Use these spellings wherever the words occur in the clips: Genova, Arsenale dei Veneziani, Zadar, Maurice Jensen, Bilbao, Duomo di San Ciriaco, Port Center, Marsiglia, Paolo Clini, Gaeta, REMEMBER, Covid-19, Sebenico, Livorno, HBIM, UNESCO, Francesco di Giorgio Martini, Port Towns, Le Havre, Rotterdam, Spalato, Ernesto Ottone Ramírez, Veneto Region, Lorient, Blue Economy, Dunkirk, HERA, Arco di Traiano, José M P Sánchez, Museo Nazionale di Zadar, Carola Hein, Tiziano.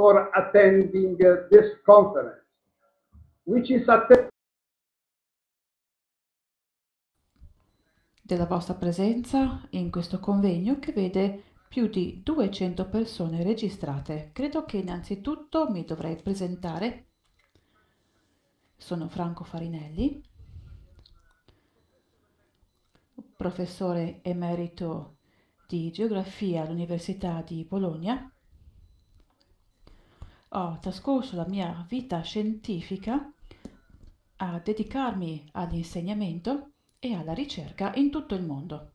for attending this conference, which is della vostra presenza in questo convegno che vede più di 200 persone registrate. Credo che innanzitutto mi dovrei presentare. Sono Franco Farinelli, professore emerito di geografia all'Università di Bologna. Ho trascorso la mia vita scientifica a dedicarmi all'insegnamento e alla ricerca in tutto il mondo,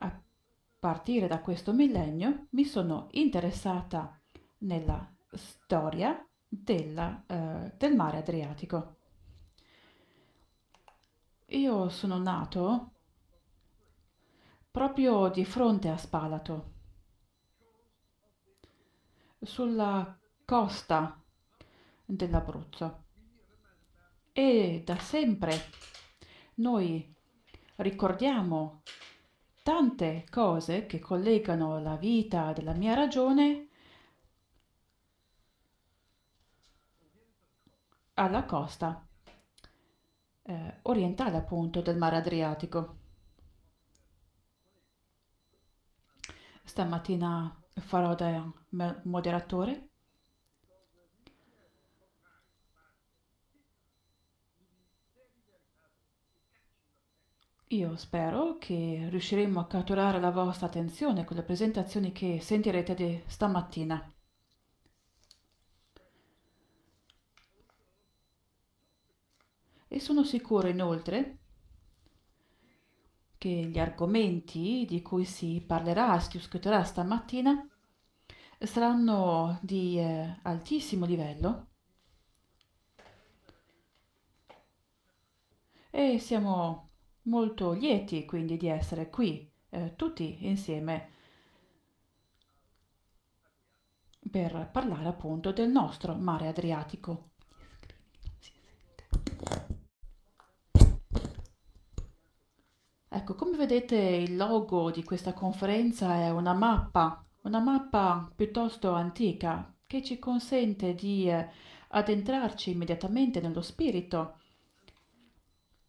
a partire da questo millennio. Mi sono interessata nella storia del mare Adriatico. Io sono nato proprio di fronte a Spalato, sulla costa dell'Abruzzo, e da sempre noi ricordiamo tante cose che collegano la vita della mia regione alla costa orientale, appunto, del mare Adriatico. Stamattina farò da moderatore. Io spero che riusciremo a catturare la vostra attenzione con le presentazioni che sentirete di stamattina. E sono sicuro inoltre che gli argomenti di cui si parlerà, si discuterà stamattina, saranno di altissimo livello, e siamo molto lieti quindi di essere qui tutti insieme per parlare appunto del nostro mare Adriatico. Ecco, come vedete il logo di questa conferenza è una mappa piuttosto antica che ci consente di addentrarci immediatamente nello spirito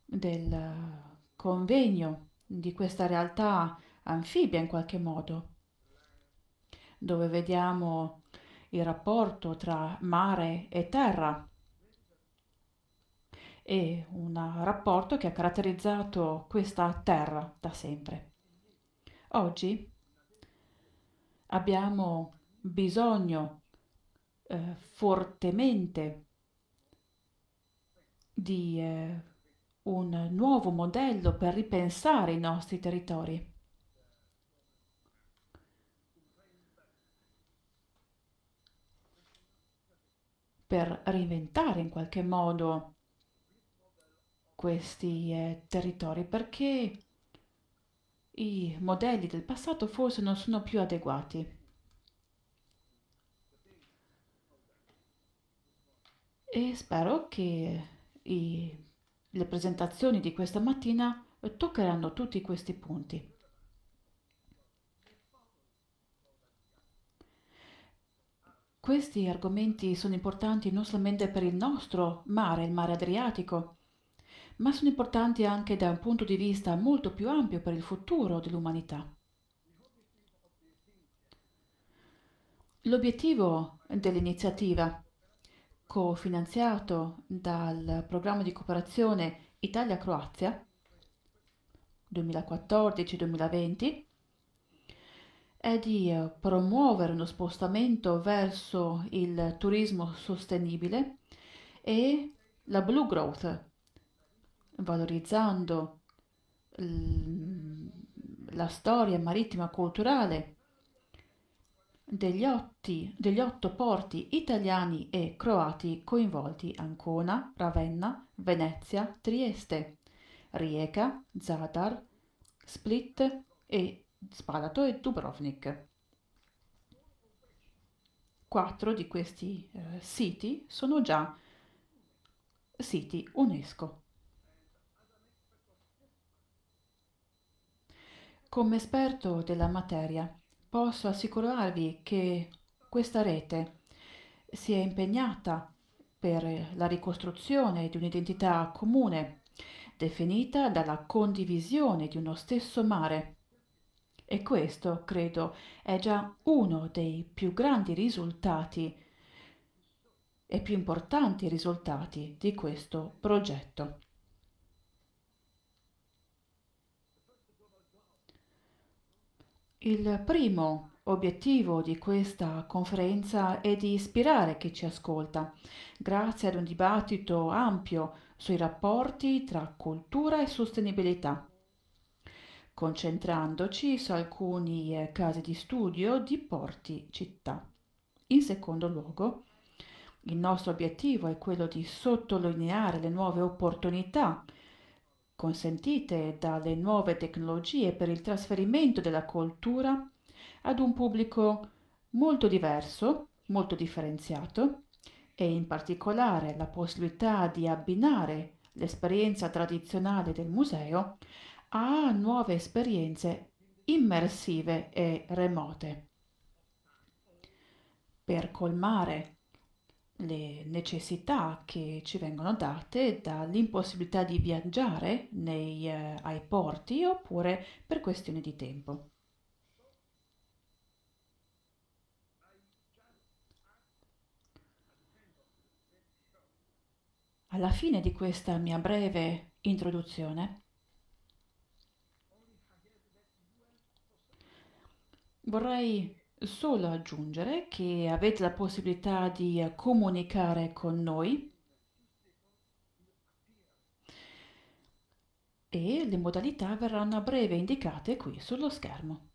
del convegno, di questa realtà anfibia in qualche modo, dove vediamo il rapporto tra mare e terra, e un rapporto che ha caratterizzato questa terra da sempre. Oggi abbiamo bisogno fortemente di un nuovo modello per ripensare i nostri territori. Per reinventare in qualche modo questi territori, perché i modelli del passato forse non sono più adeguati. E spero che le presentazioni di questa mattina toccheranno tutti questi punti. Questi argomenti sono importanti non solamente per il nostro mare, il mare Adriatico, ma sono importanti anche da un punto di vista molto più ampio per il futuro dell'umanità. L'obiettivo dell'iniziativa, cofinanziato dal programma di cooperazione Italia-Croazia 2014-2020, è di promuovere uno spostamento verso il turismo sostenibile e la Blue Growth, valorizzando la storia marittima culturale degli otto porti italiani e croati coinvolti: Ancona, Ravenna, Venezia, Trieste, Rijeka, Zadar, Split, e Spalato e Dubrovnik. 4 di questi siti sono già siti UNESCO. Come esperto della materia, posso assicurarvi che questa rete si è impegnata per la ricostruzione di un'identità comune, definita dalla condivisione di uno stesso mare. E questo, credo, è già uno dei più grandi risultati e più importanti risultati di questo progetto. Il primo obiettivo di questa conferenza è di ispirare chi ci ascolta, grazie ad un dibattito ampio sui rapporti tra cultura e sostenibilità, concentrandoci su alcuni casi di studio di porti-città. In secondo luogo, il nostro obiettivo è quello di sottolineare le nuove opportunità consentite dalle nuove tecnologie per il trasferimento della cultura ad un pubblico molto diverso, molto differenziato, e in particolare la possibilità di abbinare l'esperienza tradizionale del museo a nuove esperienze immersive e remote. Per colmare le necessità che ci vengono date dall'impossibilità di viaggiare ai porti oppure per questioni di tempo. Alla fine di questa mia breve introduzione, vorrei solo aggiungere che avete la possibilità di comunicare con noi e le modalità verranno a breve indicate qui sullo schermo.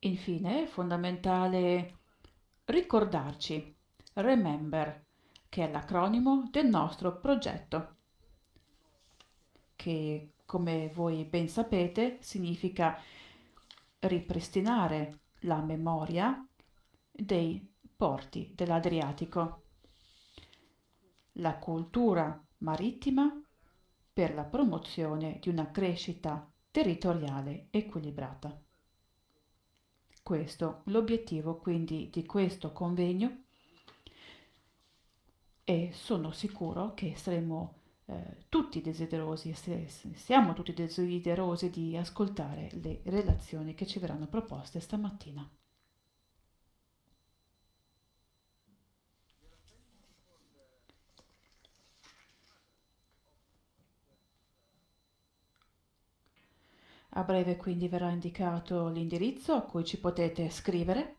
Infine, è fondamentale ricordarci REMEMBER, che è l'acronimo del nostro progetto, che, come voi ben sapete, significa ripristinare la memoria dei porti dell'Adriatico, la cultura marittima per la promozione di una crescita territoriale equilibrata. Questo è l'obiettivo quindi di questo convegno e sono sicuro che saremo tutti desiderosi, siamo tutti desiderosi di ascoltare le relazioni che ci verranno proposte stamattina. A breve quindi verrà indicato l'indirizzo a cui ci potete scrivere.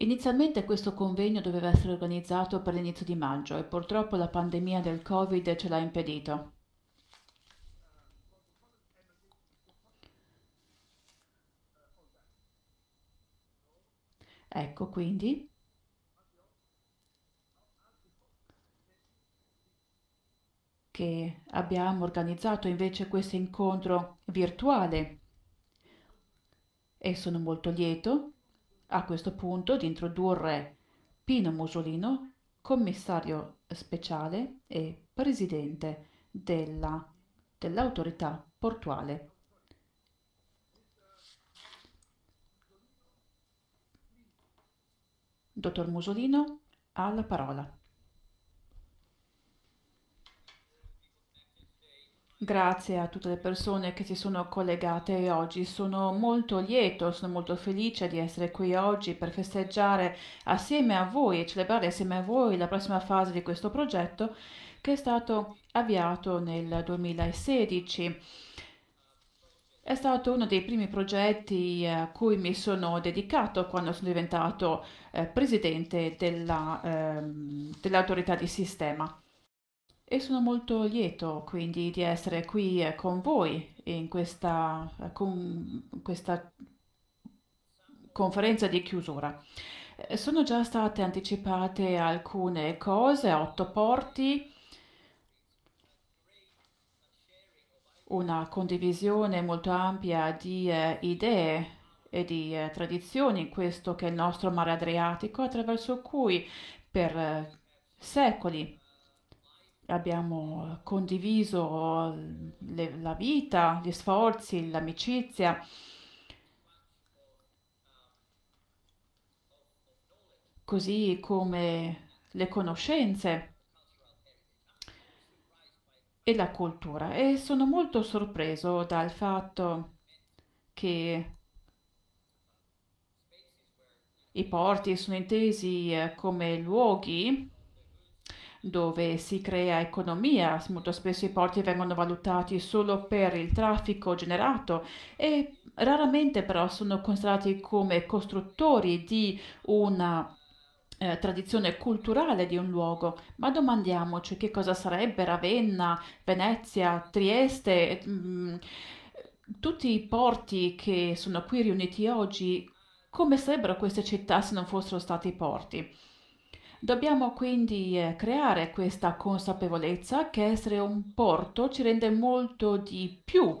Inizialmente questo convegno doveva essere organizzato per l'inizio di maggio e purtroppo la pandemia del Covid ce l'ha impedito. Ecco quindi che abbiamo organizzato invece questo incontro virtuale e sono molto lieto a questo punto di introdurre Pino Musolino, commissario speciale e presidente dell'autorità portuale. Dottor Musolino ha la parola. Grazie a tutte le persone che si sono collegate oggi, sono molto felice di essere qui oggi per festeggiare assieme a voi e celebrare assieme a voi la prossima fase di questo progetto che è stato avviato nel 2016. È stato uno dei primi progetti a cui mi sono dedicato quando sono diventato presidente dell'autorità di sistema. E sono molto lieto quindi di essere qui con voi in questa conferenza di chiusura. Sono già state anticipate alcune cose, 8 porti, una condivisione molto ampia di idee e di tradizioni, questo che è il nostro mare Adriatico, attraverso cui per secoli abbiamo condiviso la vita, gli sforzi, l'amicizia, così come le conoscenze e la cultura. E sono molto sorpreso dal fatto che i porti sono intesi come luoghi dove si crea economia. Molto spesso i porti vengono valutati solo per il traffico generato e raramente però sono considerati come costruttori di una tradizione culturale di un luogo. Ma domandiamoci che cosa sarebbe Ravenna, Venezia, Trieste, tutti i porti che sono qui riuniti oggi, come sarebbero queste città se non fossero stati porti? Dobbiamo quindi creare questa consapevolezza che essere un porto ci rende molto di più.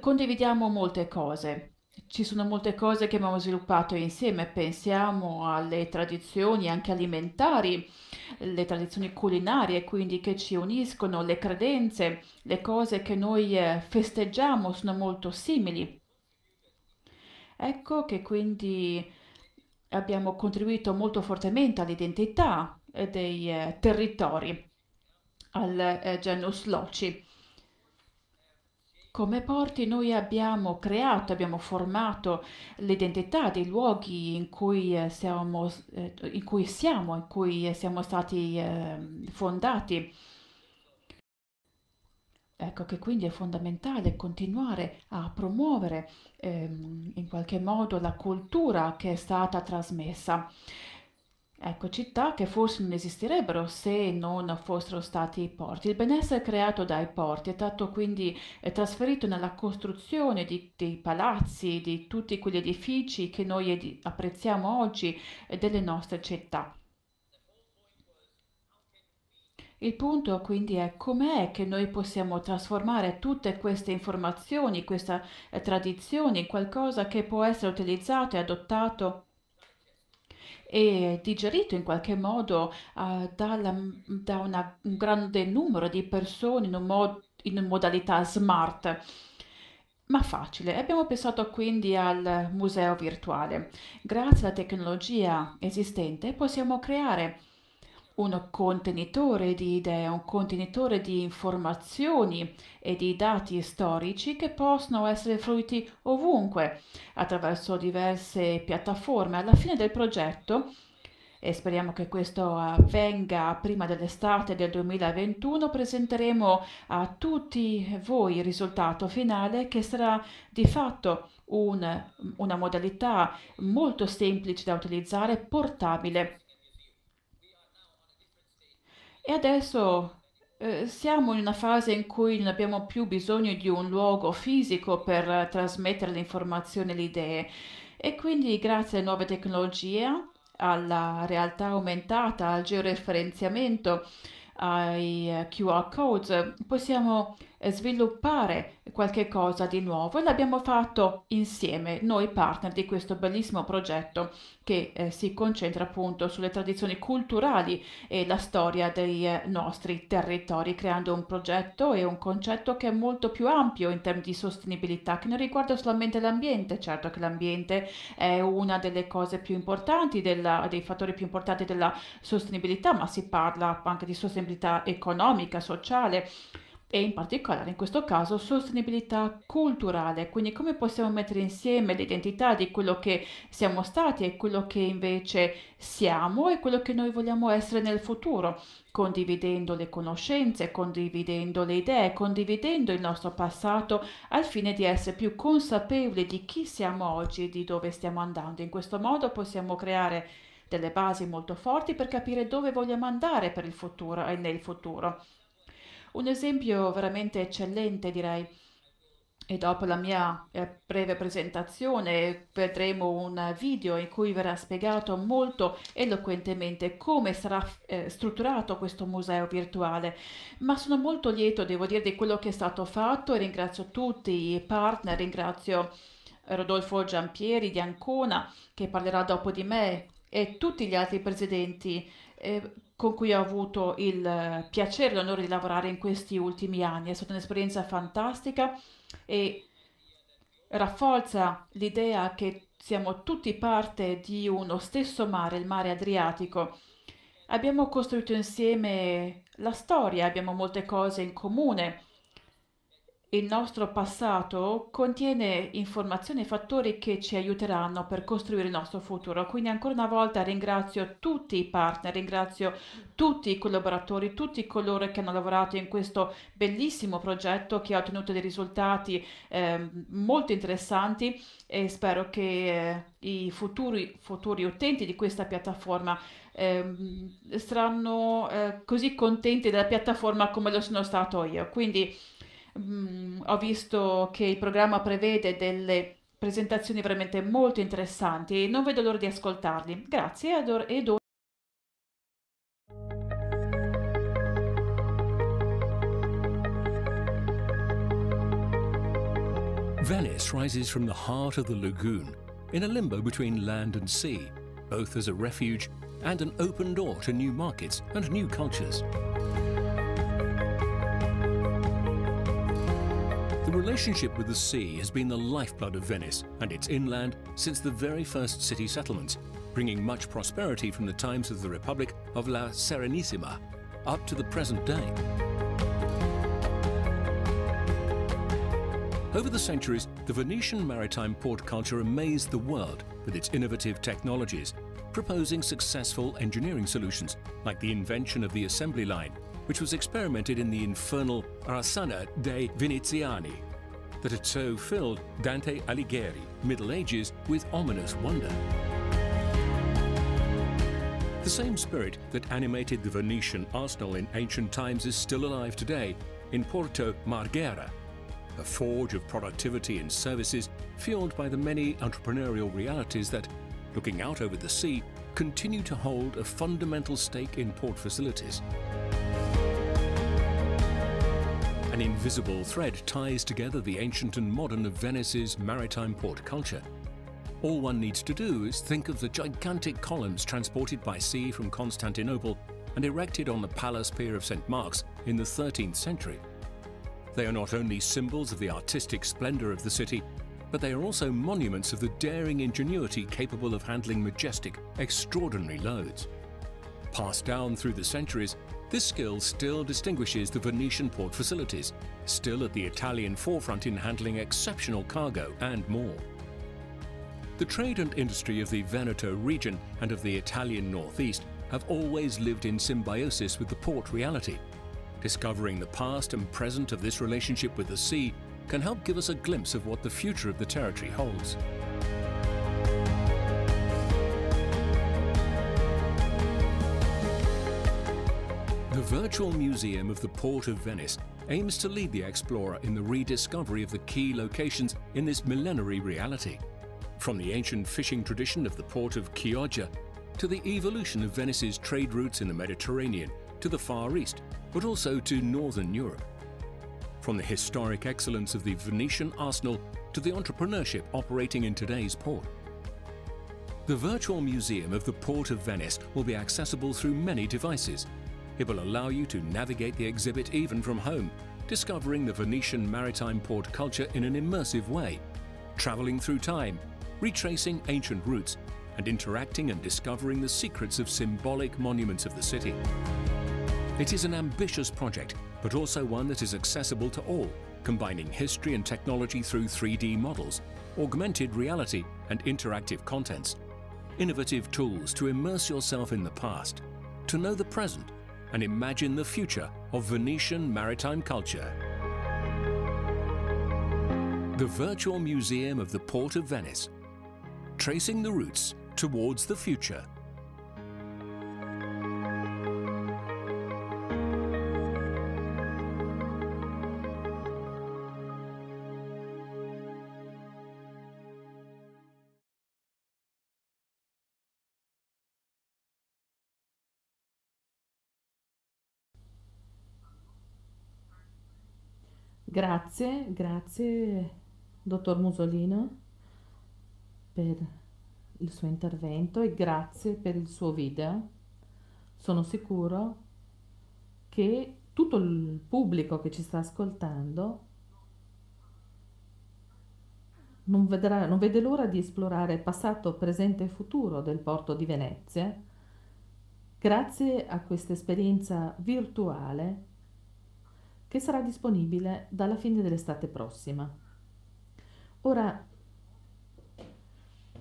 Condividiamo molte cose. Ci sono molte cose che abbiamo sviluppato insieme, pensiamo alle tradizioni anche alimentari, le tradizioni culinarie quindi che ci uniscono, le credenze, le cose che noi festeggiamo sono molto simili. Ecco che quindi abbiamo contribuito molto fortemente all'identità dei territori, al genus loci. Come porti noi abbiamo creato, abbiamo formato l'identità dei luoghi in cui siamo stati fondati. Ecco che quindi è fondamentale continuare a promuovere in qualche modo la cultura che è stata trasmessa. Ecco, città che forse non esistirebbero se non fossero stati i porti. Il benessere creato dai porti è stato quindi trasferito nella costruzione dei palazzi, di tutti quegli edifici che noi apprezziamo oggi delle nostre città. Il punto quindi è com'è che noi possiamo trasformare tutte queste informazioni, queste tradizioni in qualcosa che può essere utilizzato e adottato e digerito in qualche modo da un grande numero di persone in modalità smart, ma facile. Abbiamo pensato quindi al museo virtuale. Grazie alla tecnologia esistente possiamo creare un contenitore di idee, un contenitore di informazioni e di dati storici che possono essere fruiti ovunque attraverso diverse piattaforme. Alla fine del progetto, e speriamo che questo avvenga prima dell'estate del 2021, presenteremo a tutti voi il risultato finale, che sarà di fatto una modalità molto semplice da utilizzare, portabile. E adesso siamo in una fase in cui non abbiamo più bisogno di un luogo fisico per trasmettere le informazioni e le idee. E quindi grazie alle nuove tecnologie, alla realtà aumentata, al georeferenziamento, ai QR codes, possiamo sviluppare qualche cosa di nuovo, e l'abbiamo fatto insieme, noi partner di questo bellissimo progetto che si concentra appunto sulle tradizioni culturali e la storia dei nostri territori, creando un progetto e un concetto che è molto più ampio in termini di sostenibilità, che non riguarda solamente l'ambiente. Certo che l'ambiente è una delle cose più importanti, dei fattori più importanti della sostenibilità, ma si parla anche di sostenibilità economica, sociale, e in particolare in questo caso sostenibilità culturale, quindi come possiamo mettere insieme l'identità di quello che siamo stati e quello che invece siamo e quello che noi vogliamo essere nel futuro, condividendo le conoscenze, condividendo le idee, condividendo il nostro passato al fine di essere più consapevoli di chi siamo oggi e di dove stiamo andando. In questo modo possiamo creare delle basi molto forti per capire dove vogliamo andare per il futuro e nel futuro. Un esempio veramente eccellente, direi, E dopo la mia breve presentazione vedremo un video in cui verrà spiegato molto eloquentemente come sarà strutturato questo museo virtuale. Ma sono molto lieto, devo dire, di quello che è stato fatto e ringrazio tutti i partner, ringrazio Rodolfo Giampieri di Ancona che parlerà dopo di me e tutti gli altri presidenti con cui ho avuto il piacere e l'onore di lavorare in questi ultimi anni. È stata un'esperienza fantastica e rafforza l'idea che siamo tutti parte di uno stesso mare, il mare Adriatico. Abbiamo costruito insieme la storia, abbiamo molte cose in comune. Il nostro passato contiene informazioni e fattori che ci aiuteranno per costruire il nostro futuro. Quindi ancora una volta ringrazio tutti i partner, ringrazio tutti i collaboratori, tutti coloro che hanno lavorato in questo bellissimo progetto che ha ottenuto dei risultati molto interessanti e spero che i futuri utenti di questa piattaforma saranno così contenti della piattaforma come lo sono stato io. Quindi ho visto che il programma prevede delle presentazioni veramente molto interessanti e non vedo l'ora di ascoltarli. Grazie ed ora Venice rises from the heart of the lagoon in a limbo between land and sea, both as a refuge and an open door to new markets and new cultures. The relationship with the sea has been the lifeblood of Venice and its inland since the very first city settlements, bringing much prosperity from the times of the Republic of La Serenissima up to the present day. Over the centuries, the Venetian maritime port culture amazed the world with its innovative technologies, proposing successful engineering solutions like the invention of the assembly line, which was experimented in the infernal Arsenale dei Veneziani, that had so filled Dante Alighieri, Middle Ages, with ominous wonder. The same spirit that animated the Venetian arsenal in ancient times is still alive today in Porto Marghera, a forge of productivity and services fueled by the many entrepreneurial realities that, looking out over the sea, continue to hold a fundamental stake in port facilities. An invisible thread ties together the ancient and modern of Venice's maritime port culture. All one needs to do is think of the gigantic columns transported by sea from Constantinople and erected on the palace pier of St. Mark's in the 13th century. They are not only symbols of the artistic splendor of the city, but they are also monuments of the daring ingenuity capable of handling majestic, extraordinary loads. Passed down through the centuries, this skill still distinguishes the Venetian port facilities, still at the Italian forefront in handling exceptional cargo and more. The trade and industry of the Veneto region and of the Italian northeast have always lived in symbiosis with the port reality. Discovering the past and present of this relationship with the sea can help give us a glimpse of what the future of the territory holds. The virtual museum of the Port of Venice aims to lead the explorer in the rediscovery of the key locations in this millenary reality. From the ancient fishing tradition of the port of Chioggia, to the evolution of Venice's trade routes in the Mediterranean, to the Far East, but also to Northern Europe. From the historic excellence of the Venetian arsenal to the entrepreneurship operating in today's port. The virtual museum of the Port of Venice will be accessible through many devices. It will allow you to navigate the exhibit even from home, discovering the Venetian maritime port culture in an immersive way, traveling through time, retracing ancient routes, and interacting and discovering the secrets of symbolic monuments of the city. It is an ambitious project, but also one that is accessible to all, combining history and technology through 3D models, augmented reality and interactive contents, innovative tools to immerse yourself in the past, to know the present, and imagine the future of Venetian maritime culture. The Virtual Museum of the Port of Venice, tracing the routes towards the future. Grazie, grazie dottor Musolino per il suo intervento e grazie per il suo video. Sono sicuro che tutto il pubblico che ci sta ascoltando non vede l'ora di esplorare passato, presente e futuro del porto di Venezia grazie a questa esperienza virtuale che sarà disponibile dalla fine dell'estate prossima. Ora,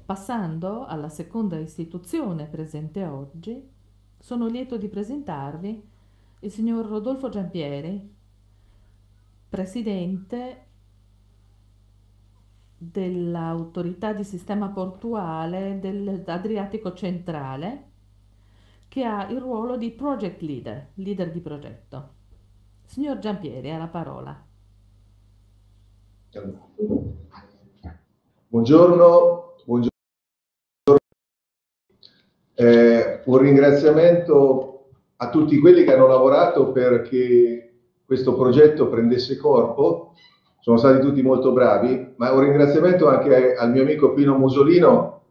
passando alla seconda istituzione presente oggi, sono lieto di presentarvi il signor Rodolfo Giampieri, presidente dell'autorità di sistema portuale dell'Adriatico centrale, che ha il ruolo di project leader, leader di progetto. Signor Giampieri, ha la parola. Buongiorno. Un ringraziamento a tutti quelli che hanno lavorato perché questo progetto prendesse corpo. Sono stati tutti molto bravi, ma un ringraziamento anche al mio amico Pino Musolino,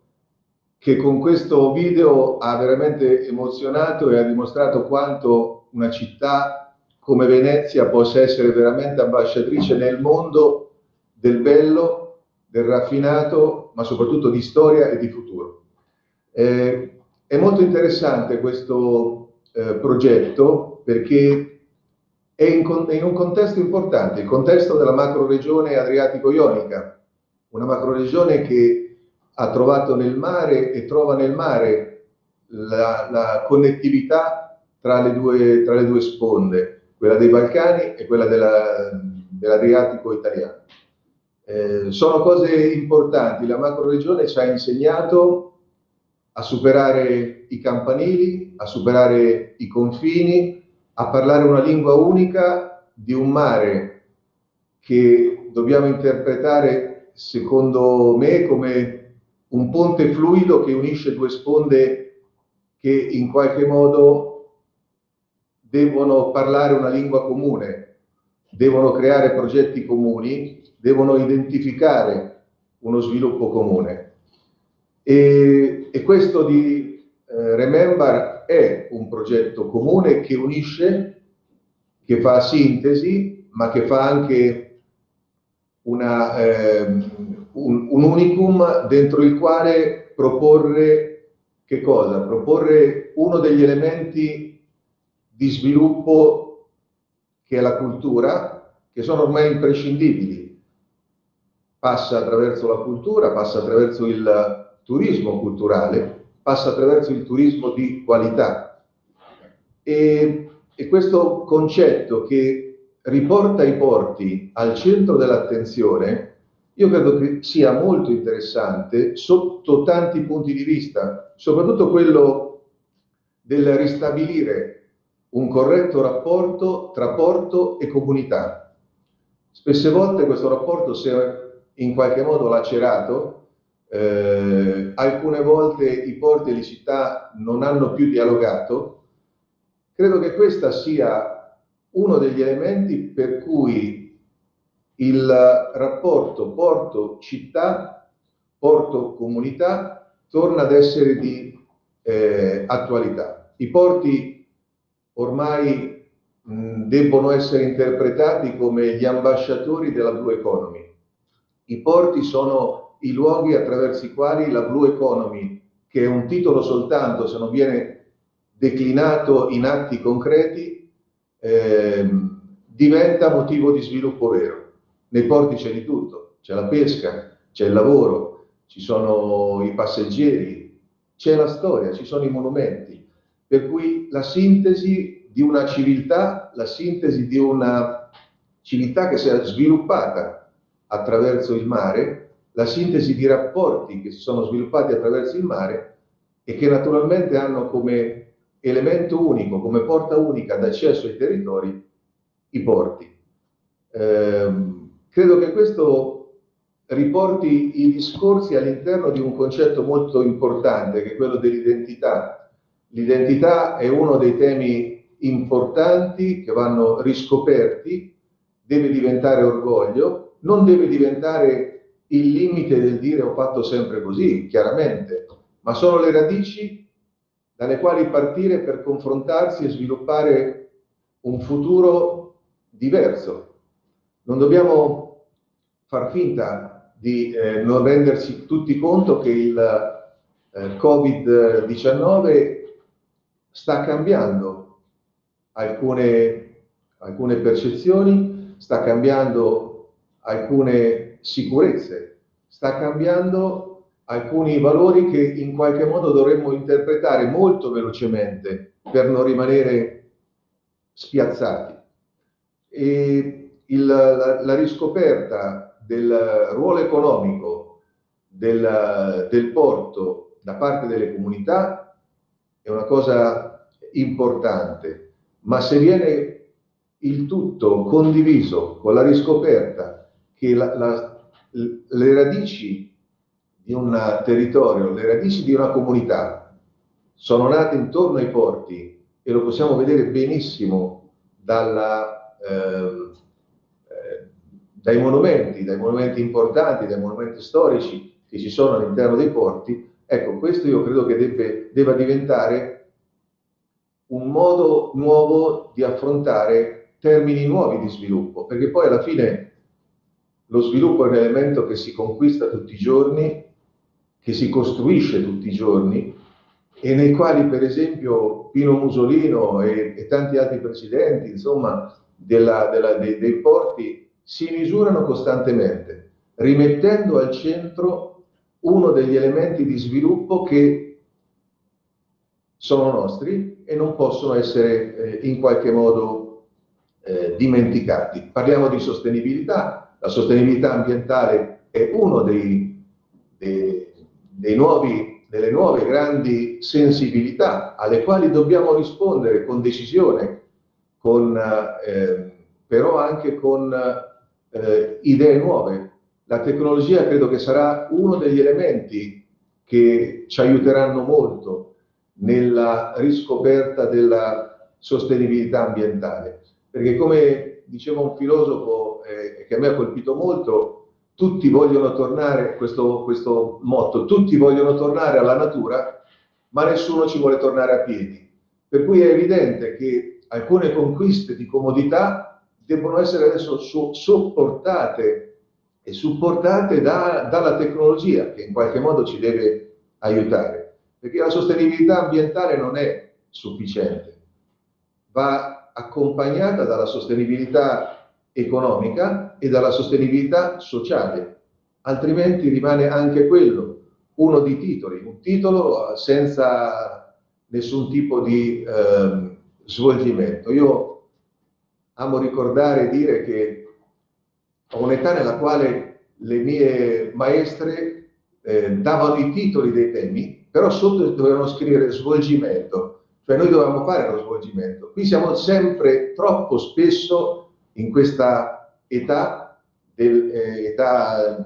che con questo video ha veramente emozionato e ha dimostrato quanto una città come Venezia possa essere veramente ambasciatrice nel mondo del bello, del raffinato, ma soprattutto di storia e di futuro. È molto interessante questo progetto perché è in un contesto importante, il contesto della macroregione adriatico-ionica, una macroregione che ha trovato nel mare e trova nel mare la connettività tra le due sponde, quella dei Balcani e quella dell'Adriatico italiano. Sono cose importanti, la macroregione ci ha insegnato a superare i campanili, a superare i confini, a parlare una lingua unica di un mare che dobbiamo interpretare, secondo me, come un ponte fluido che unisce due sponde che in qualche modo devono parlare una lingua comune, devono creare progetti comuni, devono identificare uno sviluppo comune. E questo di Remember è un progetto comune che unisce, che fa sintesi, ma che fa anche un unicum dentro il quale proporre che cosa? Proporre uno degli elementi di sviluppo che è la cultura, che sono ormai imprescindibili. Passa attraverso la cultura, passa attraverso il turismo culturale, passa attraverso il turismo di qualità. E questo concetto che riporta i porti al centro dell'attenzione, io credo che sia molto interessante sotto tanti punti di vista, soprattutto quello del ristabilire un corretto rapporto tra porto e comunità. Spesse volte questo rapporto si è in qualche modo lacerato. Alcune volte i porti e le città non hanno più dialogato. Credo che questo sia uno degli elementi per cui il rapporto porto-città, porto-comunità torna ad essere di attualità. I porti ormai debbono essere interpretati come gli ambasciatori della Blue Economy. I porti sono i luoghi attraverso i quali la Blue Economy, che è un titolo soltanto se non viene declinato in atti concreti, diventa motivo di sviluppo vero. Nei porti c'è di tutto, c'è la pesca, c'è il lavoro, ci sono i passeggeri, c'è la storia, ci sono i monumenti. Per cui la sintesi di una civiltà, la sintesi di una civiltà che si è sviluppata attraverso il mare, la sintesi di rapporti che si sono sviluppati attraverso il mare e che naturalmente hanno come elemento unico, come porta unica d'accesso ai territori, i porti. Credo che questo riporti i discorsi all'interno di un concetto molto importante, che è quello dell'identità. L'identità è uno dei temi importanti che vanno riscoperti deve diventare orgoglio, non deve diventare il limite del dire ho fatto sempre così, chiaramente, ma sono le radici dalle quali partire per confrontarsi e sviluppare un futuro diverso. Non dobbiamo far finta di non rendersi tutti conto che il Covid-19 sta cambiando alcune percezioni, sta cambiando alcune sicurezze, sta cambiando alcuni valori che in qualche modo dovremmo interpretare molto velocemente per non rimanere spiazzati. E la riscoperta del ruolo economico del porto da parte delle comunità è una cosa importante, ma se viene il tutto condiviso con la riscoperta che le radici di un territorio, le radici di una comunità sono nate intorno ai porti, e lo possiamo vedere benissimo dai monumenti importanti, dai monumenti storici che ci sono all'interno dei porti. Ecco, questo io credo che debba diventare un modo nuovo di affrontare termini nuovi di sviluppo, perché poi alla fine lo sviluppo è un elemento che si conquista tutti i giorni, che si costruisce tutti i giorni, e nei quali per esempio Pino Musolino e tanti altri presidenti, insomma, dei porti si misurano costantemente, rimettendo al centro uno degli elementi di sviluppo che sono nostri e non possono essere in qualche modo dimenticati. Parliamo di sostenibilità, la sostenibilità ambientale è uno delle nuove grandi sensibilità alle quali dobbiamo rispondere con decisione, però anche con idee nuove. La tecnologia credo che sarà uno degli elementi che ci aiuteranno molto nella riscoperta della sostenibilità ambientale, perché come diceva un filosofo che a me ha colpito molto, tutti vogliono tornare, questo motto, tutti vogliono tornare alla natura, ma nessuno ci vuole tornare a piedi, per cui è evidente che alcune conquiste di comodità debbono essere adesso sopportate e supportate dalla tecnologia, che in qualche modo ci deve aiutare, perché la sostenibilità ambientale non è sufficiente, va accompagnata dalla sostenibilità economica e dalla sostenibilità sociale, altrimenti rimane anche quello, uno di titoli, un titolo senza nessun tipo di svolgimento. Io amo ricordare e dire che ho un'età nella quale le mie maestre davano i titoli dei temi, però sotto dovevano scrivere svolgimento, cioè noi dovevamo fare lo svolgimento. Qui siamo sempre troppo spesso in questa età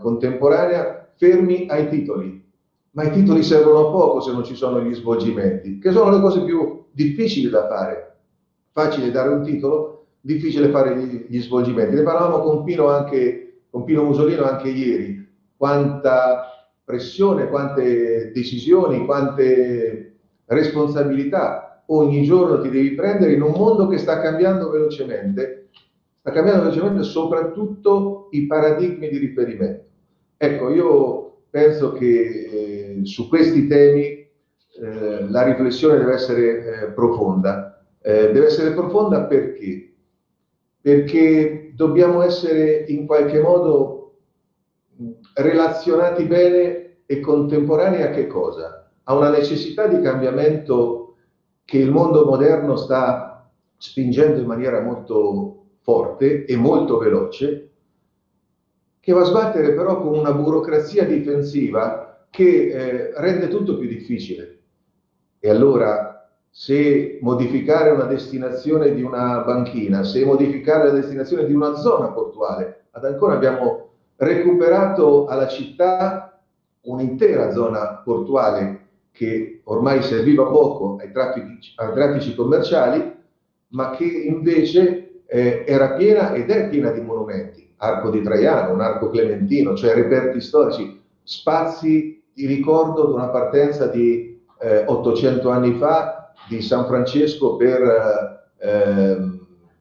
contemporanea fermi ai titoli, ma i titoli servono a poco se non ci sono gli svolgimenti, che sono le cose più difficili da fare. Facile dare un titolo, difficile fare gli svolgimenti. Ne parlavamo con Pino Musolino anche ieri, quanta pressione, quante decisioni, quante responsabilità ogni giorno ti devi prendere in un mondo che sta cambiando velocemente soprattutto i paradigmi di riferimento. Ecco, io penso che su questi temi la riflessione deve essere profonda. Deve essere profonda perché? Perché dobbiamo essere in qualche modo relazionati bene e contemporanei a che cosa? A una necessità di cambiamento che il mondo moderno sta spingendo in maniera molto forte e molto veloce, che va a sbattere però con una burocrazia difensiva che rende tutto più difficile. E allora, se modificare una destinazione di una banchina, se modificare la destinazione di una zona portuale, ad Ancona abbiamo recuperato alla città un'intera zona portuale che ormai serviva poco ai traffici commerciali, ma che invece era piena ed è piena di monumenti, Arco di Traiano, un Arco Clementino, cioè reperti storici, spazi di ricordo di una partenza di 800 anni fa di San Francesco per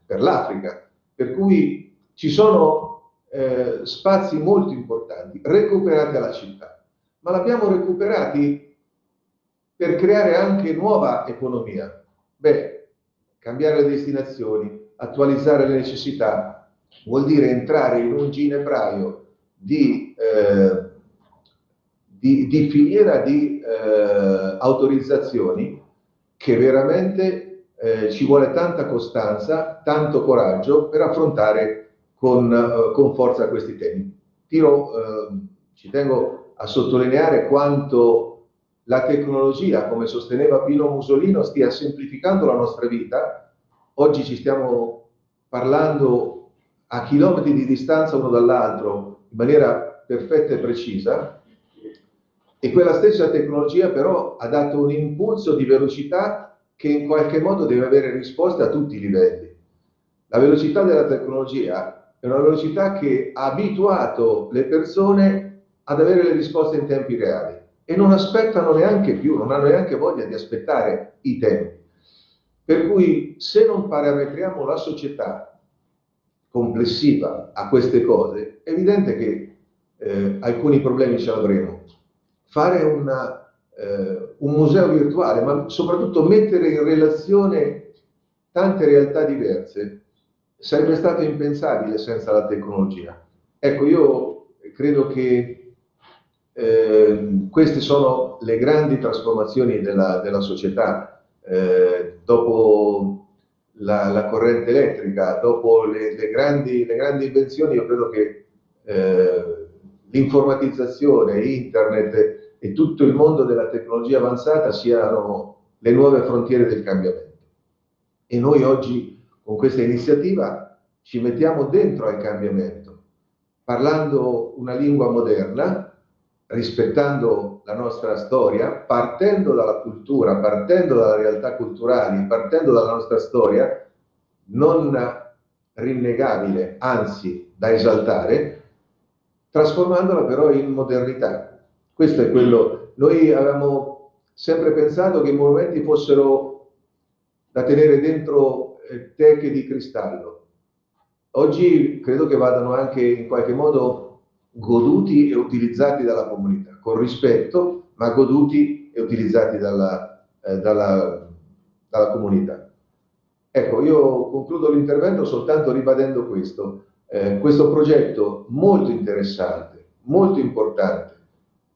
l'Africa, per cui ci sono spazi molto importanti recuperati alla città, ma l'abbiamo recuperati per creare anche nuova economia. Beh, cambiare le destinazioni, attualizzare le necessità, vuol dire entrare in un ginepraio di filiera di autorizzazioni che veramente ci vuole tanta costanza, tanto coraggio per affrontare con forza questi temi. Ci tengo a sottolineare quanto la tecnologia, come sosteneva Pino Musolino, stia semplificando la nostra vita. Oggi ci stiamo parlando a chilometri di distanza uno dall'altro in maniera perfetta e precisa, e quella stessa tecnologia però ha dato un impulso di velocità che in qualche modo deve avere risposte a tutti i livelli. La velocità della tecnologia è una velocità che ha abituato le persone ad avere le risposte in tempi reali, e non aspettano neanche più, non hanno neanche voglia di aspettare i tempi. Per cui se non parametriamo la società complessiva a queste cose, è evidente che alcuni problemi ce l'avremo. Fare un museo virtuale, ma soprattutto mettere in relazione tante realtà diverse, sarebbe stato impensabile senza la tecnologia. Ecco, io credo che queste sono le grandi trasformazioni della società, dopo la corrente elettrica, dopo le grandi invenzioni. Io credo che l'informatizzazione, internet e tutto il mondo della tecnologia avanzata siano le nuove frontiere del cambiamento, e noi oggi con questa iniziativa ci mettiamo dentro al cambiamento, parlando una lingua moderna, rispettando la nostra storia, partendo dalla cultura, partendo dalla realtà culturale, partendo dalla nostra storia, non rinnegabile, anzi da esaltare, trasformandola però in modernità. Questo è quello. Noi avevamo sempre pensato che i monumenti fossero da tenere dentro teche di cristallo. Oggi credo che vadano anche in qualche modo goduti e utilizzati dalla comunità, con rispetto, ma goduti e utilizzati dalla comunità. Ecco, io concludo l'intervento soltanto ribadendo questo progetto molto interessante, molto importante,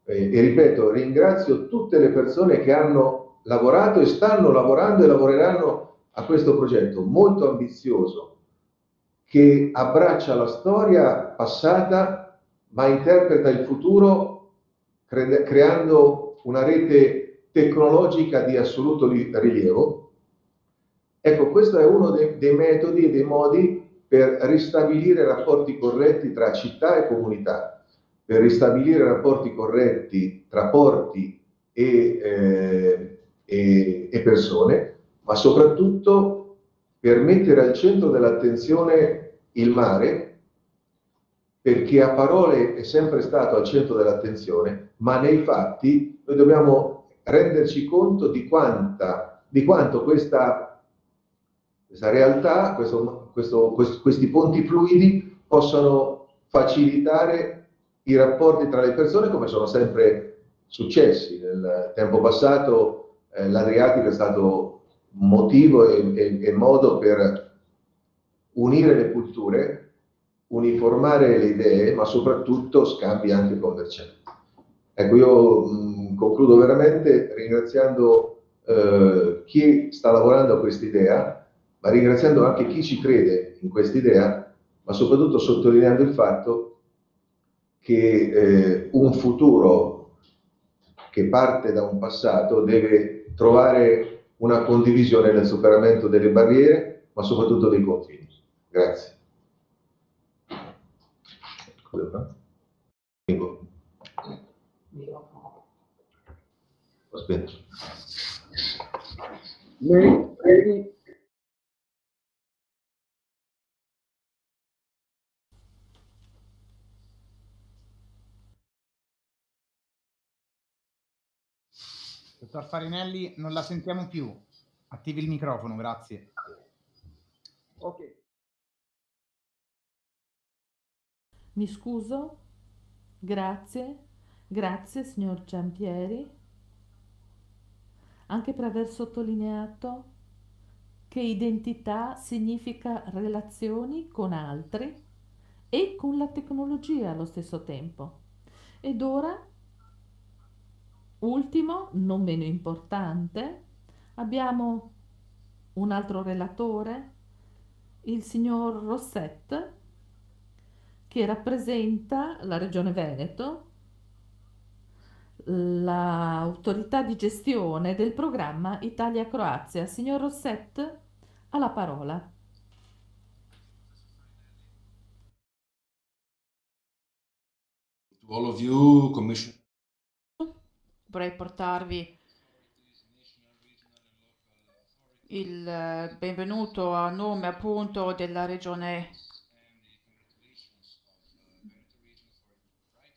e ripeto, ringrazio tutte le persone che hanno lavorato e stanno lavorando e lavoreranno a questo progetto molto ambizioso, che abbraccia la storia passata ma interpreta il futuro creando una rete tecnologica di assoluto rilievo. Ecco, questo è uno dei metodi e dei modi per ristabilire rapporti corretti tra città e comunità, per ristabilire rapporti corretti tra porti e persone, ma soprattutto per mettere al centro dell'attenzione il mare, perché a parole è sempre stato al centro dell'attenzione, ma nei fatti noi dobbiamo renderci conto di quanto questa realtà, questi ponti fluidi possano facilitare i rapporti tra le persone, come sono sempre successi. Nel tempo passato l'Adriatico è stato motivo e modo per unire le culture, uniformare le idee, ma soprattutto scambi anche commerciali. Ecco, io concludo veramente ringraziando chi sta lavorando a quest'idea, ma ringraziando anche chi ci crede in quest'idea, ma soprattutto sottolineando il fatto che un futuro che parte da un passato deve trovare una condivisione nel superamento delle barriere, ma soprattutto dei confini. Grazie. Aspetta. Dottor Farinelli, non la sentiamo più. Attivi il microfono, grazie. Ok. Mi scuso, grazie signor Giampieri, anche per aver sottolineato che identità significa relazioni con altri e con la tecnologia allo stesso tempo. Ed ora, ultimo, non meno importante, abbiamo un altro relatore, il signor Rosset, che rappresenta la Regione Veneto, l'autorità di gestione del programma Italia-Croazia. Signor Rosset, ha la parola. To all of you, Commissioner. Vorrei portarvi il benvenuto a nome appunto della Regione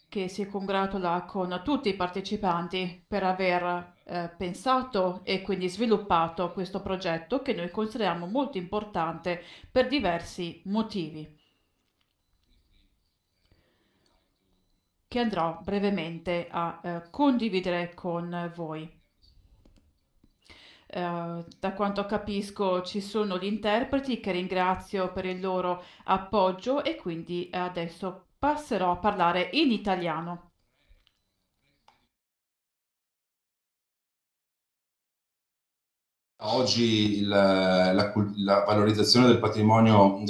che si congratula con tutti i partecipanti per aver pensato e quindi sviluppato questo progetto che noi consideriamo molto importante per diversi motivi, che andrò brevemente a condividere con voi. Da quanto capisco ci sono gli interpreti, che ringrazio per il loro appoggio, e quindi adesso passerò a parlare in italiano. Oggi la valorizzazione del patrimonio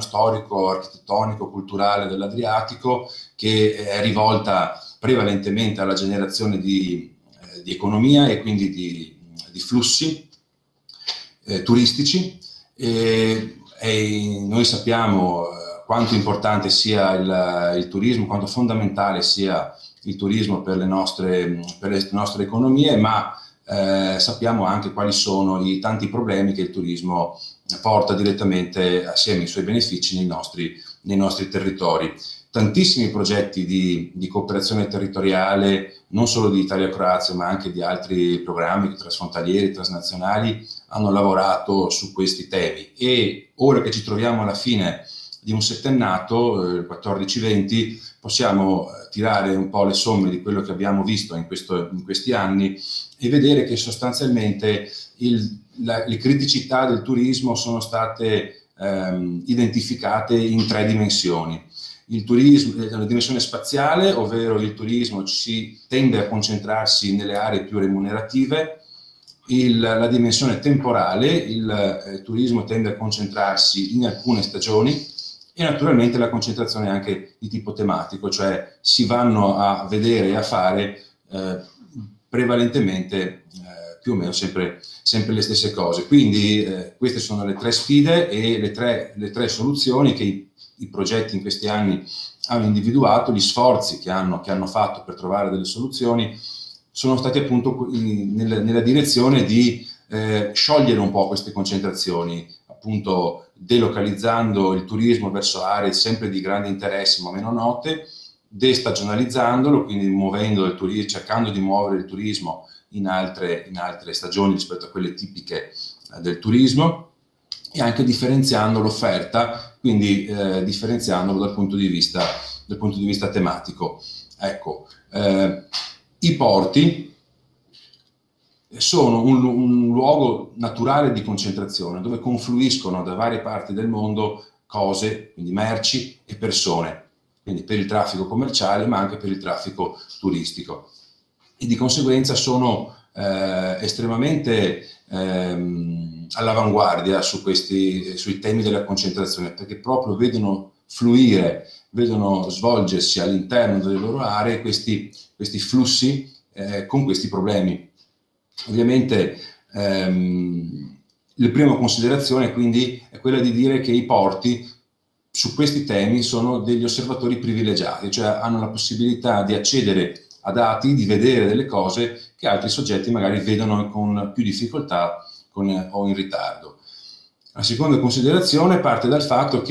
storico, architettonico, culturale dell'Adriatico, che è rivolta prevalentemente alla generazione di economia e quindi di flussi turistici, e noi sappiamo quanto importante sia il turismo, quanto fondamentale sia il turismo per le nostre economie, ma sappiamo anche quali sono i tanti problemi che il turismo porta direttamente assieme ai suoi benefici nei nostri territori. Tantissimi progetti di cooperazione territoriale, non solo di Italia-Croazia, ma anche di altri programmi trasfrontalieri, transnazionali, hanno lavorato su questi temi, e ora che ci troviamo alla fine di un settennato, 14-20, possiamo tirare un po' le somme di quello che abbiamo visto in questi anni e vedere che sostanzialmente le criticità del turismo sono state identificate in tre dimensioni. La dimensione spaziale, ovvero il turismo si tende a concentrarsi nelle aree più remunerative. La dimensione temporale, il turismo tende a concentrarsi in alcune stagioni. E naturalmente la concentrazione anche di tipo tematico, cioè si vanno a vedere e a fare prevalentemente più o meno sempre le stesse cose. Quindi queste sono le tre sfide e le tre soluzioni che i progetti in questi anni hanno individuato. Gli sforzi che hanno fatto per trovare delle soluzioni sono stati appunto nella direzione di sciogliere un po' queste concentrazioni, appunto delocalizzando il turismo verso aree sempre di grande interesse ma meno note, destagionalizzandolo, quindi cercando di muovere il turismo in altre stagioni rispetto a quelle tipiche del turismo, e anche differenziando l'offerta, quindi differenziandolo dal punto di vista tematico. Ecco, i porti sono un luogo naturale di concentrazione dove confluiscono da varie parti del mondo cose, quindi merci e persone, quindi per il traffico commerciale ma anche per il traffico turistico, e di conseguenza sono estremamente all'avanguardia sui temi della concentrazione, perché proprio vedono fluire, vedono svolgersi all'interno delle loro aree questi flussi con questi problemi. Ovviamente la prima considerazione quindi è quella di dire che i porti su questi temi sono degli osservatori privilegiati, cioè hanno la possibilità di accedere a dati, di vedere delle cose che altri soggetti magari vedono con più difficoltà o in ritardo. La seconda considerazione parte dal fatto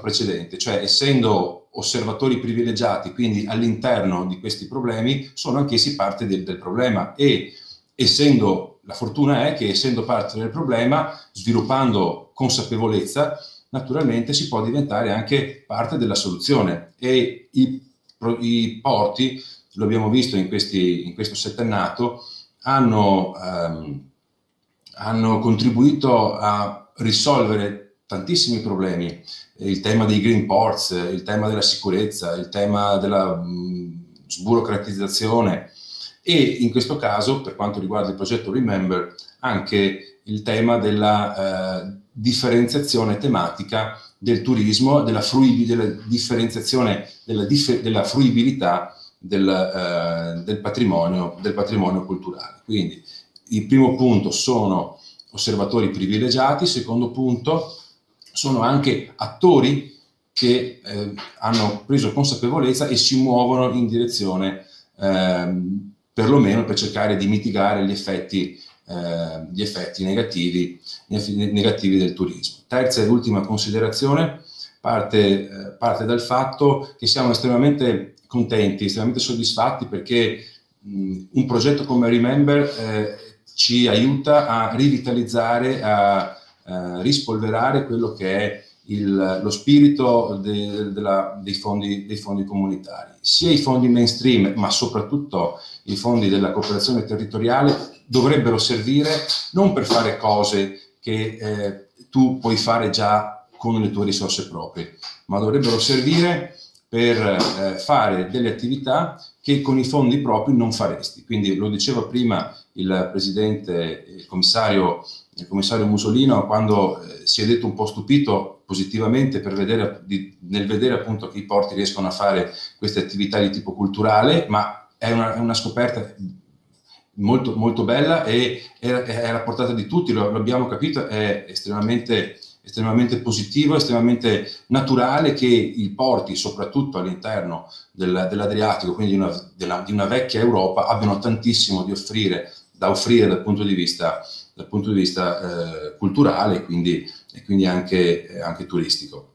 precedente, cioè essendo osservatori privilegiati, quindi all'interno di questi problemi sono anch'essi parte del problema, e essendo, la fortuna è che essendo parte del problema, sviluppando consapevolezza, naturalmente si può diventare anche parte della soluzione. E i porti, lo abbiamo visto in questo settennato, hanno contribuito a risolvere tantissimi problemi, il tema dei green ports, il tema della sicurezza, il tema della sburocratizzazione, e in questo caso, per quanto riguarda il progetto Remember, anche il tema della differenziazione tematica del turismo, della fruibilità del patrimonio culturale. Quindi il primo punto sono osservatori privilegiati, il secondo punto sono anche attori che hanno preso consapevolezza e si muovono in direzione, perlomeno per cercare di mitigare gli effetti negativi del turismo. Terza ed ultima considerazione parte dal fatto che siamo estremamente contenti, estremamente soddisfatti, perché un progetto come Remember ci aiuta a rivitalizzare, a rispolverare quello che è lo spirito dei fondi comunitari, sia i fondi mainstream, ma soprattutto i fondi della cooperazione territoriale dovrebbero servire non per fare cose che tu puoi fare già con le tue risorse proprie, ma dovrebbero servire per fare delle attività che con i fondi propri non faresti. Quindi lo diceva prima il presidente, il commissario Musolino, quando si è detto un po' stupito positivamente per vedere, nel vedere appunto che i porti riescono a fare queste attività di tipo culturale, ma è una scoperta molto, molto bella e è alla portata di tutti, lo abbiamo capito, è estremamente positivo, estremamente naturale che i porti, soprattutto all'interno dell'Adriatico, quindi di una vecchia Europa, abbiano tantissimo da offrire dal punto di vista culturale e quindi anche turistico.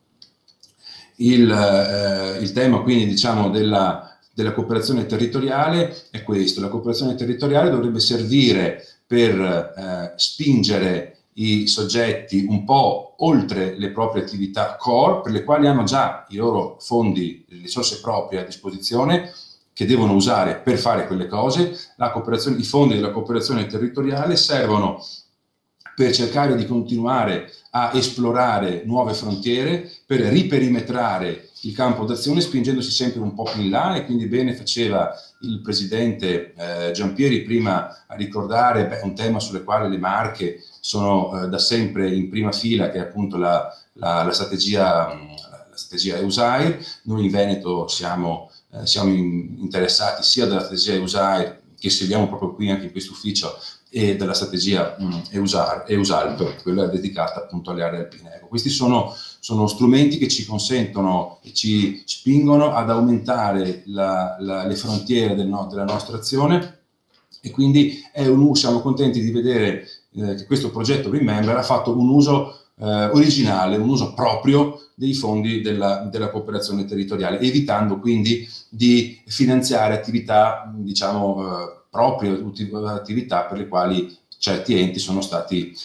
Il tema quindi, diciamo, della cooperazione territoriale è questo: la cooperazione territoriale dovrebbe servire per spingere i soggetti un po' oltre le proprie attività core, per le quali hanno già i loro fondi, le risorse proprie a disposizione, che devono usare per fare quelle cose. I fondi della cooperazione territoriale servono per cercare di continuare a esplorare nuove frontiere, per riperimetrare il campo d'azione, spingendosi sempre un po' più in là, e quindi bene faceva il presidente Giampieri prima a ricordare un tema sulle quali le Marche sono da sempre in prima fila, che è appunto la strategia EUSAIR. Noi in Veneto siamo interessati sia dalla strategia EUSAIR, che seguiamo proprio qui anche in questo ufficio, e della strategia EUSALP, quella dedicata appunto alle aree alpine. Ecco, questi sono strumenti che ci consentono e ci spingono ad aumentare le frontiere della nostra azione, e quindi siamo contenti di vedere che questo progetto Remember ha fatto un uso originale, un uso proprio dei fondi della cooperazione territoriale, evitando quindi di finanziare attività, diciamo, proprie attività per le quali certi enti sono stati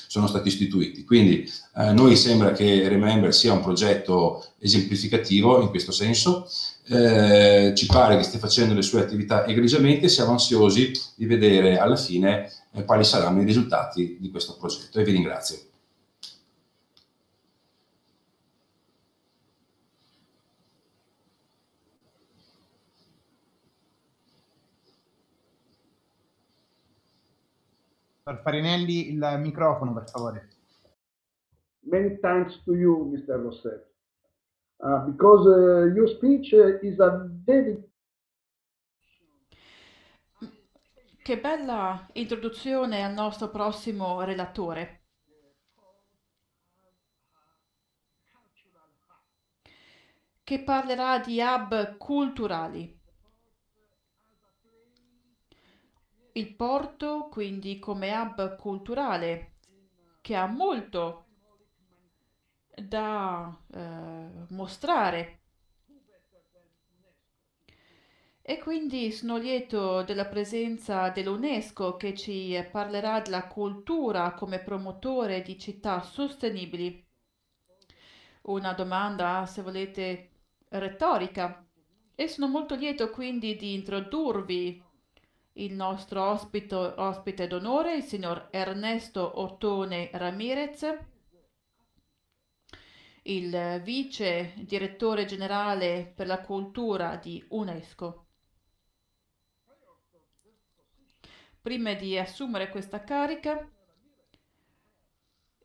istituiti. Quindi a noi sembra che Remember sia un progetto esemplificativo in questo senso, ci pare che stia facendo le sue attività egregiamente, siamo ansiosi di vedere alla fine quali saranno i risultati di questo progetto, e vi ringrazio. Farinelli, il microfono per favore. Many thanks to you, Mr. Rosset, because your speech is a very... Che bella introduzione al nostro prossimo relatore. Che parlerà di hub culturali. Il porto, quindi, come hub culturale, che ha molto da mostrare. E quindi sono lieto della presenza dell'UNESCO che ci parlerà della cultura come promotore di città sostenibili. Una domanda, se volete, retorica. E sono molto lieto quindi di introdurvi il nostro ospite d'onore, il signor Ernesto Ottone Ramirez, il vice direttore generale per la cultura di UNESCO. Prima di assumere questa carica,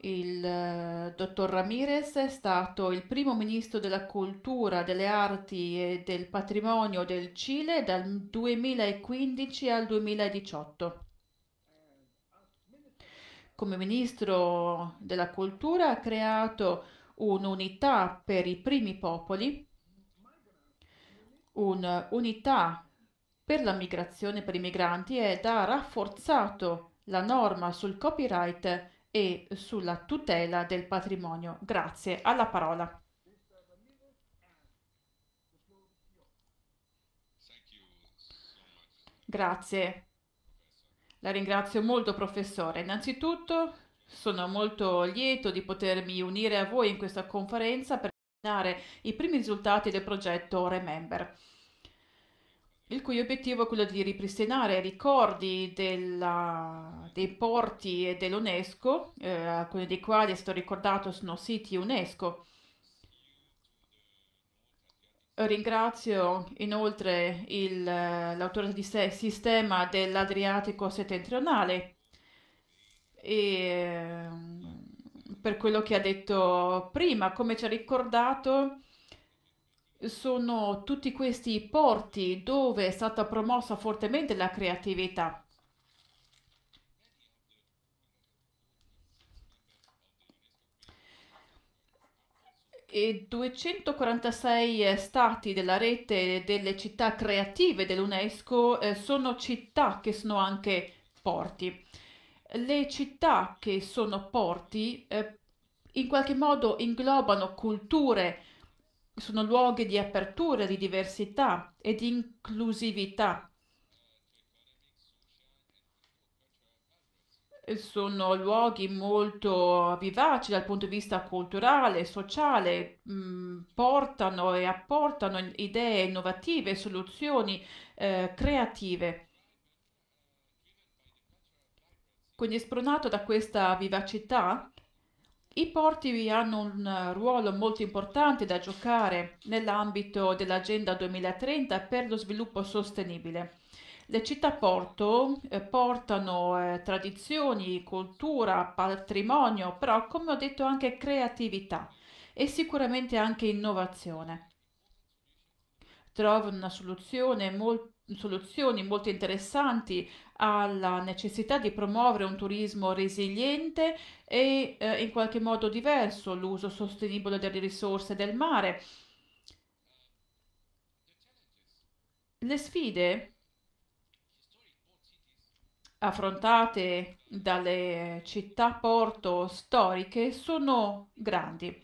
il dottor Ramirez è stato il primo ministro della cultura, delle arti e del patrimonio del Cile dal 2015 al 2018. Come ministro della cultura ha creato un'unità per i primi popoli, un'unità per la migrazione, per i migranti, ed ha rafforzato la norma sul copyright e sulla tutela del patrimonio. Grazie, alla parola. Grazie, la ringrazio molto, professore. Innanzitutto sono molto lieto di potermi unire a voi in questa conferenza per esaminare i primi risultati del progetto Remember, il cui obiettivo è quello di ripristinare i ricordi dei porti dell'UNESCO, alcuni dei quali, è stato ricordato, sono siti UNESCO. Ringrazio inoltre l'autorità di sistema dell'Adriatico settentrionale e per quello che ha detto prima. Come ci ha ricordato, sono tutti questi porti dove è stata promossa fortemente la creatività. E 246 stati della rete delle città creative dell'UNESCO sono città che sono anche porti. Le città che sono porti in qualche modo inglobano culture, sono luoghi di apertura, di diversità e di inclusività. Sono luoghi molto vivaci dal punto di vista culturale, sociale, portano e apportano idee innovative, soluzioni creative. Quindi, spronato da questa vivacità, i porti hanno un ruolo molto importante da giocare nell'ambito dell'Agenda 2030 per lo sviluppo sostenibile. Le città porto portano tradizioni, cultura, patrimonio, però, come ho detto, anche creatività e sicuramente anche innovazione. Trovano una soluzione soluzioni molto interessanti alla necessità di promuovere un turismo resiliente e in qualche modo diverso, l'uso sostenibile delle risorse del mare. Le sfide affrontate dalle città porto storiche sono grandi.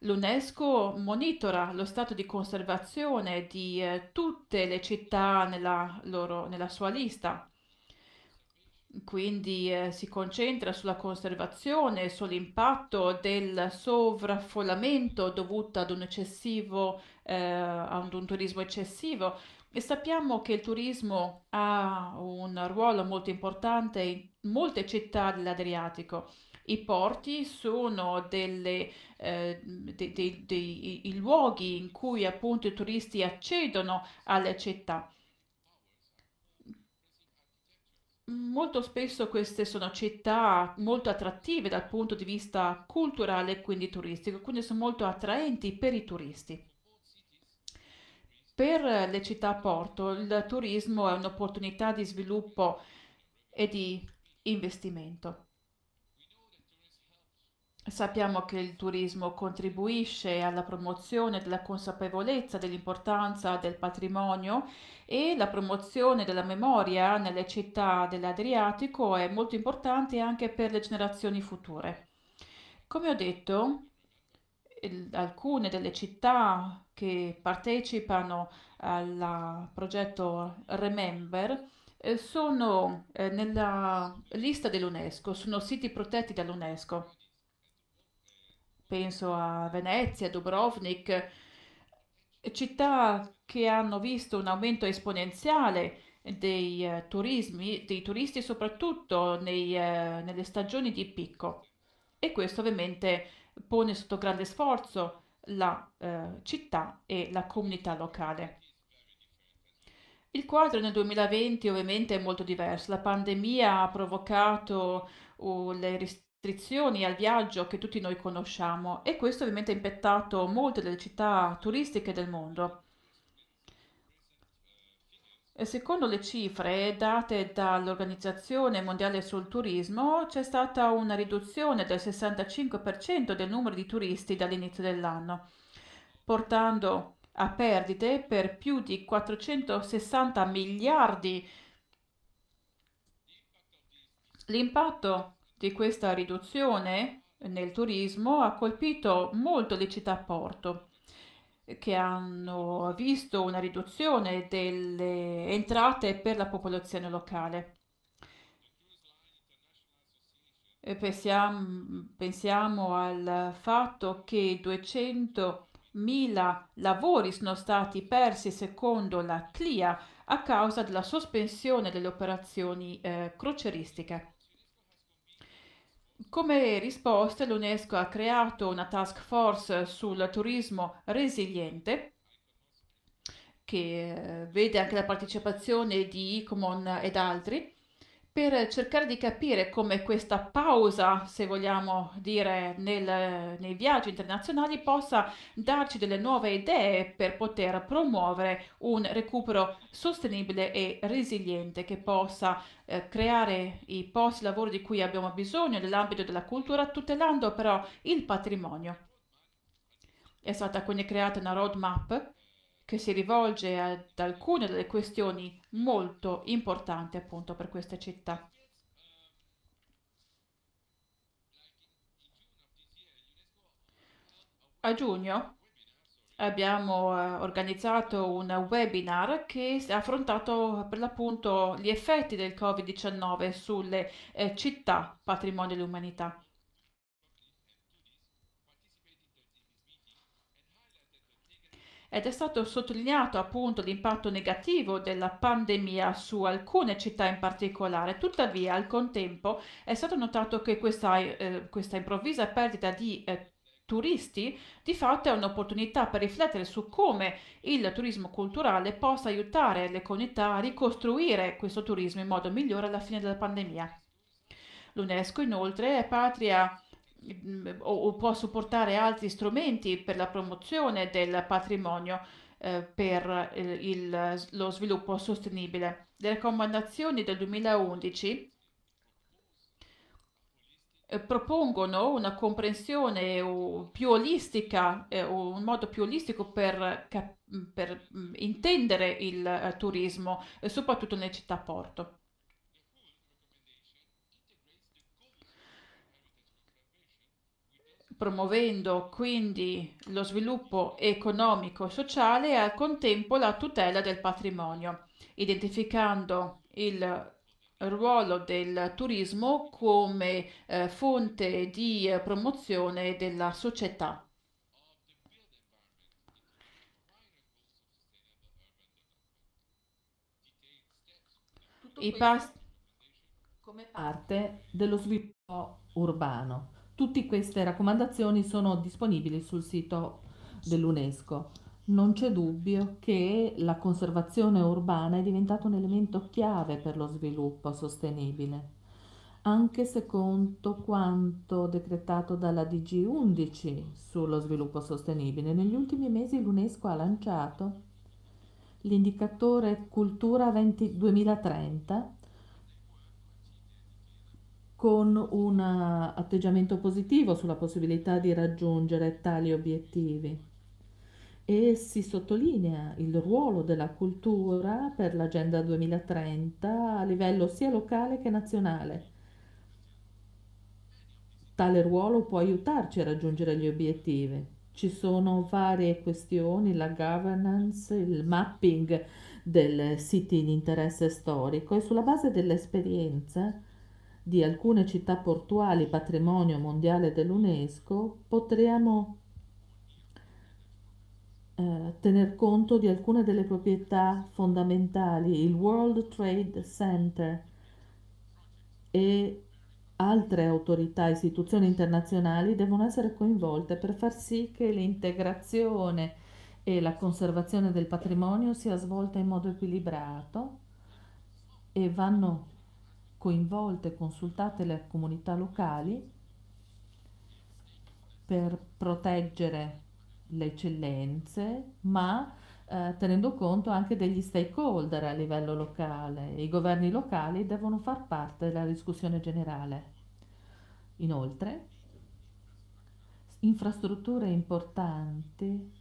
L'UNESCO monitora lo stato di conservazione di tutte le città nella sua lista, quindi si concentra sulla conservazione, sull'impatto del sovraffollamento dovuto ad un eccessivo, ad un turismo eccessivo, e sappiamo che il turismo ha un ruolo molto importante in molte città dell'Adriatico. I porti sono dei luoghi in cui appunto i turisti accedono alle città. Molto spesso queste sono città molto attrattive dal punto di vista culturale e quindi turistico, quindi sono molto attraenti per i turisti. Per le città porto il turismo è un'opportunità di sviluppo e di investimento. Sappiamo che il turismo contribuisce alla promozione della consapevolezza dell'importanza del patrimonio, e la promozione della memoria nelle città dell'Adriatico è molto importante anche per le generazioni future. Come ho detto, alcune delle città che partecipano al progetto Remember sono nella lista dell'UNESCO, sono siti protetti dall'UNESCO. Penso a Venezia, Dubrovnik, città che hanno visto un aumento esponenziale dei turisti, soprattutto nelle stagioni di picco. E questo ovviamente pone sotto grande sforzo la città e la comunità locale. Il quadro nel 2020 ovviamente è molto diverso. La pandemia ha provocato le restrizioni al viaggio che tutti noi conosciamo e questo ovviamente ha impattato molte delle città turistiche del mondo. E secondo le cifre date dall'Organizzazione Mondiale sul Turismo c'è stata una riduzione del 65% del numero di turisti dall'inizio dell'anno, portando a perdite per più di 460 miliardi. L'impatto di questa riduzione nel turismo ha colpito molto le città porto, che hanno visto una riduzione delle entrate per la popolazione locale. E pensiamo al fatto che 200.000 lavori sono stati persi secondo la CLIA a causa della sospensione delle operazioni croceristiche. Come risposta, l'UNESCO ha creato una task force sul turismo resiliente che vede anche la partecipazione di ICOMON ed altri per cercare di capire come questa pausa, se vogliamo dire, nei viaggi internazionali possa darci delle nuove idee per poter promuovere un recupero sostenibile e resiliente che possa creare i posti di lavoro di cui abbiamo bisogno nell'ambito della cultura, tutelando però il patrimonio. È stata quindi creata una roadmap che si rivolge ad alcune delle questioni molto importanti appunto per queste città. A giugno abbiamo organizzato un webinar che ha affrontato per l'appunto gli effetti del Covid-19 sulle città patrimonio dell'umanità. Ed è stato sottolineato appunto l'impatto negativo della pandemia su alcune città in particolare. Tuttavia, al contempo, è stato notato che questa improvvisa perdita di turisti di fatto è un'opportunità per riflettere su come il turismo culturale possa aiutare le comunità a ricostruire questo turismo in modo migliore alla fine della pandemia. L'UNESCO inoltre è patria o può supportare altri strumenti per la promozione del patrimonio per lo sviluppo sostenibile. Le raccomandazioni del 2011 propongono una comprensione più olistica, un modo più olistico per intendere il turismo, soprattutto nelle città porto. Promuovendo quindi lo sviluppo economico e sociale e al contempo la tutela del patrimonio, identificando il ruolo del turismo come fonte di promozione della società. Tutto questo come parte dello sviluppo urbano. Tutte queste raccomandazioni sono disponibili sul sito dell'UNESCO. Non c'è dubbio che la conservazione urbana è diventata un elemento chiave per lo sviluppo sostenibile, anche secondo quanto decretato dalla DG11 sullo sviluppo sostenibile. Negli ultimi mesi l'UNESCO ha lanciato l'indicatore Cultura 2030, con un atteggiamento positivo sulla possibilità di raggiungere tali obiettivi, e si sottolinea il ruolo della cultura per l'Agenda 2030 a livello sia locale che nazionale. Tale ruolo può aiutarci a raggiungere gli obiettivi. Ci sono varie questioni, la governance, il mapping del siti di interesse storico, e sulla base dell'esperienza di alcune città portuali patrimonio mondiale dell'UNESCO potremo tener conto di alcune delle proprietà fondamentali, il World Trade Center e altre autorità e istituzioni internazionali devono essere coinvolte per far sì che l'integrazione e la conservazione del patrimonio sia svolta in modo equilibrato, e vanno coinvolte e consultate le comunità locali per proteggere le eccellenze, ma tenendo conto anche degli stakeholder a livello locale. I governi locali devono far parte della discussione generale. Inoltre, infrastrutture importanti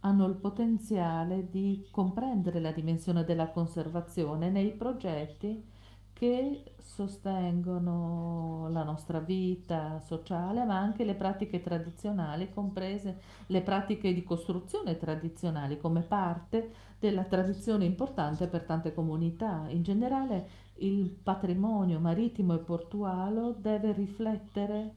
hanno il potenziale di comprendere la dimensione della conservazione nei progetti che sostengono la nostra vita sociale, ma anche le pratiche tradizionali, comprese le pratiche di costruzione tradizionali, come parte della tradizione importante per tante comunità. In generale, il patrimonio marittimo e portuale deve riflettere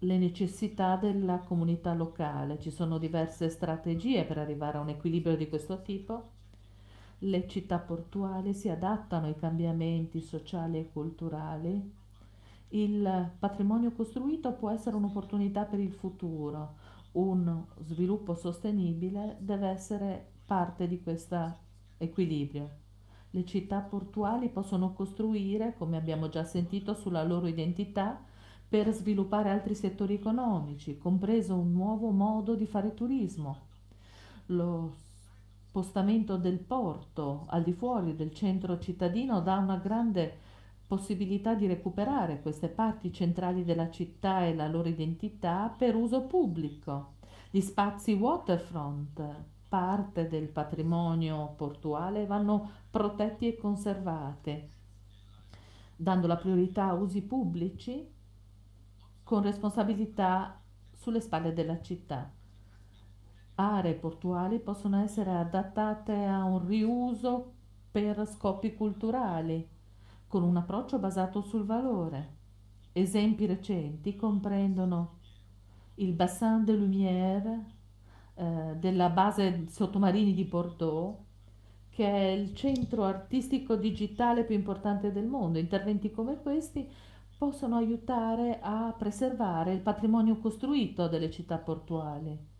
le necessità della comunità locale. Ci sono diverse strategie per arrivare a un equilibrio di questo tipo. Le città portuali si adattano ai cambiamenti sociali e culturali. Il patrimonio costruito può essere un'opportunità per il futuro. Un sviluppo sostenibile deve essere parte di questo equilibrio. Le città portuali possono costruire, come abbiamo già sentito, sulla loro identità per sviluppare altri settori economici, compreso un nuovo modo di fare turismo. Lo spostamento del porto al di fuori del centro cittadino dà una grande possibilità di recuperare queste parti centrali della città e la loro identità per uso pubblico. Gli spazi waterfront, parte del patrimonio portuale, vanno protetti e conservati, dando la priorità a usi pubblici con responsabilità sulle spalle della città. Aree portuali possono essere adattate a un riuso per scopi culturali, con un approccio basato sul valore. Esempi recenti comprendono il Bassin des Lumières della base sottomarini di Bordeaux, che è il centro artistico digitale più importante del mondo. Interventi come questi possono aiutare a preservare il patrimonio costruito delle città portuali.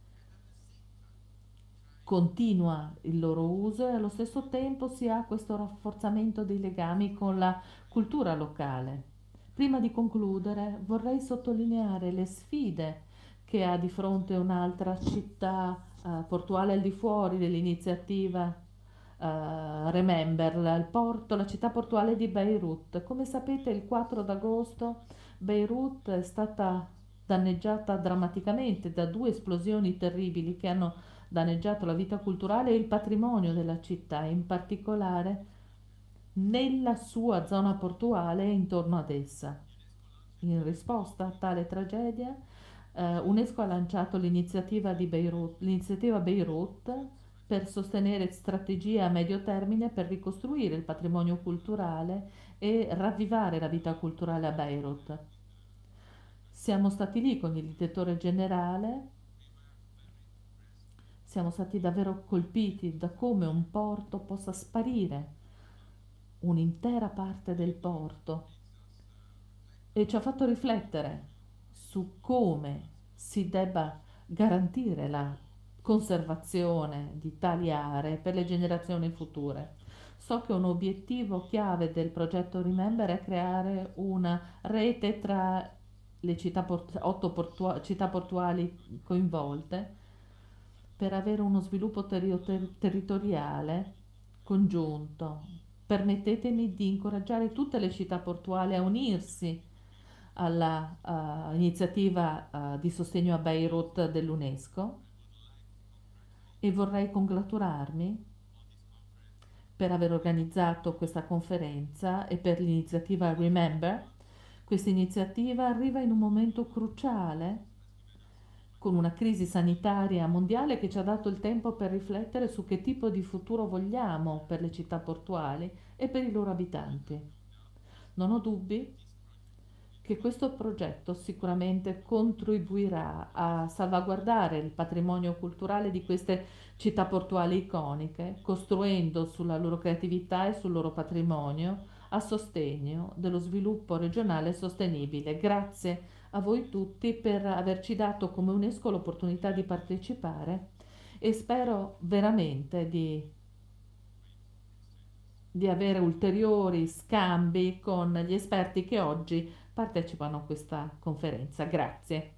Continua il loro uso e allo stesso tempo si ha questo rafforzamento dei legami con la cultura locale. Prima di concludere vorrei sottolineare le sfide che ha di fronte un'altra città portuale al di fuori dell'iniziativa Remember, la città portuale di Beirut. Come sapete, il 4 d'agosto Beirut è stata danneggiata drammaticamente da due esplosioni terribili che hanno danneggiato la vita culturale e il patrimonio della città, in particolare nella sua zona portuale e intorno ad essa. In risposta a tale tragedia, UNESCO ha lanciato l'iniziativa Beirut per sostenere strategie a medio termine per ricostruire il patrimonio culturale e ravvivare la vita culturale a Beirut. Siamo stati lì con il direttore generale. Siamo stati davvero colpiti da come un porto possa sparire, un'intera parte del porto, e ci ha fatto riflettere su come si debba garantire la conservazione di tali aree per le generazioni future. So che un obiettivo chiave del progetto Remember è creare una rete tra le otto città portuali coinvolte, per avere uno sviluppo territoriale congiunto. Permettetemi di incoraggiare tutte le città portuali a unirsi alla iniziativa di sostegno a Beirut dell'UNESCO, e vorrei congratularmi per aver organizzato questa conferenza e per l'iniziativa Remember, Questa iniziativa arriva in un momento cruciale, con una crisi sanitaria mondiale che ci ha dato il tempo per riflettere su che tipo di futuro vogliamo per le città portuali e per i loro abitanti. Non ho dubbi che questo progetto sicuramente contribuirà a salvaguardare il patrimonio culturale di queste città portuali iconiche, costruendo sulla loro creatività e sul loro patrimonio a sostegno dello sviluppo regionale sostenibile. Grazie a voi tutti per averci dato come UNESCO l'opportunità di partecipare e spero veramente di avere ulteriori scambi con gli esperti che oggi partecipano a questa conferenza. Grazie.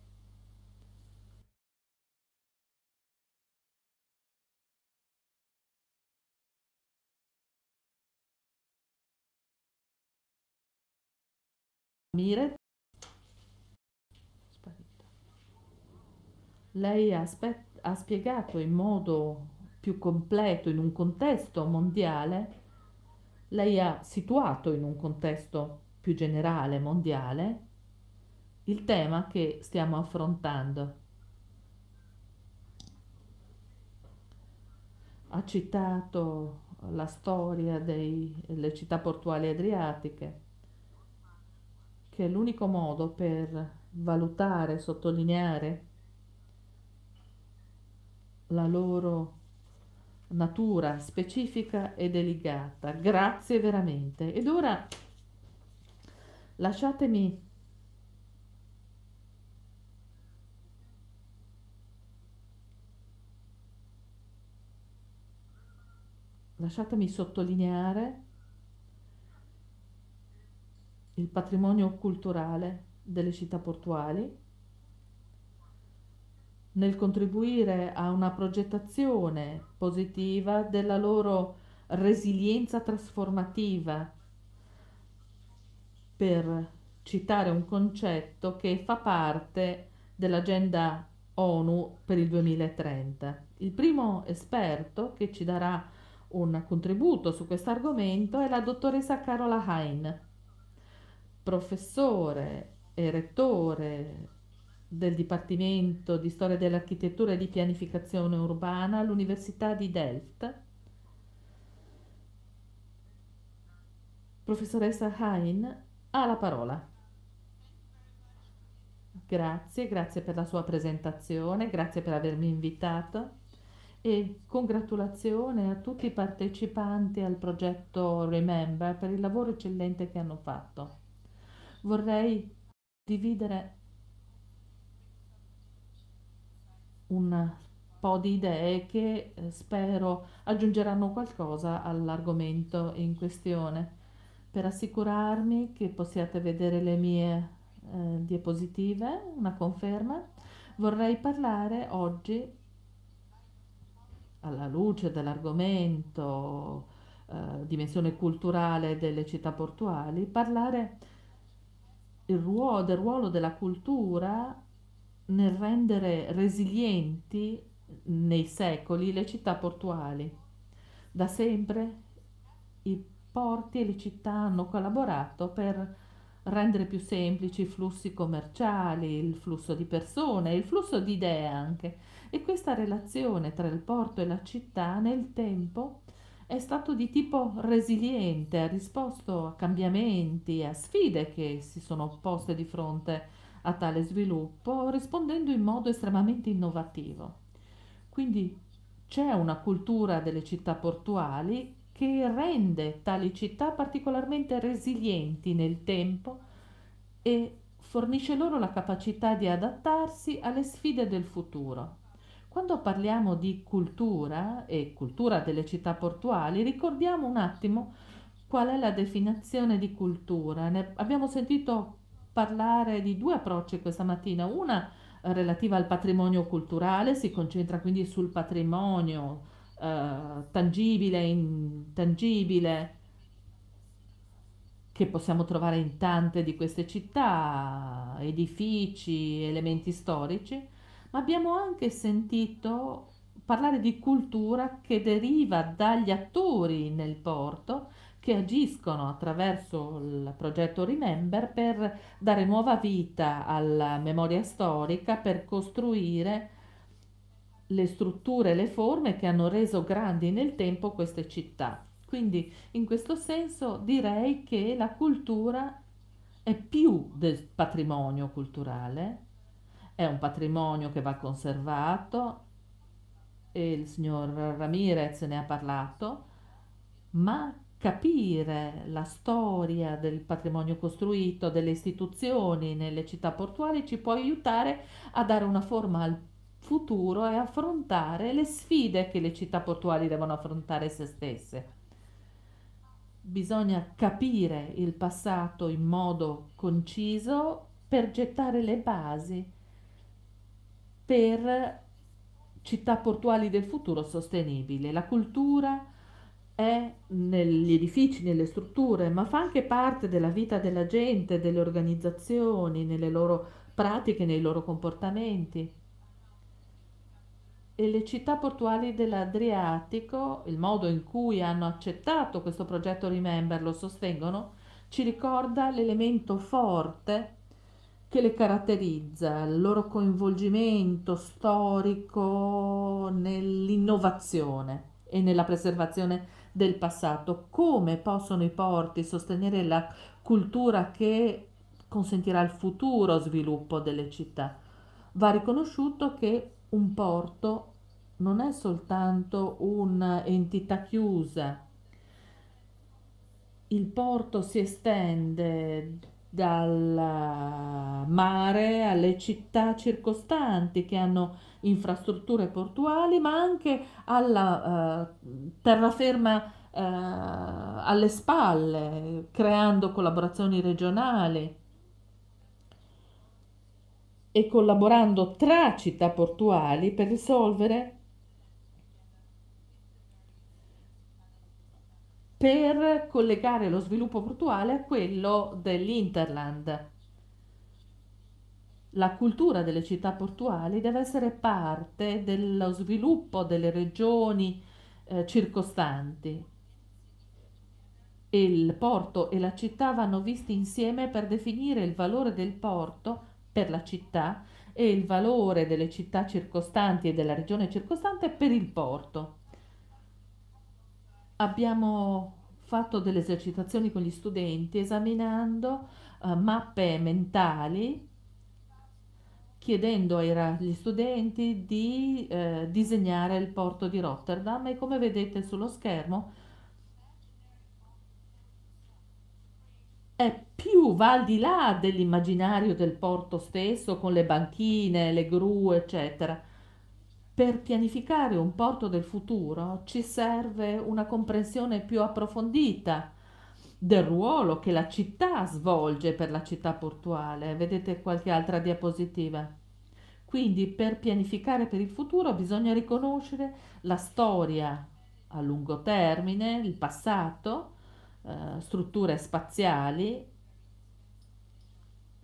Lei ha spiegato in modo più completo, in un contesto mondiale, lei ha situato in un contesto più generale mondiale il tema che stiamo affrontando. Ha citato la storia delle città portuali adriatiche, che è l'unico modo per valutare, sottolineare la loro natura specifica e delicata. Grazie veramente. Ed ora lasciatemi sottolineare il patrimonio culturale delle città portuali nel contribuire a una progettazione positiva della loro resilienza trasformativa, per citare un concetto che fa parte dell'agenda ONU per il 2030. Il primo esperto che ci darà un contributo su questo argomento è la dottoressa Carola Hein, professore e rettore del Dipartimento di Storia dell'Architettura e di Pianificazione Urbana all'Università di Delft. Professoressa Hein ha la parola. Grazie, grazie per la sua presentazione, grazie per avermi invitato e congratulazioni a tutti i partecipanti al progetto Remember per il lavoro eccellente che hanno fatto. Vorrei dividere un po' di idee che spero aggiungeranno qualcosa all'argomento in questione, per assicurarmi che possiate vedere le mie diapositive. Una conferma. Vorrei parlare oggi, alla luce dell'argomento dimensione culturale delle città portuali, parlare del ruolo della cultura nel rendere resilienti nei secoli le città portuali. Da sempre i porti e le città hanno collaborato per rendere più semplici i flussi commerciali, il flusso di persone, il flusso di idee anche. E questa relazione tra il porto e la città nel tempo è stato di tipo resiliente, ha risposto a cambiamenti, a sfide che si sono poste di fronte a tale sviluppo, rispondendo in modo estremamente innovativo. Quindi c'è una cultura delle città portuali che rende tali città particolarmente resilienti nel tempo e fornisce loro la capacità di adattarsi alle sfide del futuro. Quando parliamo di cultura e cultura delle città portuali, ricordiamo un attimo qual è la definizione di cultura. Ne abbiamo sentito parlare di due approcci questa mattina, una relativa al patrimonio culturale, si concentra quindi sul patrimonio tangibile e intangibile che possiamo trovare in tante di queste città, edifici, elementi storici, ma abbiamo anche sentito parlare di cultura che deriva dagli attori nel porto, che agiscono attraverso il progetto Remember per dare nuova vita alla memoria storica, per costruire le strutture e le forme che hanno reso grandi nel tempo queste città. Quindi in questo senso direi che la cultura è più del patrimonio culturale, è un patrimonio che va conservato, e il signor Ramirez ne ha parlato, ma capire la storia del patrimonio costruito, delle istituzioni nelle città portuali ci può aiutare a dare una forma al futuro e affrontare le sfide che le città portuali devono affrontare se stesse. Bisogna capire il passato in modo conciso per gettare le basi per città portuali del futuro sostenibile. La cultura è negli edifici, nelle strutture, ma fa anche parte della vita della gente, delle organizzazioni, nelle loro pratiche, nei loro comportamenti. E le città portuali dell'Adriatico, il modo in cui hanno accettato questo progetto Remember, lo sostengono, ci ricorda l'elemento forte che le caratterizza, il loro coinvolgimento storico nell'innovazione e nella preservazione del passato. Come possono i porti sostenere la cultura che consentirà il futuro sviluppo delle città? Va riconosciuto che un porto non è soltanto un'entità chiusa, il porto si estende dal mare alle città circostanti che hanno infrastrutture portuali, ma anche alla terraferma alle spalle, creando collaborazioni regionali e collaborando tra città portuali per risolvere, per collegare lo sviluppo portuale a quello dell'Interland. La cultura delle città portuali deve essere parte dello sviluppo delle regioni circostanti. Il porto e la città vanno visti insieme per definire il valore del porto per la città e il valore delle città circostanti e della regione circostante per il porto. Abbiamo fatto delle esercitazioni con gli studenti esaminando mappe mentali, chiedendo agli studenti di disegnare il porto di Rotterdam, e come vedete sullo schermo è più, va al di là dell'immaginario del porto stesso con le banchine, le gru, eccetera. Per pianificare un porto del futuro ci serve una comprensione più approfondita del ruolo che la città svolge per la città portuale. Vedete qualche altra diapositiva? Quindi per pianificare per il futuro bisogna riconoscere la storia a lungo termine, il passato, strutture spaziali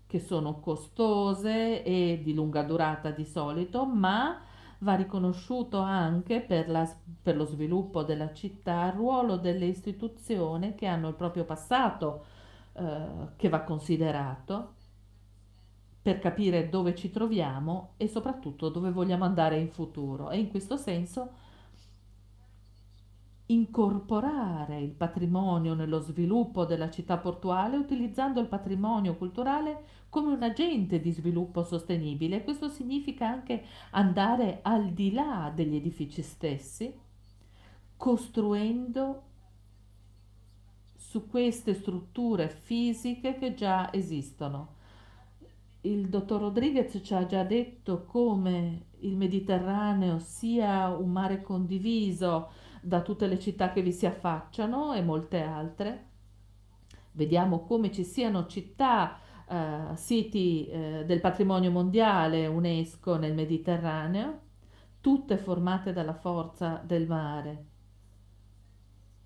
che sono costose e di lunga durata di solito, ma va riconosciuto anche per lo sviluppo della città il ruolo delle istituzioni che hanno il proprio passato che va considerato per capire dove ci troviamo e soprattutto dove vogliamo andare in futuro. E in questo senso incorporare il patrimonio nello sviluppo della città portuale utilizzando il patrimonio culturale come un agente di sviluppo sostenibile. Questo significa anche andare al di là degli edifici stessi, costruendo su queste strutture fisiche che già esistono. Il dottor Rodriguez ci ha già detto come il Mediterraneo sia un mare condiviso da tutte le città che vi si affacciano e molte altre. Vediamo come ci siano città, siti del patrimonio mondiale UNESCO nel Mediterraneo, tutte formate dalla forza del mare.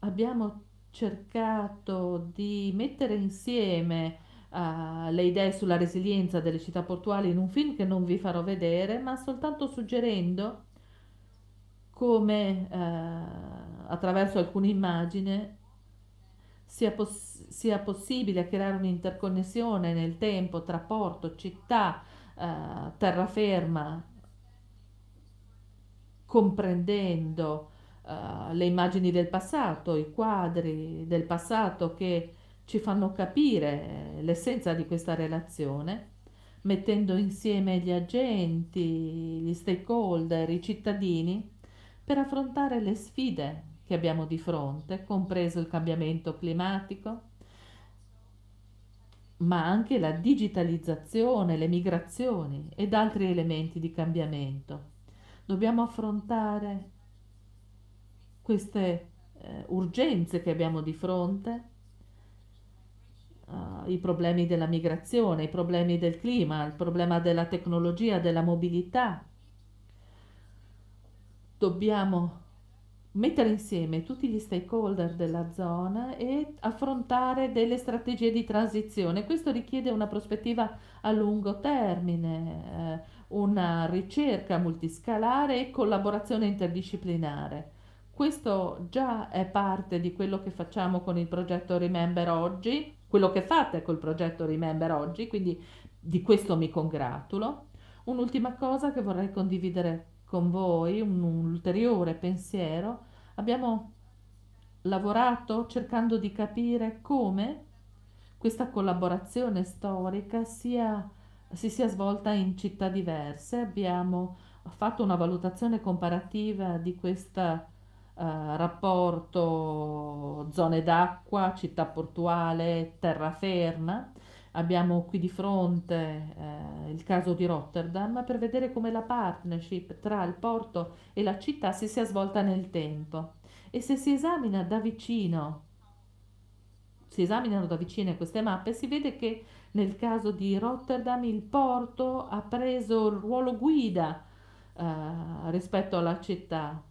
Abbiamo cercato di mettere insieme le idee sulla resilienza delle città portuali in un film che non vi farò vedere, ma soltanto suggerendo come attraverso alcune immagini sia possibile creare un'interconnessione nel tempo tra porto, città, terraferma, comprendendo le immagini del passato, i quadri del passato che ci fanno capire l'essenza di questa relazione, mettendo insieme gli agenti, gli stakeholder, i cittadini, per affrontare le sfide che abbiamo di fronte, compreso il cambiamento climatico, ma anche la digitalizzazione, le migrazioni ed altri elementi di cambiamento. Dobbiamo affrontare queste urgenze che abbiamo di fronte, i problemi della migrazione, i problemi del clima, il problema della tecnologia, della mobilità. Dobbiamo mettere insieme tutti gli stakeholder della zona e affrontare delle strategie di transizione. Questo richiede una prospettiva a lungo termine, una ricerca multiscalare e collaborazione interdisciplinare. Questo già è parte di quello che facciamo con il progetto Remember oggi, quello che fate col progetto Remember oggi, quindi di questo mi congratulo. Un'ultima cosa che vorrei condividere con voi, un ulteriore pensiero: abbiamo lavorato cercando di capire come questa collaborazione storica si sia svolta in città diverse. Abbiamo fatto una valutazione comparativa di questo rapporto zone d'acqua, città portuale, terraferma. Abbiamo qui di fronte il caso di Rotterdam, per vedere come la partnership tra il porto e la città si sia svolta nel tempo. E se si esaminano da vicino queste mappe, si vede che nel caso di Rotterdam il porto ha preso il ruolo guida rispetto alla città.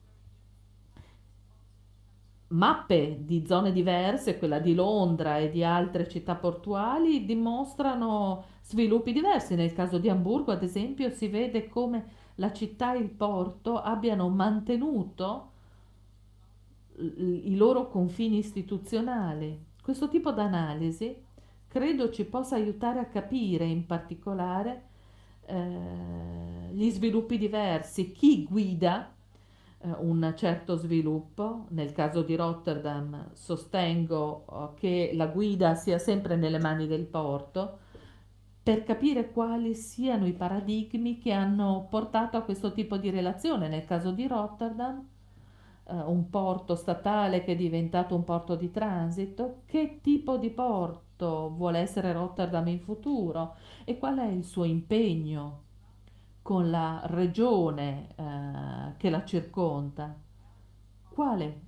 Mappe di zone diverse, quella di Londra e di altre città portuali, dimostrano sviluppi diversi. Nel caso di Amburgo, ad esempio, si vede come la città e il porto abbiano mantenuto i loro confini istituzionali. Questo tipo di analisi credo ci possa aiutare a capire in particolare gli sviluppi diversi, chi guida un certo sviluppo. Nel caso di Rotterdam sostengo che la guida sia sempre nelle mani del porto, per capire quali siano i paradigmi che hanno portato a questo tipo di relazione. Nel caso di Rotterdam, un porto statale che è diventato un porto di transito, che tipo di porto vuole essere Rotterdam in futuro e qual è il suo impegno con la regione che la circonda? Quale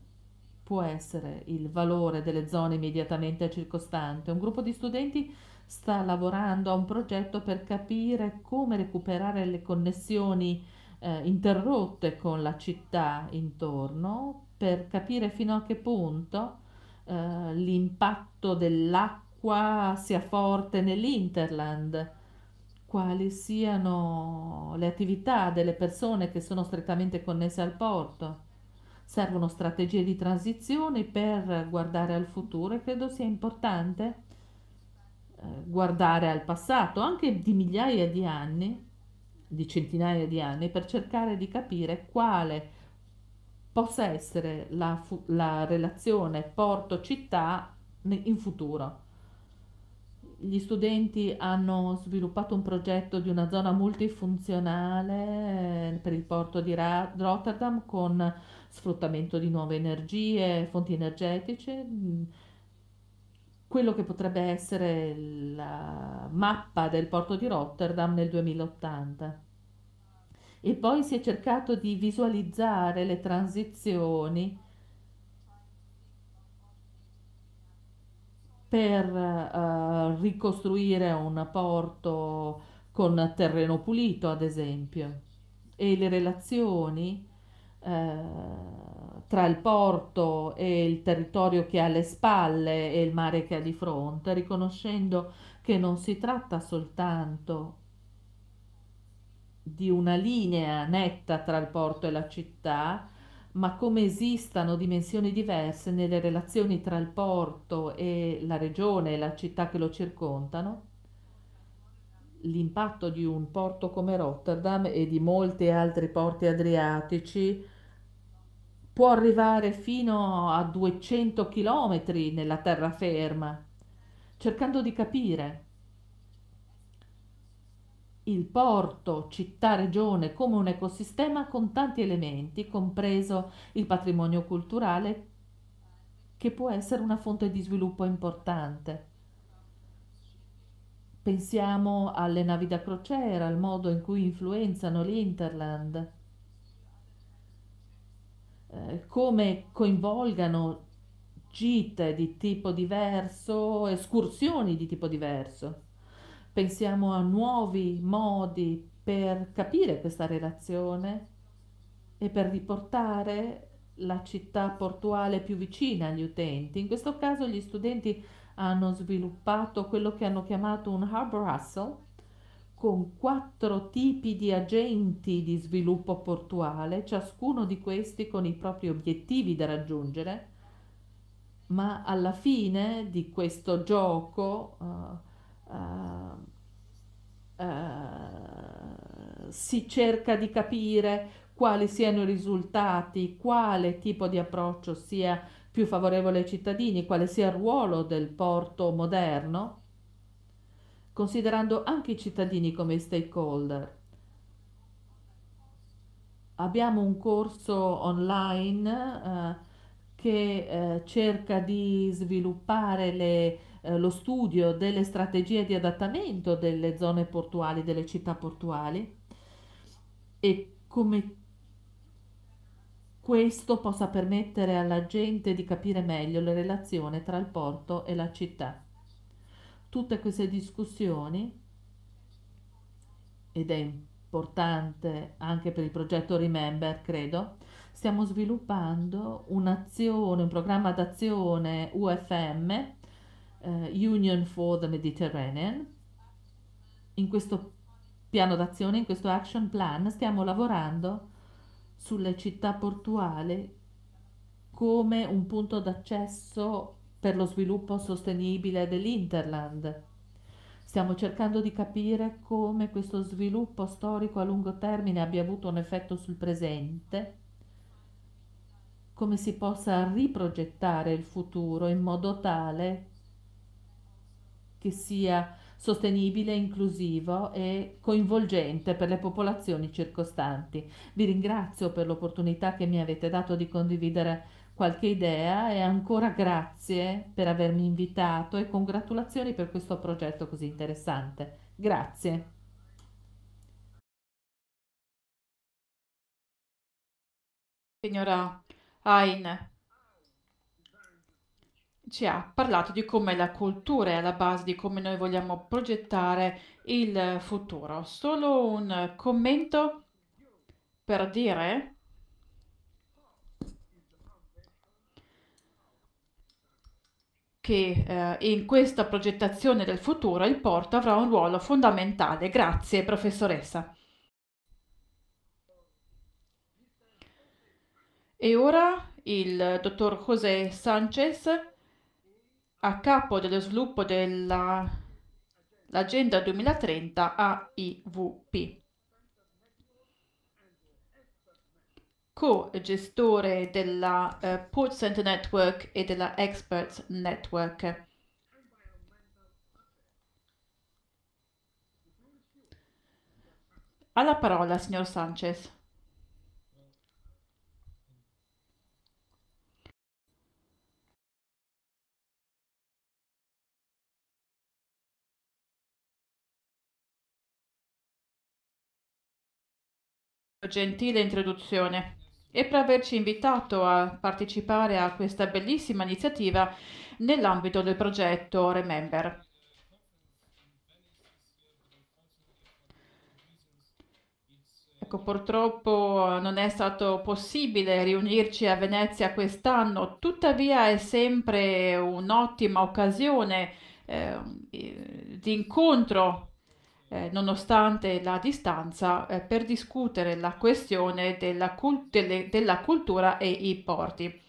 può essere il valore delle zone immediatamente circostanti? Un gruppo di studenti sta lavorando a un progetto per capire come recuperare le connessioni interrotte con la città intorno, per capire fino a che punto l'impatto dell'acqua sia forte nell'Interland, quali siano le attività delle persone che sono strettamente connesse al porto. Servono strategie di transizione per guardare al futuro, e credo sia importante guardare al passato, anche di migliaia di anni, di centinaia di anni, per cercare di capire quale possa essere la relazione porto-città in futuro. Gli studenti hanno sviluppato un progetto di una zona multifunzionale per il porto di Rotterdam, con sfruttamento di nuove energie, fonti energetiche, quello che potrebbe essere la mappa del porto di Rotterdam nel 2080. E poi si è cercato di visualizzare le transizioni per ricostruire un porto con terreno pulito, ad esempio, e le relazioni tra il porto e il territorio che ha alle spalle e il mare che ha di fronte, riconoscendo che non si tratta soltanto di una linea netta tra il porto e la città, ma come esistano dimensioni diverse nelle relazioni tra il porto e la regione e la città che lo circondano, l'impatto di un porto come Rotterdam e di molti altri porti adriatici può arrivare fino a 200 chilometri nella terraferma, cercando di capire il porto, città, regione come un ecosistema con tanti elementi, compreso il patrimonio culturale, che può essere una fonte di sviluppo importante. Pensiamo alle navi da crociera, al modo in cui influenzano l'Interland, come coinvolgano gite di tipo diverso, escursioni di tipo diverso. Pensiamo a nuovi modi per capire questa relazione e per riportare la città portuale più vicina agli utenti. In questo caso gli studenti hanno sviluppato quello che hanno chiamato un harbor hustle, con 4 tipi di agenti di sviluppo portuale, ciascuno di questi con i propri obiettivi da raggiungere, ma alla fine di questo gioco si cerca di capire quali siano i risultati, quale tipo di approccio sia più favorevole ai cittadini, quale sia il ruolo del porto moderno, considerando anche i cittadini come stakeholder. Abbiamo un corso online che cerca di sviluppare lo studio delle strategie di adattamento delle zone portuali, delle città portuali, e come questo possa permettere alla gente di capire meglio la relazione tra il porto e la città. Tutte queste discussioni, ed è importante anche per il progetto Remember, credo, stiamo sviluppando un'azione, un programma d'azione UFM, Union for the Mediterranean. In questo piano d'azione, in questo action plan, stiamo lavorando sulle città portuali come un punto d'accesso per lo sviluppo sostenibile dell'Interland. Stiamo cercando di capire come questo sviluppo storico a lungo termine abbia avuto un effetto sul presente, come si possa riprogettare il futuro in modo tale che sia sostenibile, inclusivo e coinvolgente per le popolazioni circostanti. Vi ringrazio per l'opportunità che mi avete dato di condividere qualche idea, e ancora grazie per avermi invitato e congratulazioni per questo progetto così interessante. Grazie. Signora Hein ci ha parlato di come la cultura è alla base di come noi vogliamo progettare il futuro. Solo un commento per dire che in questa progettazione del futuro il porto avrà un ruolo fondamentale. Grazie, professoressa. E ora il dottor José Sánchez, a capo dello sviluppo dell'Agenda 2030 AIVP, co-gestore della Port Center Network e della Experts Network. Ha la parola, signor Sánchez. Gentile introduzione e per averci invitato a partecipare a questa bellissima iniziativa nell'ambito del progetto Remember. Ecco, purtroppo non è stato possibile riunirci a Venezia quest'anno, tuttavia è sempre un'ottima occasione di incontro nonostante la distanza, per discutere la questione della cultura e i porti.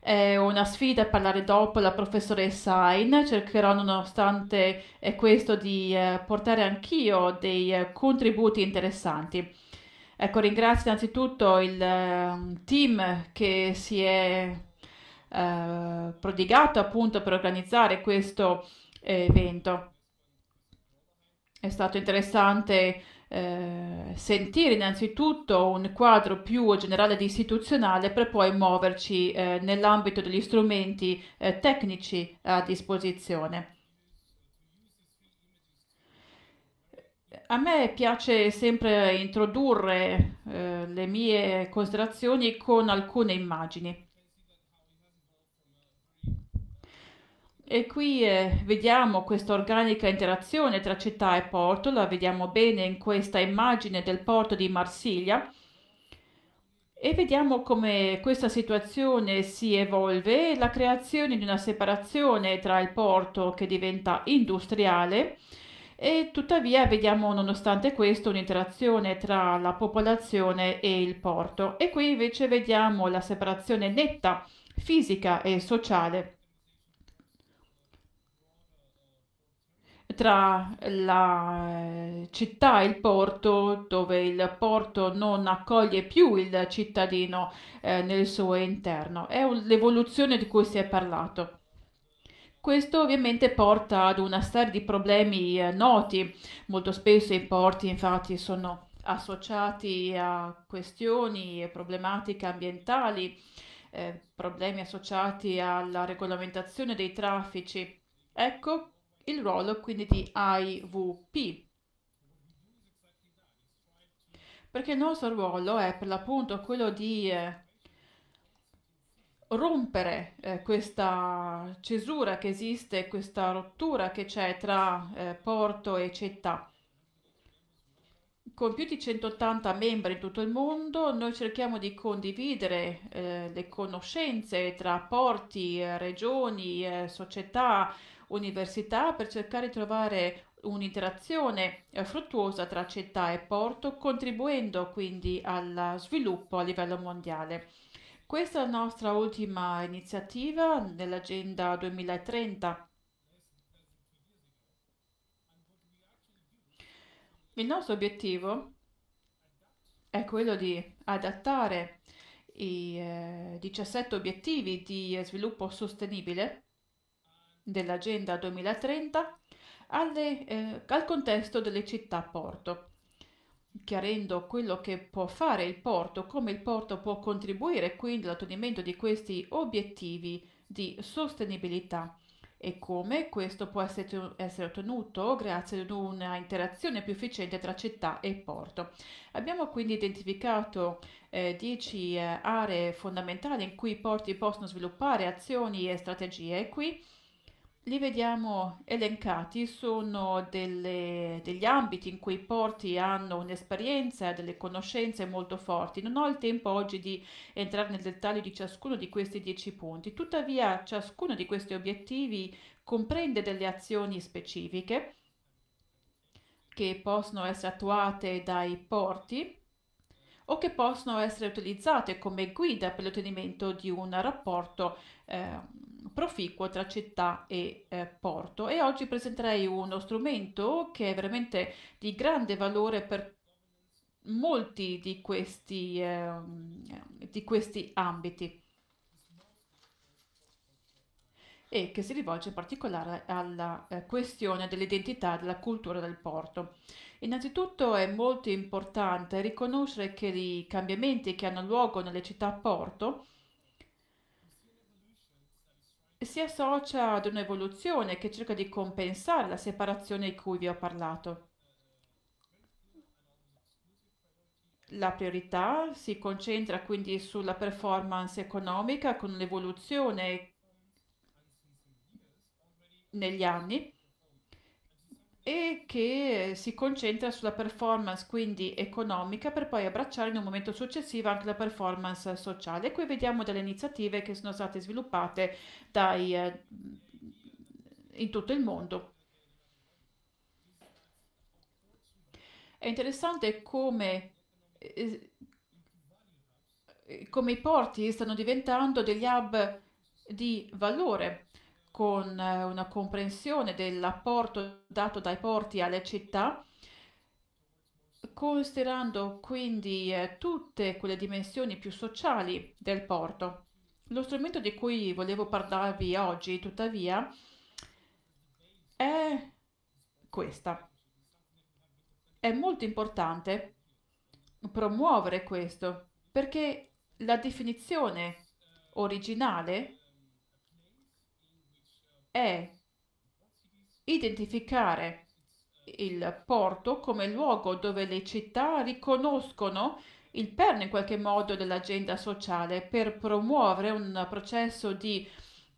È una sfida parlare dopo la professoressa Hein, cercherò nonostante questo di portare anch'io dei contributi interessanti. Ecco, ringrazio innanzitutto il team che si è prodigato appunto per organizzare questo evento. È stato interessante sentire innanzitutto un quadro più generale ed istituzionale per poi muoverci nell'ambito degli strumenti tecnici a disposizione. A me piace sempre introdurre le mie considerazioni con alcune immagini. E qui vediamo questa organica interazione tra città e porto, la vediamo bene in questa immagine del porto di Marsiglia e vediamo come questa situazione si evolve, la creazione di una separazione tra il porto che diventa industriale e tuttavia vediamo nonostante questo un'interazione tra la popolazione e il porto e qui invece vediamo la separazione netta, fisica e sociale tra la città e il porto, dove il porto non accoglie più il cittadino nel suo interno. È l'evoluzione di cui si è parlato. Questo ovviamente porta ad una serie di problemi noti. Molto spesso i porti infatti sono associati a questioni e problematiche ambientali, problemi associati alla regolamentazione dei traffici. Ecco il ruolo quindi di AIVP, perché il nostro ruolo è per l'appunto quello di rompere questa cesura che esiste, questa rottura che c'è tra porto e città. Con più di 180 membri in tutto il mondo, noi cerchiamo di condividere le conoscenze tra porti, regioni, società, università per cercare di trovare un'interazione fruttuosa tra città e porto, contribuendo quindi al sviluppo a livello mondiale. Questa è la nostra ultima iniziativa nell'Agenda 2030. Il nostro obiettivo è quello di adattare i 17 obiettivi di sviluppo sostenibile dell'Agenda 2030 al contesto delle città-porto, chiarendo quello che può fare il porto, come il porto può contribuire quindi all'ottenimento di questi obiettivi di sostenibilità e come questo può essere ottenuto grazie ad una interazione più efficiente tra città e porto. Abbiamo quindi identificato 10 aree fondamentali in cui i porti possono sviluppare azioni e strategie e qui li vediamo elencati, sono degli ambiti in cui i porti hanno un'esperienza, delle conoscenze molto forti. Non ho il tempo oggi di entrare nel dettaglio di ciascuno di questi 10 punti, tuttavia ciascuno di questi obiettivi comprende delle azioni specifiche che possono essere attuate dai porti o che possono essere utilizzate come guida per l'ottenimento di un rapporto proficuo tra città e porto. E oggi presenterei uno strumento che è veramente di grande valore per molti di questi ambiti e che si rivolge in particolare alla questione dell'identità, della cultura del porto. Innanzitutto è molto importante riconoscere che i cambiamenti che hanno luogo nelle città-porto si associa ad un'evoluzione che cerca di compensare la separazione di cui vi ho parlato. La priorità si concentra quindi sulla performance economica con l'evoluzione negli anni e che si concentra sulla performance quindi economica per poi abbracciare in un momento successivo anche la performance sociale. E qui vediamo delle iniziative che sono state sviluppate in tutto il mondo. È interessante come i porti stanno diventando degli hub di valore, con una comprensione dell'apporto dato dai porti alle città, considerando quindi tutte quelle dimensioni più sociali del porto. Lo strumento di cui volevo parlarvi oggi, tuttavia, è questa. È molto importante promuovere questo, perché la definizione originale è identificare il porto come luogo dove le città riconoscono il perno in qualche modo dell'agenda sociale per promuovere un processo di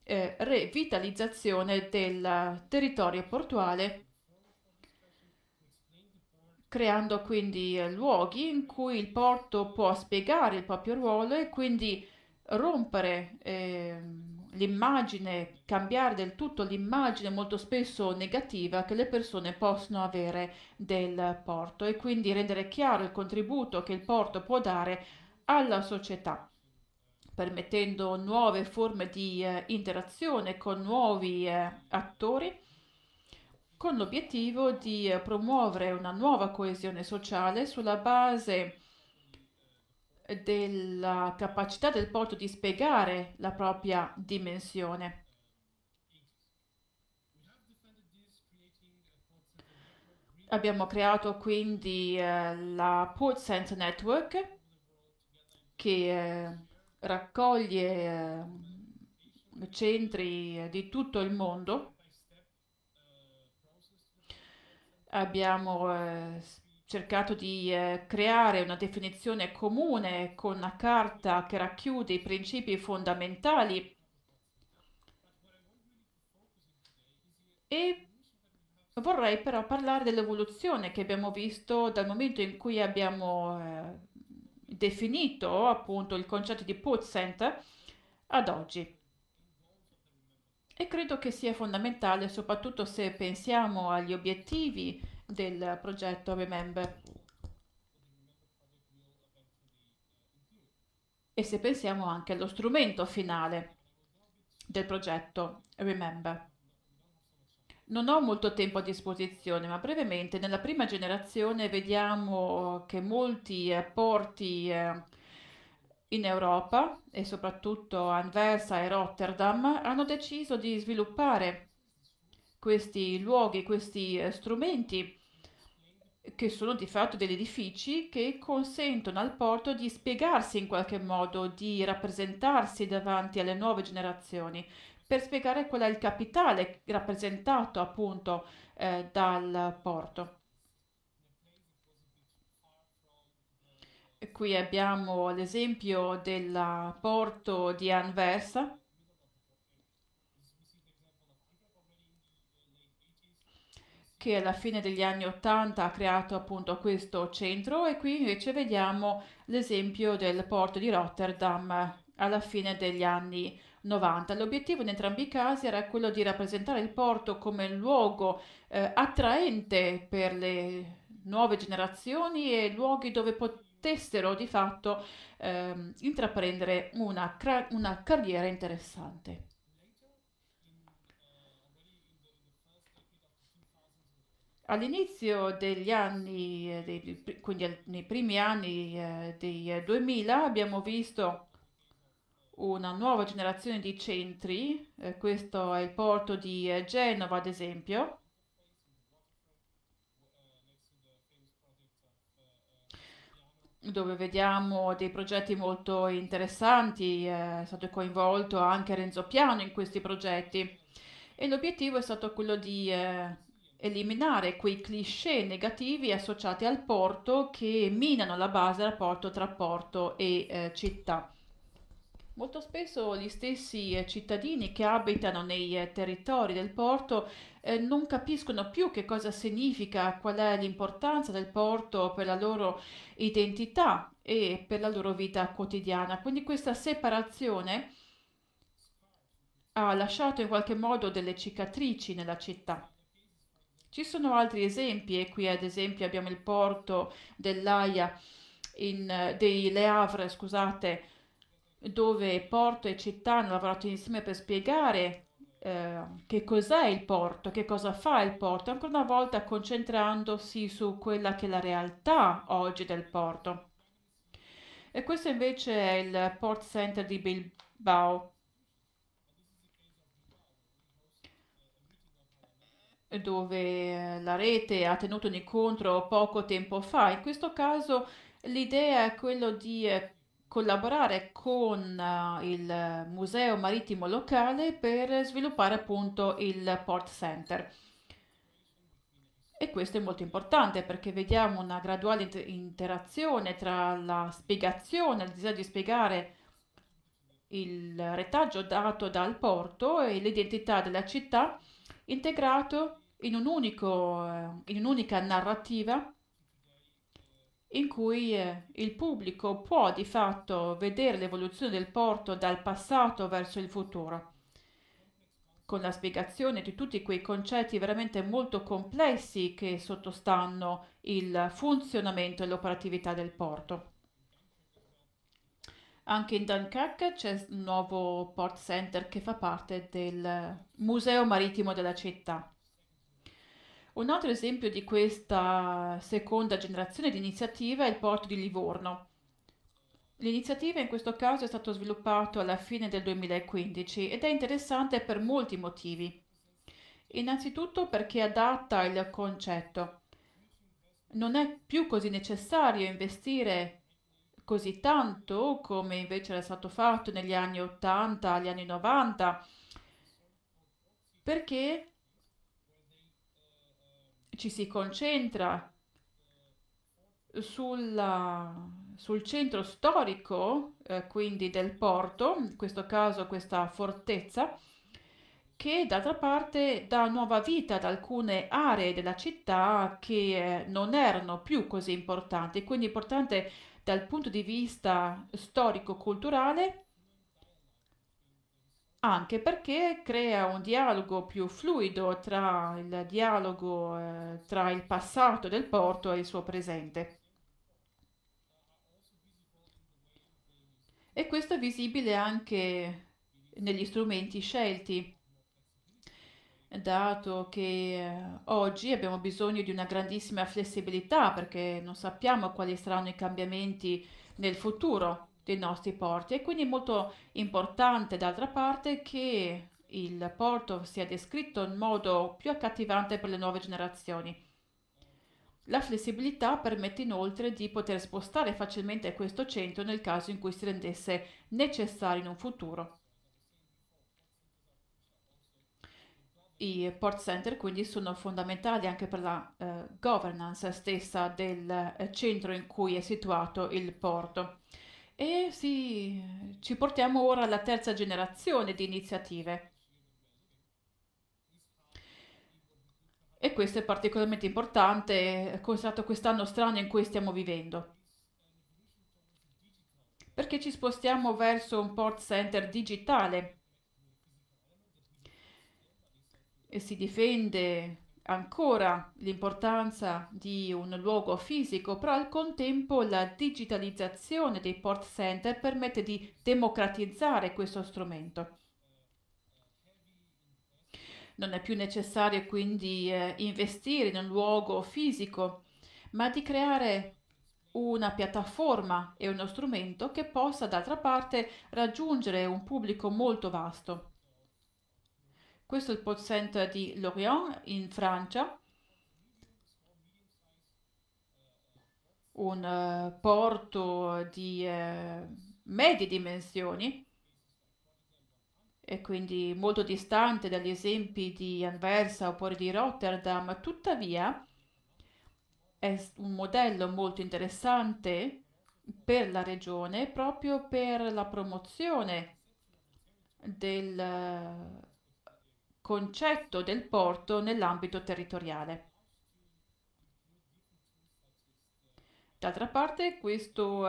revitalizzazione del territorio portuale, creando quindi luoghi in cui il porto può spiegare il proprio ruolo e quindi rompere l'immagine, cambiare del tutto l'immagine molto spesso negativa che le persone possono avere del porto e quindi rendere chiaro il contributo che il porto può dare alla società, permettendo nuove forme di interazione con nuovi attori, con l'obiettivo di promuovere una nuova coesione sociale sulla base della capacità del porto di spiegare la propria dimensione. Abbiamo creato quindi la Port Sense Network, che raccoglie centri di tutto il mondo. Abbiamo cercato di creare una definizione comune con una carta che racchiude i principi fondamentali e vorrei però parlare dell'evoluzione che abbiamo visto dal momento in cui abbiamo definito appunto il concetto di Port Center ad oggi. E credo che sia fondamentale soprattutto se pensiamo agli obiettivi del progetto Remember e se pensiamo anche allo strumento finale del progetto Remember. Non ho molto tempo a disposizione, ma brevemente nella prima generazione vediamo che molti porti in Europa e soprattutto Anversa e Rotterdam hanno deciso di sviluppare questi luoghi, questi strumenti che sono di fatto degli edifici che consentono al porto di spiegarsi in qualche modo, di rappresentarsi davanti alle nuove generazioni per spiegare qual è il capitale rappresentato appunto dal porto. Qui abbiamo l'esempio del porto di Anversa, che alla fine degli anni '80 ha creato appunto questo centro, e qui invece vediamo l'esempio del porto di Rotterdam alla fine degli anni '90. L'obiettivo in entrambi i casi era quello di rappresentare il porto come luogo attraente per le nuove generazioni e luoghi dove potessero di fatto intraprendere una carriera interessante. All'inizio degli anni, quindi nei primi anni dei 2000, abbiamo visto una nuova generazione di centri. Questo è il porto di Genova, ad esempio. Dove vediamo dei progetti molto interessanti, è stato coinvolto anche Renzo Piano in questi progetti e l'obiettivo è stato quello di eliminare quei cliché negativi associati al porto che minano la base del rapporto tra porto e città. Molto spesso gli stessi cittadini che abitano nei territori del porto non capiscono più che cosa significa, qual è l'importanza del porto per la loro identità e per la loro vita quotidiana. Quindi questa separazione ha lasciato in qualche modo delle cicatrici nella città. Ci sono altri esempi e qui ad esempio abbiamo il porto dell'Aia, dei Le Havre, scusate, dove porto e città hanno lavorato insieme per spiegare che cos'è il porto, che cosa fa il porto, ancora una volta concentrandosi su quella che è la realtà oggi del porto. E questo invece è il Port Center di Bilbao, dove la rete ha tenuto un incontro poco tempo fa. In questo caso l'idea è quella di collaborare con il Museo Marittimo locale per sviluppare appunto il Port Center. E questo è molto importante perché vediamo una graduale interazione tra la spiegazione, il desiderio di spiegare il retaggio dato dal porto e l'identità della città, integrato in un'unica narrativa in cui il pubblico può di fatto vedere l'evoluzione del porto dal passato verso il futuro, con la spiegazione di tutti quei concetti veramente molto complessi che sottostanno il funzionamento e l'operatività del porto. Anche in Dunkirk c'è un nuovo Port Center che fa parte del Museo Marittimo della città. Un altro esempio di questa seconda generazione di iniziativa è il porto di Livorno. L'iniziativa in questo caso è stata sviluppata alla fine del 2015 ed è interessante per molti motivi. Innanzitutto perché adatta il concetto. Non è più così necessario investire così tanto come invece era stato fatto negli anni 80, agli anni 90, perché ci si concentra sul centro storico, quindi del porto, in questo caso questa fortezza, che d'altra parte dà nuova vita ad alcune aree della città che non erano più così importanti, quindi importante dal punto di vista storico-culturale, anche perché crea un dialogo più fluido tra il passato del porto e il suo presente. E questo è visibile anche negli strumenti scelti, dato che oggi abbiamo bisogno di una grandissima flessibilità perché non sappiamo quali saranno i cambiamenti nel futuro dei nostri porti, e quindi è molto importante d'altra parte che il porto sia descritto in modo più accattivante per le nuove generazioni. La flessibilità permette inoltre di poter spostare facilmente questo centro nel caso in cui si rendesse necessario in un futuro. I port center quindi sono fondamentali anche per la governance stessa del centro in cui è situato il porto. E ci portiamo ora alla terza generazione di iniziative. E questo è particolarmente importante, considerato quest'anno strano in cui stiamo vivendo, perché ci spostiamo verso un port center digitale. E si difende ancora l'importanza di un luogo fisico, però al contempo la digitalizzazione dei port center permette di democratizzare questo strumento. Non è più necessario quindi investire in un luogo fisico, ma di creare una piattaforma e uno strumento che possa d'altra parte raggiungere un pubblico molto vasto. Questo è il Port Center di Lorient in Francia, un porto di medie dimensioni e quindi molto distante dagli esempi di Anversa oppure di Rotterdam, tuttavia è un modello molto interessante per la regione proprio per la promozione del concetto del porto nell'ambito territoriale. D'altra parte questo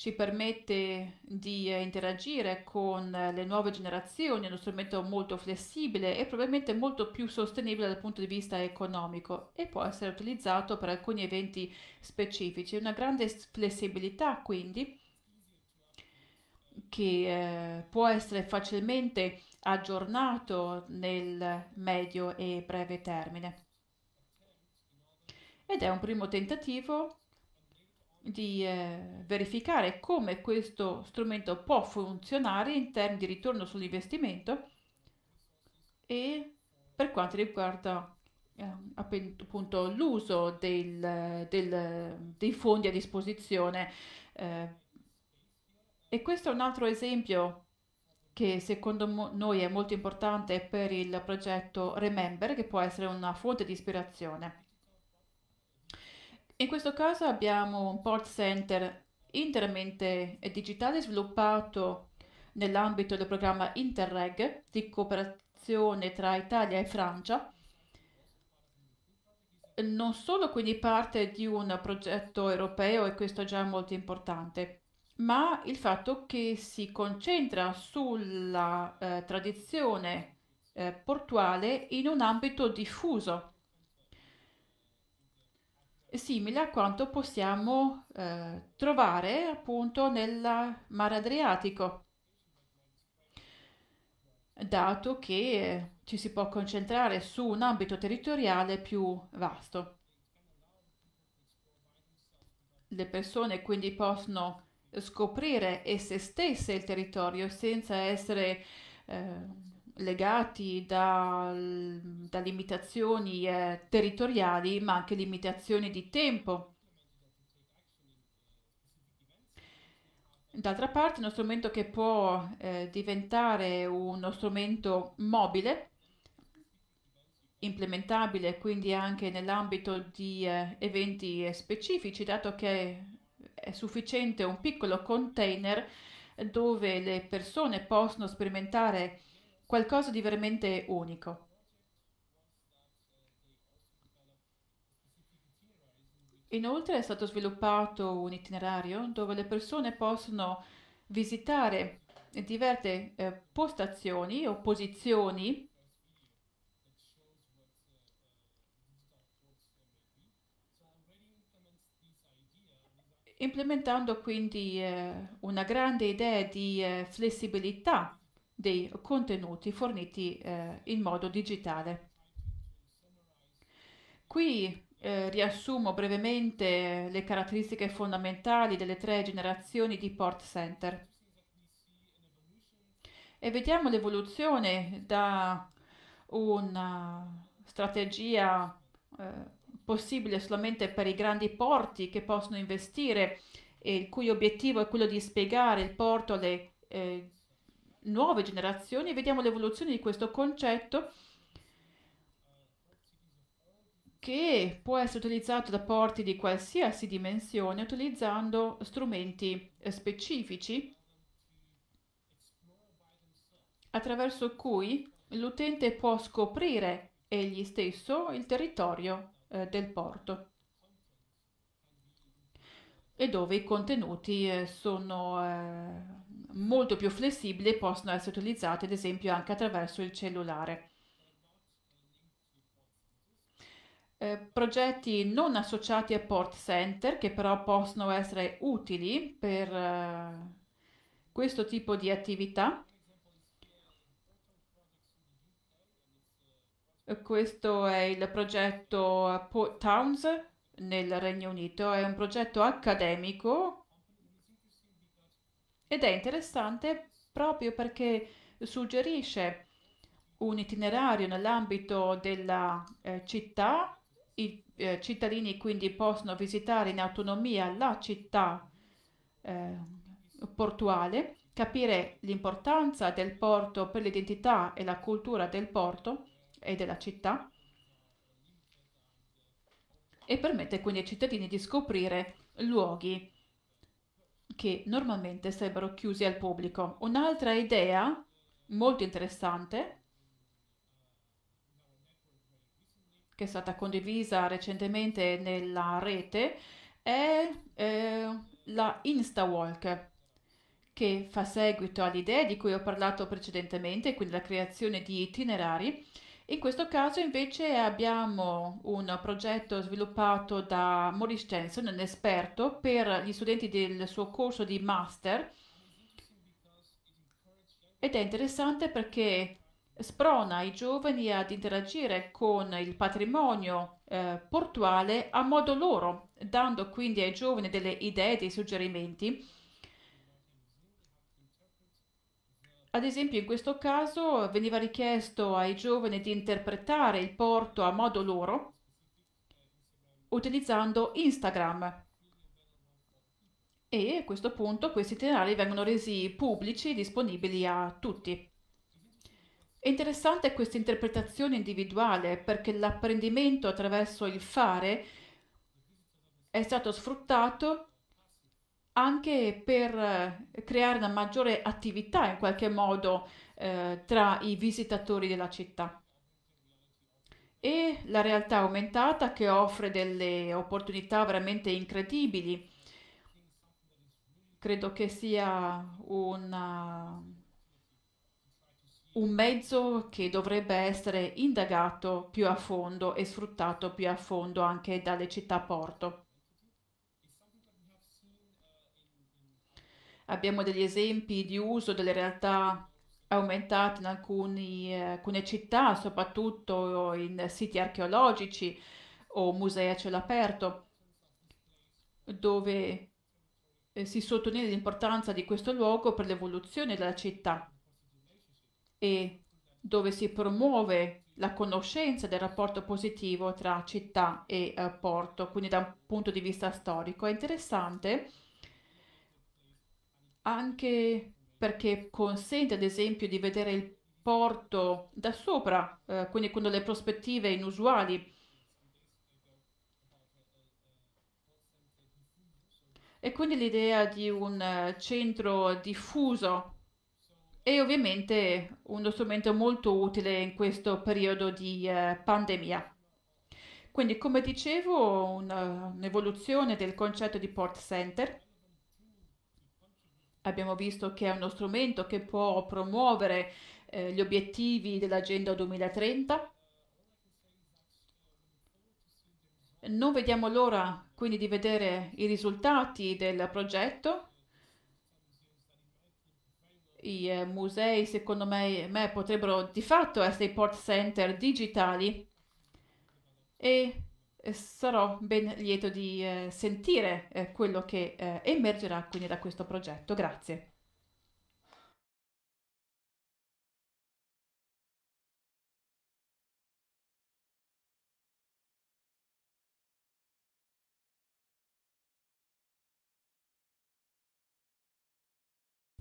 ci permette di interagire con le nuove generazioni, è uno strumento molto flessibile e probabilmente molto più sostenibile dal punto di vista economico, e può essere utilizzato per alcuni eventi specifici. Una grande flessibilità quindi, che può essere facilmente aggiornato nel medio e breve termine. Ed è un primo tentativo di verificare come questo strumento può funzionare in termini di ritorno sull'investimento e per quanto riguarda appunto l'uso dei fondi a disposizione. E questo è un altro esempio che secondo noi è molto importante per il progetto Remember, che può essere una fonte di ispirazione. In questo caso abbiamo un port center interamente digitale sviluppato nell'ambito del programma Interreg di cooperazione tra Italia e Francia, non solo quindi parte di un progetto europeo, e questo è già molto importante, ma il fatto che si concentra sulla tradizione portuale in un ambito diffuso, simile a quanto possiamo trovare appunto nel Mar Adriatico, dato che ci si può concentrare su un ambito territoriale più vasto. Le persone quindi possono scoprire esse stesse il territorio senza essere legati da limitazioni territoriali, ma anche limitazioni di tempo. D'altra parte, uno strumento che può diventare uno strumento mobile, implementabile quindi anche nell'ambito di eventi specifici, dato che è sufficiente un piccolo container dove le persone possono sperimentare qualcosa di veramente unico. Inoltre è stato sviluppato un itinerario dove le persone possono visitare diverse postazioni o posizioni implementando quindi una grande idea di flessibilità dei contenuti forniti in modo digitale. Qui riassumo brevemente le caratteristiche fondamentali delle tre generazioni di Port Center e vediamo l'evoluzione da una strategia possibile solamente per i grandi porti che possono investire e il cui obiettivo è quello di spiegare il porto alle nuove generazioni. Vediamo l'evoluzione di questo concetto che può essere utilizzato da porti di qualsiasi dimensione utilizzando strumenti specifici attraverso cui l'utente può scoprire egli stesso il territorio del porto e dove i contenuti sono molto più flessibili e possono essere utilizzati ad esempio anche attraverso il cellulare. Progetti non associati a Port Center che però possono essere utili per questo tipo di attività. Questo è il progetto Port Towns nel Regno Unito, è un progetto accademico ed è interessante proprio perché suggerisce un itinerario nell'ambito della città. I cittadini quindi possono visitare in autonomia la città portuale, capire l'importanza del porto per l'identità e la cultura del porto e della città, e permette quindi ai cittadini di scoprire luoghi che normalmente sarebbero chiusi al pubblico. Un'altra idea molto interessante che è stata condivisa recentemente nella rete è la Instawalk, che fa seguito all'idea di cui ho parlato precedentemente, quindi la creazione di itinerari. In questo caso invece abbiamo un progetto sviluppato da Maurice Jensen, un esperto, per gli studenti del suo corso di master, ed è interessante perché sprona i giovani ad interagire con il patrimonio portuale a modo loro, dando quindi ai giovani delle idee, dei suggerimenti. Ad esempio, in questo caso veniva richiesto ai giovani di interpretare il porto a modo loro utilizzando Instagram, e a questo punto questi itinerari vengono resi pubblici e disponibili a tutti. È interessante questa interpretazione individuale, perché l'apprendimento attraverso il fare è stato sfruttato anche per creare una maggiore attività in qualche modo tra i visitatori della città. E la realtà aumentata, che offre delle opportunità veramente incredibili, credo che sia un mezzo che dovrebbe essere indagato più a fondo e sfruttato più a fondo anche dalle città porto. Abbiamo degli esempi di uso delle realtà aumentate in alcune città, soprattutto in siti archeologici o musei a cielo aperto, dove si sottolinea l'importanza di questo luogo per l'evoluzione della città e dove si promuove la conoscenza del rapporto positivo tra città e porto, quindi da un punto di vista storico. È interessante anche perché consente, ad esempio, di vedere il porto da sopra, quindi con delle prospettive inusuali. E quindi l'idea di un centro diffuso è ovviamente uno strumento molto utile in questo periodo di pandemia. Quindi, come dicevo, un'evoluzione del concetto di Port Center. Abbiamo visto che è uno strumento che può promuovere gli obiettivi dell'Agenda 2030. Non vediamo l'ora quindi di vedere i risultati del progetto. I musei, secondo me, potrebbero di fatto essere i port center digitali, e sarò ben lieto di sentire quello che emergerà quindi da questo progetto. Grazie.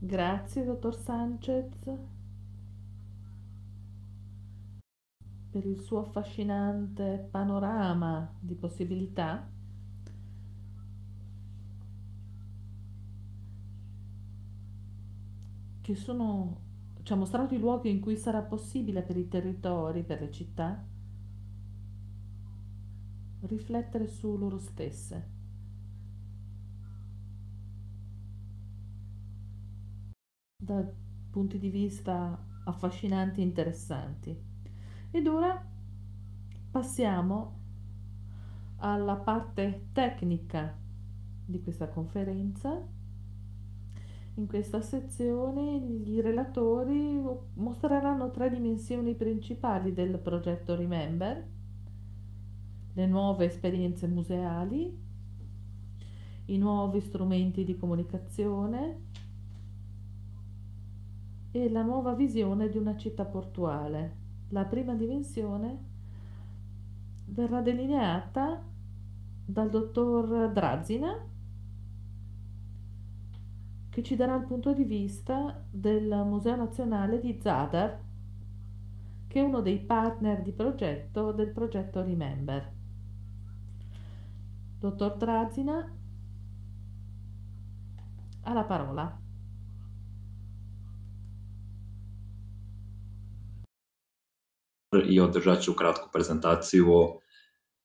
Grazie, dottor Sanchez, per il suo affascinante panorama di possibilità. Che sono, ci ha mostrato i luoghi in cui sarà possibile per i territori, per le città, riflettere su loro stesse. Da punti di vista affascinanti e interessanti. Ed ora passiamo alla parte tecnica di questa conferenza. In questa sezione i relatori mostreranno tre dimensioni principali del progetto Remember: le nuove esperienze museali, i nuovi strumenti di comunicazione e la nuova visione di una città portuale. La prima dimensione verrà delineata dal dottor Dražina, che ci darà il punto di vista del Museo Nazionale di Zadar, che è uno dei partner di progetto del progetto Remember. Dottor Dražina ha la parola. I održat ću kratku prezentaciju o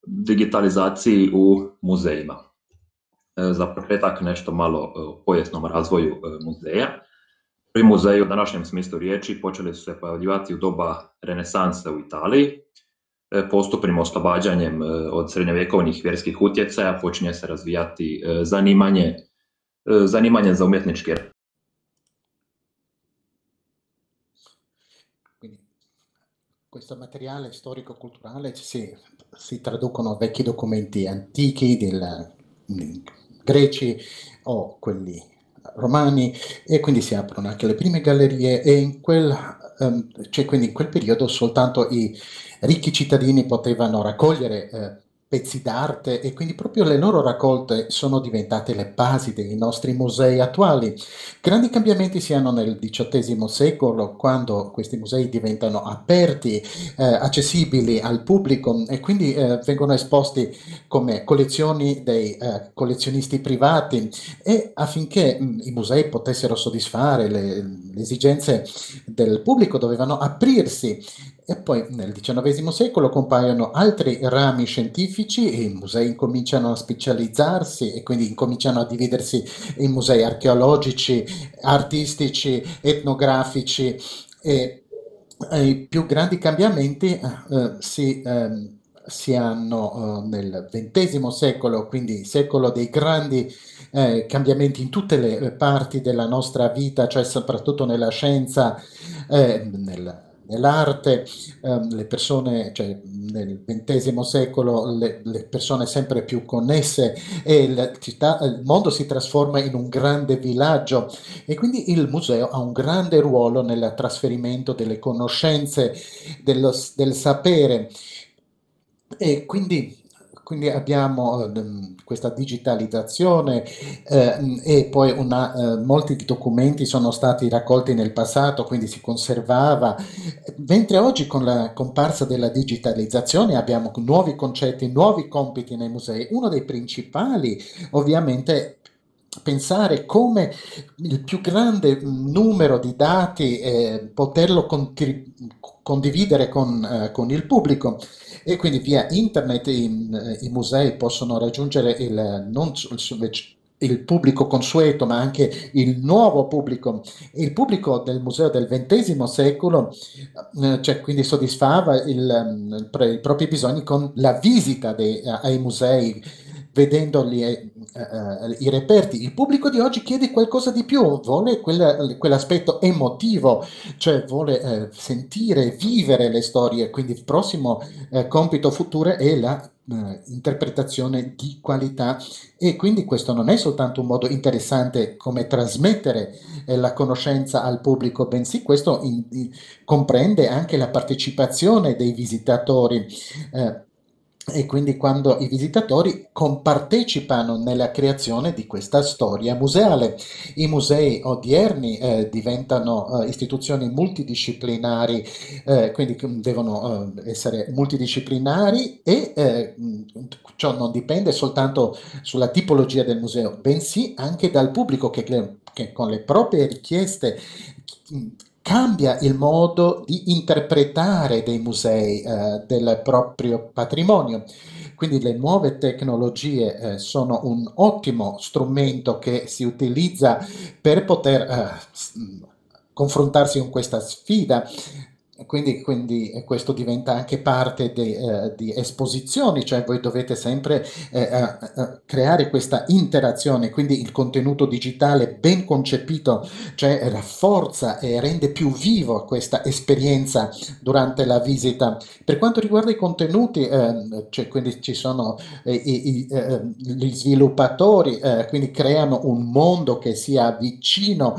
digitalizaciji u muzejima. zaprepletak nešto malo o povijesnom razvoju muzeja. Pri muzeju u današnjem smislu riječi počeli su se pojavljivati u doba renesanse u Italiji. Postupnim oslobađanjem od srednjovjekovnih vjerskih utjecaja počinje se razvijati zanimanje za umjetničke. Questo materiale storico-culturale si traducono vecchi documenti antichi, greci o quelli romani, e quindi si aprono anche le prime gallerie, e quindi in quel periodo soltanto i ricchi cittadini potevano raccogliere pezzi d'arte, e quindi proprio le loro raccolte sono diventate le basi dei nostri musei attuali. Grandi cambiamenti si hanno nel XVIII secolo, quando questi musei diventano aperti, accessibili al pubblico, e quindi vengono esposti come collezioni dei collezionisti privati, e affinché i musei potessero soddisfare le esigenze del pubblico dovevano aprirsi. E poi nel XIX secolo compaiono altri rami scientifici e i musei incominciano a specializzarsi, e quindi incominciano a dividersi in musei archeologici, artistici, etnografici, e i più grandi cambiamenti si hanno nel XX secolo, quindi secolo dei grandi cambiamenti in tutte le parti della nostra vita, cioè soprattutto nella scienza, nell'arte. Le persone, cioè nel XX secolo, le persone sempre più connesse, e il mondo si trasforma in un grande villaggio, e quindi il museo ha un grande ruolo nel trasferimento delle conoscenze, del sapere, e quindi abbiamo questa digitalizzazione, e poi molti documenti sono stati raccolti nel passato, quindi si conservava, mentre oggi con la comparsa della digitalizzazione abbiamo nuovi concetti, nuovi compiti nei musei. Uno dei principali ovviamente pensare come il più grande numero di dati poterlo condividere con il pubblico, e quindi via internet i musei possono raggiungere non il pubblico consueto, ma anche il nuovo pubblico. Il pubblico del museo del XX secolo quindi soddisfava i propri bisogni con la visita ai musei, vedendoli i reperti. Il pubblico di oggi chiede qualcosa di più, vuole quell'aspetto emotivo, cioè vuole sentire, vivere le storie, quindi il prossimo compito futuro è la interpretazione di qualità, e quindi questo non è soltanto un modo interessante come trasmettere la conoscenza al pubblico, bensì questo comprende anche la partecipazione dei visitatori, e quindi quando i visitatori compartecipano nella creazione di questa storia museale. I musei odierni diventano istituzioni multidisciplinari, quindi devono essere multidisciplinari, e ciò non dipende soltanto sulla tipologia del museo, bensì anche dal pubblico che con le proprie richieste cambia il modo di interpretare dei musei, del proprio patrimonio. Quindi le nuove tecnologie sono un ottimo strumento che si utilizza per poter confrontarsi con questa sfida. Quindi questo diventa anche parte di esposizioni, cioè voi dovete sempre creare questa interazione, quindi il contenuto digitale ben concepito rafforza e rende più vivo questa esperienza durante la visita. Per quanto riguarda i contenuti, quindi ci sono gli sviluppatori, quindi creano un mondo che sia vicino,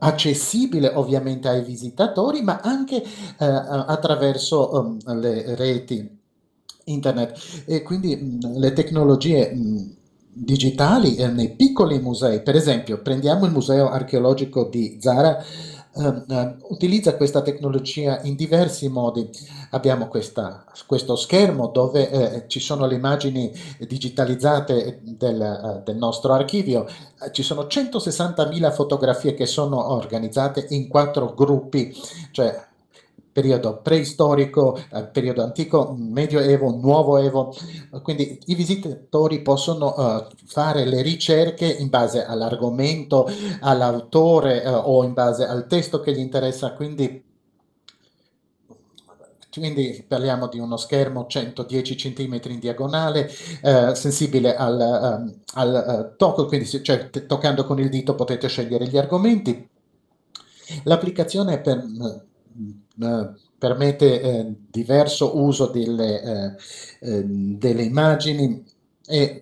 accessibile ovviamente ai visitatori, ma anche attraverso le reti internet, e quindi le tecnologie digitali nei piccoli musei. Per esempio, prendiamo il museo archeologico di Zara, utilizza questa tecnologia in diversi modi. Abbiamo questo schermo dove ci sono le immagini digitalizzate del nostro archivio. Ci sono 160.000 fotografie che sono organizzate in 4 gruppi, periodo preistorico, periodo antico, medioevo, nuovoevo. Quindi i visitatori possono fare le ricerche in base all'argomento, all'autore o in base al testo che gli interessa, quindi parliamo di uno schermo 110 cm in diagonale, sensibile al tocco, quindi cioè, toccando con il dito potete scegliere gli argomenti. L'applicazione permette diverso uso delle immagini e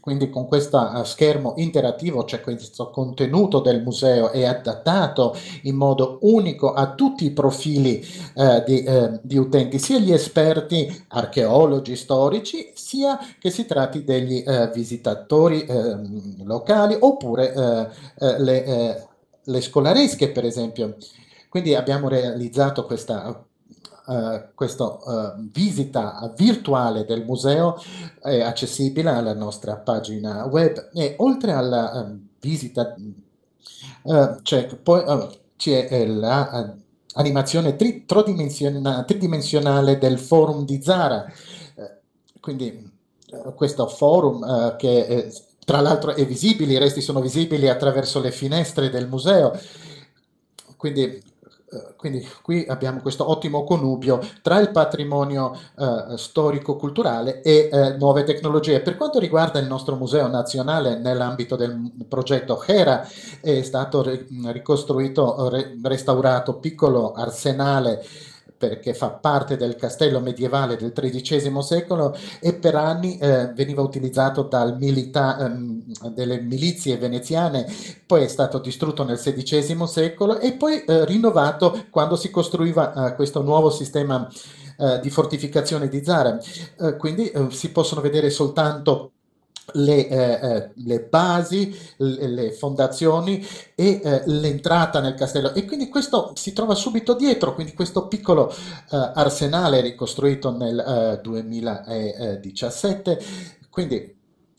quindi con questo schermo interattivo, cioè questo contenuto del museo è adattato in modo unico a tutti i profili di utenti, sia gli esperti, archeologi, storici, sia che si tratti degli visitatori locali oppure le scolaresche, per esempio. Quindi abbiamo realizzato questa visita virtuale del museo, accessibile alla nostra pagina web, e oltre alla visita c'è l'animazione tridimensionale del forum di Zara, quindi questo forum che tra l'altro è visibile, i resti sono visibili attraverso le finestre del museo, quindi qui abbiamo questo ottimo connubio tra il patrimonio storico-culturale e nuove tecnologie. Per quanto riguarda il nostro museo nazionale, nell'ambito del progetto HERA è stato ricostruito, restaurato piccolo arsenale, perché fa parte del castello medievale del XIII secolo e per anni veniva utilizzato dalle milizie veneziane, poi è stato distrutto nel XVI secolo e poi rinnovato quando si costruiva questo nuovo sistema di fortificazione di Zara. Quindi si possono vedere soltanto le basi, le fondazioni e l'entrata nel castello, e quindi questo si trova subito dietro, quindi questo piccolo arsenale ricostruito nel 2017, quindi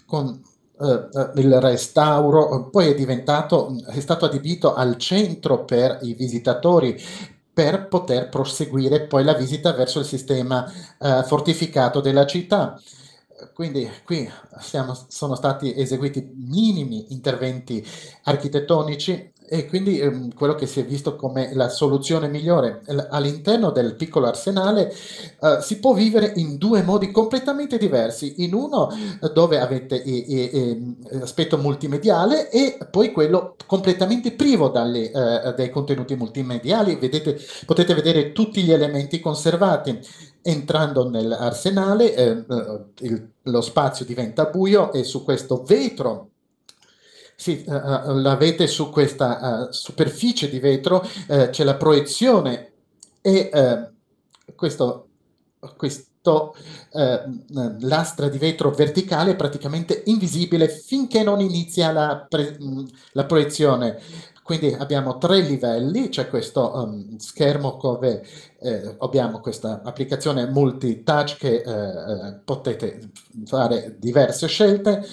con il restauro poi è stato adibito al centro per i visitatori, per poter proseguire poi la visita verso il sistema fortificato della città. Quindi qui sono stati eseguiti minimi interventi architettonici e quindi quello che si è visto come la soluzione migliore. All'interno del piccolo arsenale si può vivere in due modi completamente diversi, in uno dove avete l'aspetto multimediale e poi quello completamente privo dai contenuti multimediali. Potete vedere tutti gli elementi conservati. Entrando nell'arsenale lo spazio diventa buio e su questo vetro, l'avete su questa superficie di vetro, c'è la proiezione e questo lastra di vetro verticale è praticamente invisibile finché non inizia la proiezione. Quindi abbiamo tre livelli, c'è questo schermo dove abbiamo questa applicazione multi-touch che potete fare diverse scelte,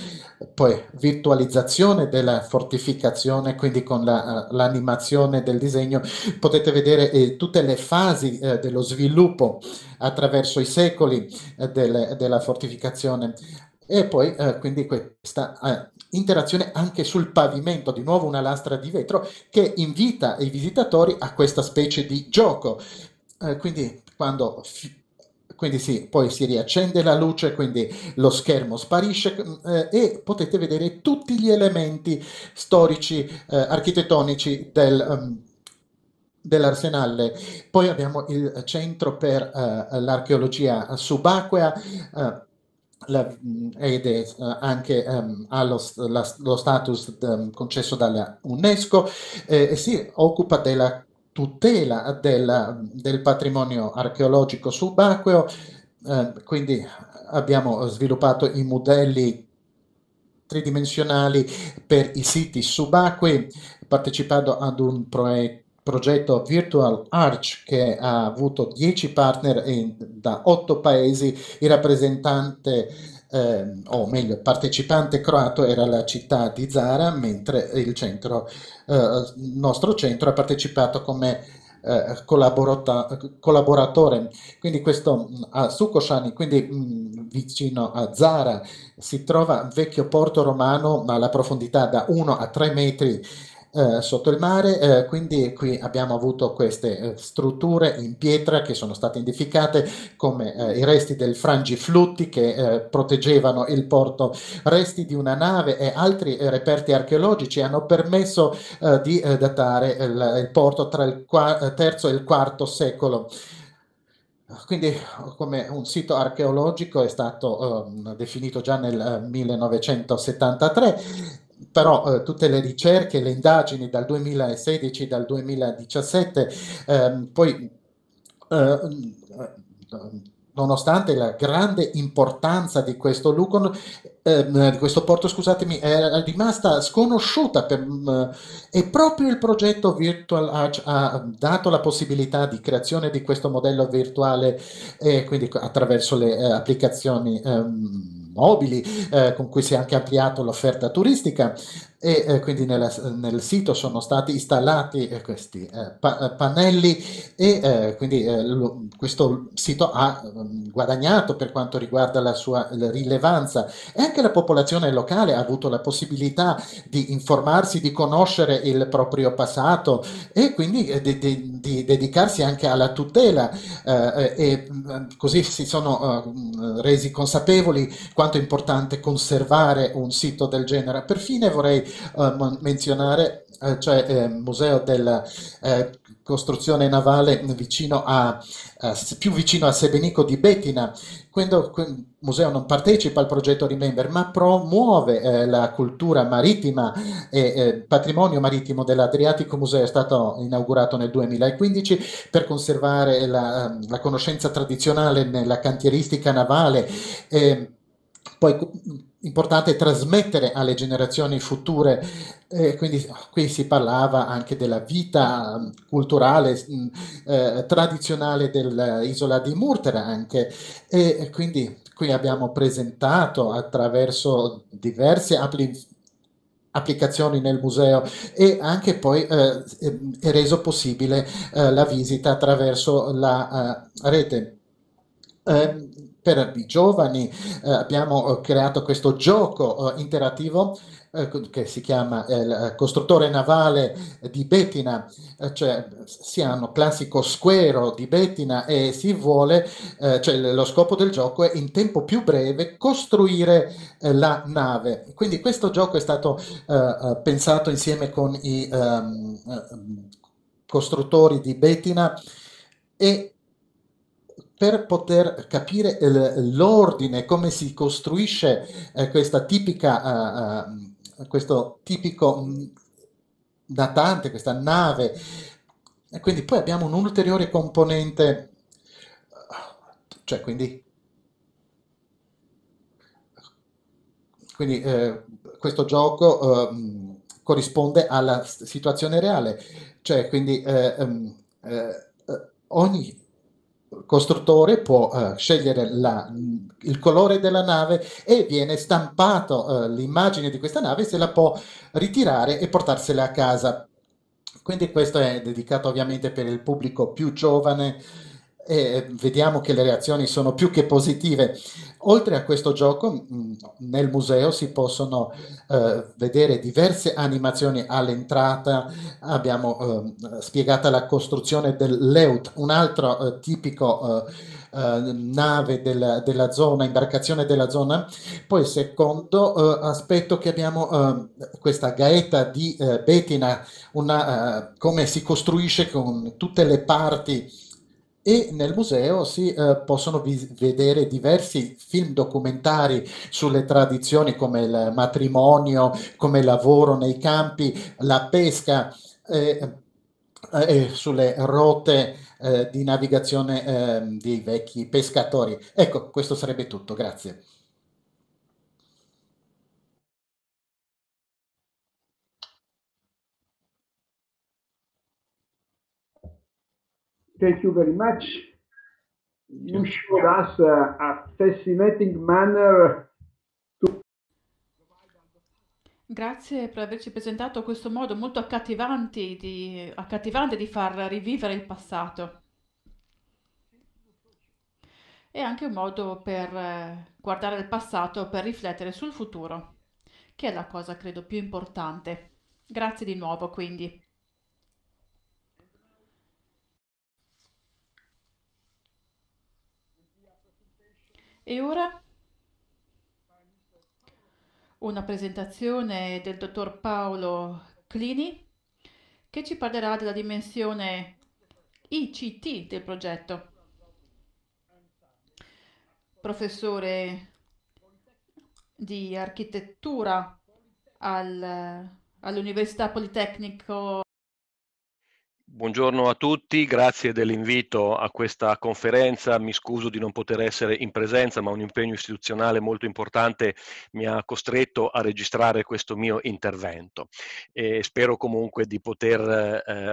poi virtualizzazione della fortificazione, quindi con l'animazione del disegno potete vedere tutte le fasi dello sviluppo attraverso i secoli della fortificazione. E poi quindi questa interazione anche sul pavimento, di nuovo una lastra di vetro che invita i visitatori a questa specie di gioco. Poi si riaccende la luce, quindi lo schermo sparisce e potete vedere tutti gli elementi storici, architettonici dell'arsenale. Poi abbiamo il centro per l'archeologia subacquea, ed è anche lo status concesso dalla UNESCO, e si occupa della tutela del patrimonio archeologico subacqueo. Quindi abbiamo sviluppato i modelli tridimensionali per i siti subacquei, partecipando ad un progetto Virtual Arch che ha avuto 10 partner da 8 paesi. Il partecipante croato era la città di Zara, mentre il nostro centro ha partecipato come collaboratore. Quindi questo a Sucosciani, quindi vicino a Zara, si trova vecchio porto romano, ma la profondità da 1 a 3 metri sotto il mare, quindi qui abbiamo avuto queste strutture in pietra che sono state identificate come i resti del frangiflutti che proteggevano il porto, resti di una nave e altri reperti archeologici hanno permesso di datare il porto tra il III e il IV secolo. Quindi come un sito archeologico è stato definito già nel 1973. Però tutte le ricerche, le indagini dal 2016, dal 2017, poi nonostante la grande importanza di questo porto, scusatemi, è rimasta sconosciuta e proprio il progetto Virtual Arch ha dato la possibilità di creazione di questo modello virtuale, quindi attraverso le applicazioni mobili con cui si è anche ampliato l'offerta turistica, e quindi nel sito sono stati installati questi pannelli e quindi questo sito ha guadagnato per quanto riguarda la sua rilevanza, e anche la popolazione locale ha avuto la possibilità di informarsi, di conoscere il proprio passato e quindi di dedicarsi anche alla tutela, e così si sono resi consapevoli quanto è importante conservare un sito del genere. Perfine vorrei menzionare il museo della costruzione navale vicino più vicino a Sebenico di Betina. Quando il museo non partecipa al progetto Remember, ma promuove la cultura marittima, e patrimonio marittimo dell'Adriatico Museo è stato inaugurato nel 2015 per conservare la conoscenza tradizionale nella cantieristica navale. Poi importante trasmettere alle generazioni future, quindi qui si parlava anche della vita culturale tradizionale dell'isola di Murtera anche, e quindi qui abbiamo presentato attraverso diverse applicazioni nel museo, e anche poi è reso possibile la visita attraverso la rete. Per i giovani abbiamo creato questo gioco interattivo che si chiama il costruttore navale di Betina, cioè si hanno classico squero di Betina e si vuole, cioè lo scopo del gioco è in tempo più breve costruire la nave. Quindi questo gioco è stato pensato insieme con i costruttori di Betina, e per poter capire l'ordine, come si costruisce questo tipico natante, questa nave. E quindi poi abbiamo un ulteriore componente, cioè quindi questo gioco corrisponde alla situazione reale, cioè quindi ogni costruttore può scegliere il colore della nave e viene stampato l'immagine di questa nave, se la può ritirare e portarsela a casa. Quindi questo è dedicato ovviamente per il pubblico più giovane, e vediamo che le reazioni sono più che positive. Oltre a questo gioco nel museo si possono vedere diverse animazioni all'entrata. Abbiamo spiegata la costruzione dell'Eut, un altro tipico nave della zona, imbarcazione della zona. Poi secondo aspetto che abbiamo questa gaeta di Betina, come si costruisce con tutte le parti, e nel museo si possono vedere diversi film documentari sulle tradizioni, come il matrimonio, come il lavoro nei campi, la pesca, sulle rotte di navigazione dei vecchi pescatori. Ecco, questo sarebbe tutto, grazie. Thank you very much. You showed us a fascinating manner to... Grazie per averci presentato questo modo molto accattivante di far rivivere il passato. È anche un modo per guardare il passato, per riflettere sul futuro, che è la cosa credo più importante. Grazie di nuovo quindi. E ora? Una presentazione del dottor Paolo Clini che ci parlerà della dimensione ICT del progetto. Professore di architettura all'Università Politecnico. Buongiorno a tutti, grazie dell'invito a questa conferenza. Mi scuso di non poter essere in presenza, ma un impegno istituzionale molto importante mi ha costretto a registrare questo mio intervento. E spero comunque di poter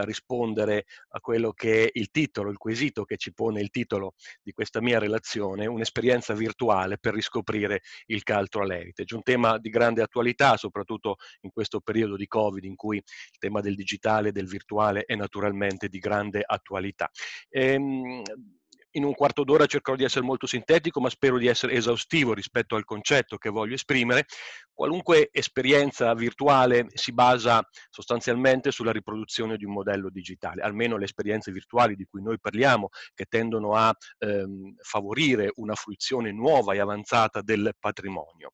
rispondere a quello che è il titolo, il quesito che ci pone il titolo di questa mia relazione, un'esperienza virtuale per riscoprire il cultural heritage. Un tema di grande attualità, soprattutto in questo periodo di Covid, in cui il tema del digitale, del virtuale è naturalmente di grande attualità. In un quarto d'ora cercherò di essere molto sintetico, ma spero di essere esaustivo rispetto al concetto che voglio esprimere. Qualunque esperienza virtuale si basa sostanzialmente sulla riproduzione di un modello digitale, almeno le esperienze virtuali di cui noi parliamo, che tendono a favorire una fruizione nuova e avanzata del patrimonio.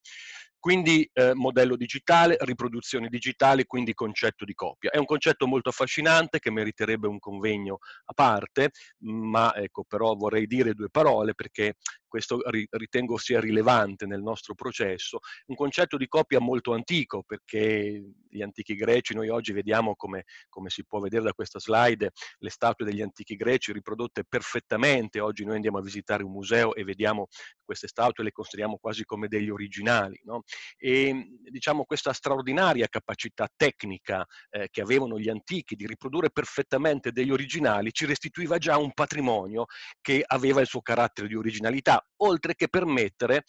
Quindi modello digitale, riproduzione digitale, quindi concetto di copia. È un concetto molto affascinante che meriterebbe un convegno a parte, ma ecco, però vorrei dire due parole perché questo ritengo sia rilevante nel nostro processo. Un concetto di copia molto antico, perché gli antichi greci, noi oggi vediamo, come si può vedere da questa slide, le statue degli antichi greci riprodotte perfettamente. Oggi noi andiamo a visitare un museo e vediamo queste statue, le consideriamo quasi come degli originali, no? E diciamo questa straordinaria capacità tecnica che avevano gli antichi di riprodurre perfettamente degli originali ci restituiva già un patrimonio che aveva il suo carattere di originalità, oltre che permettere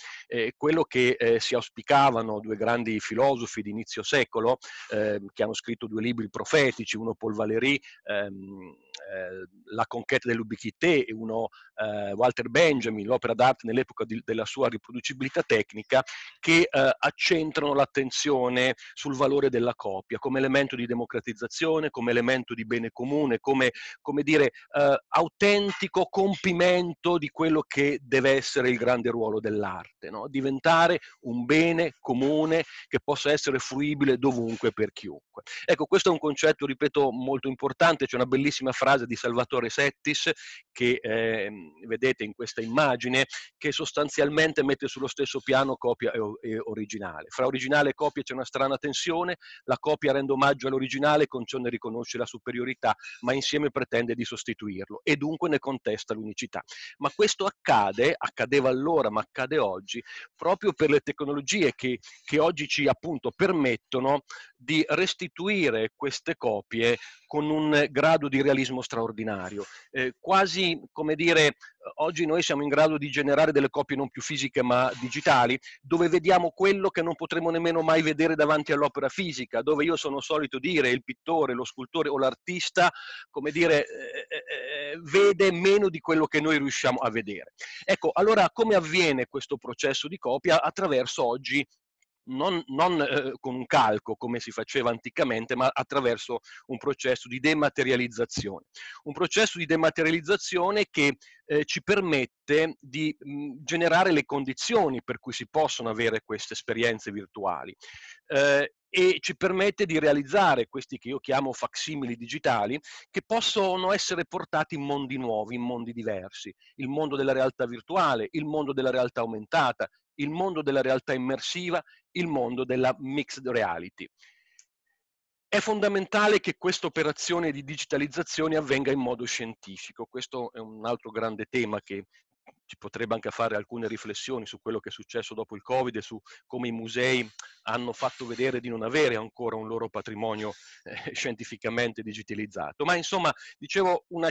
quello che si auspicavano due grandi filosofi di inizio secolo che hanno scritto due libri profetici, uno Paul Valéry, La conquête dell'ubiquité, e uno Walter Benjamin, L'opera d'arte nell'epoca della sua riproducibilità tecnica, che accentrano l'attenzione sul valore della copia come elemento di democratizzazione, come elemento di bene comune, come dire autentico compimento di quello che deve essere il grande ruolo dell'arte, no? Diventare un bene comune che possa essere fruibile dovunque per chiunque. Ecco, questo è un concetto, ripeto, molto importante. C'è una bellissima frase di Salvatore Settis che vedete in questa immagine, che sostanzialmente mette sullo stesso piano copia e originale. Fra originale e copia c'è una strana tensione: la copia rende omaggio all'originale, con ciò ne riconosce la superiorità, ma insieme pretende di sostituirlo e dunque ne contesta l'unicità. Ma questo accadeva allora, ma accade oggi, proprio per le tecnologie che oggi ci appunto permettono di restituire queste copie con un grado di realismo straordinario. Quasi, come dire, oggi noi siamo in grado di generare delle copie non più fisiche ma digitali, dove vediamo quello che non potremo nemmeno mai vedere davanti all'opera fisica, dove io sono solito dire il pittore, lo scultore o l'artista, come dire, vede meno di quello che noi riusciamo a vedere. Ecco, allora come avviene questo processo di copia? Attraverso oggi, non con un calco come si faceva anticamente, ma attraverso un processo di dematerializzazione. Un processo di dematerializzazione che ci permette di generare le condizioni per cui si possono avere queste esperienze virtuali. E ci permette di realizzare questi che io chiamo facsimili digitali, che possono essere portati in mondi nuovi, in mondi diversi. Il mondo della realtà virtuale, il mondo della realtà aumentata, il mondo della realtà immersiva, il mondo della mixed reality. È fondamentale che questa operazione di digitalizzazione avvenga in modo scientifico. Questo è un altro grande tema che ci potrebbe anche fare alcune riflessioni su quello che è successo dopo il Covid e su come i musei hanno fatto vedere di non avere ancora un loro patrimonio scientificamente digitalizzato. Ma insomma, dicevo, una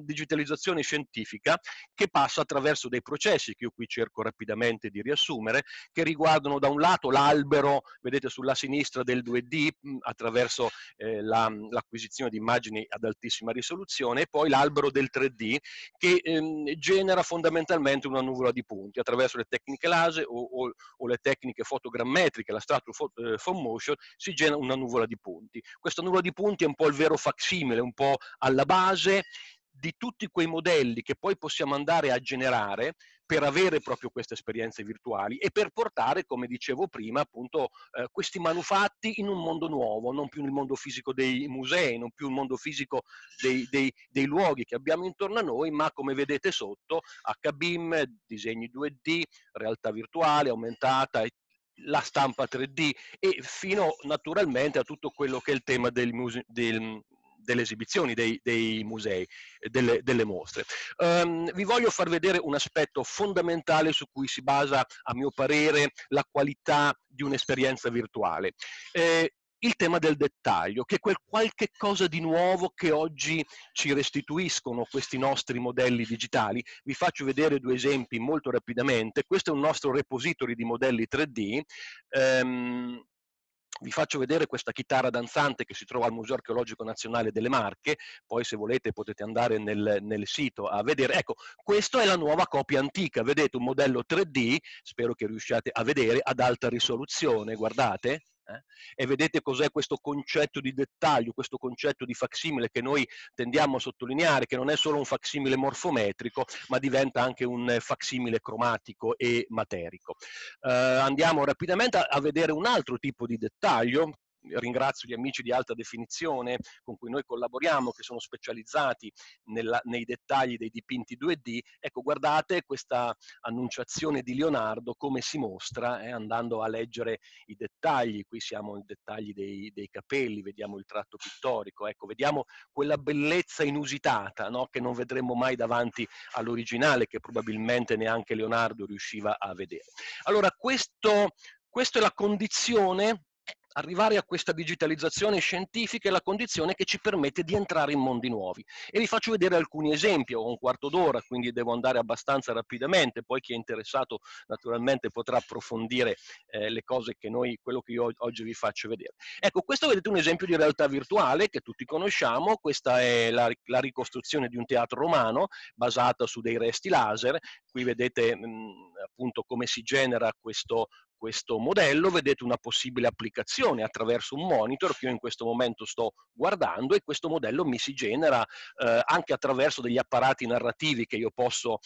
digitalizzazione scientifica che passa attraverso dei processi che io qui cerco rapidamente di riassumere, che riguardano da un lato l'albero, vedete sulla sinistra, del 2D attraverso l'acquisizione di immagini ad altissima risoluzione, e poi l'albero del 3D che genera fondamentalmente una nuvola di punti attraverso le tecniche laser o le tecniche fotogrammetriche, la stratform motion, si genera una nuvola di punti. Questa nuvola di punti è un po' il vero facsimile, un po' alla base di tutti quei modelli che poi possiamo andare a generare per avere proprio queste esperienze virtuali e per portare, come dicevo prima, appunto questi manufatti in un mondo nuovo, non più nel mondo fisico dei musei, non più il mondo fisico dei luoghi che abbiamo intorno a noi, ma come vedete sotto, HBIM, disegni 2D, realtà virtuale, aumentata, la stampa 3D e fino naturalmente a tutto quello che è il tema delle esibizioni, dei musei, delle mostre. Vi voglio far vedere un aspetto fondamentale su cui si basa, a mio parere, la qualità di un'esperienza virtuale. Il tema del dettaglio, che è quel qualche cosa di nuovo che oggi ci restituiscono questi nostri modelli digitali. Vi faccio vedere due esempi molto rapidamente. Questo è un nostro repository di modelli 3D. Vi faccio vedere questa chitarra danzante che si trova al Museo Archeologico Nazionale delle Marche, poi se volete potete andare nel sito a vedere. Ecco, questa è la nuova copia antica, vedete un modello 3D, spero che riusciate a vedere, ad alta risoluzione, guardate. E vedete cos'è questo concetto di dettaglio, questo concetto di facsimile che noi tendiamo a sottolineare, che non è solo un facsimile morfometrico, ma diventa anche un facsimile cromatico e materico. Andiamo rapidamente a vedere un altro tipo di dettaglio. Ringrazio gli amici di Alta Definizione con cui noi collaboriamo, che sono specializzati nei dettagli dei dipinti 2D. Ecco, guardate questa annunciazione di Leonardo come si mostra andando a leggere i dettagli. Qui siamo nei dettagli dei capelli, vediamo il tratto pittorico, ecco, vediamo quella bellezza inusitata, no? Che non vedremo mai davanti all'originale, che probabilmente neanche Leonardo riusciva a vedere. Allora, questa è la condizione. Arrivare a questa digitalizzazione scientifica è la condizione che ci permette di entrare in mondi nuovi. E vi faccio vedere alcuni esempi, ho un quarto d'ora, quindi devo andare abbastanza rapidamente, poi chi è interessato naturalmente potrà approfondire le cose che quello che io oggi vi faccio vedere. Ecco, questo vedete un esempio di realtà virtuale che tutti conosciamo, questa è la ricostruzione di un teatro romano basata su dei resti laser. Qui vedete appunto come si genera questo modello, vedete una possibile applicazione attraverso un monitor che io in questo momento sto guardando, e questo modello mi si genera anche attraverso degli apparati narrativi che io posso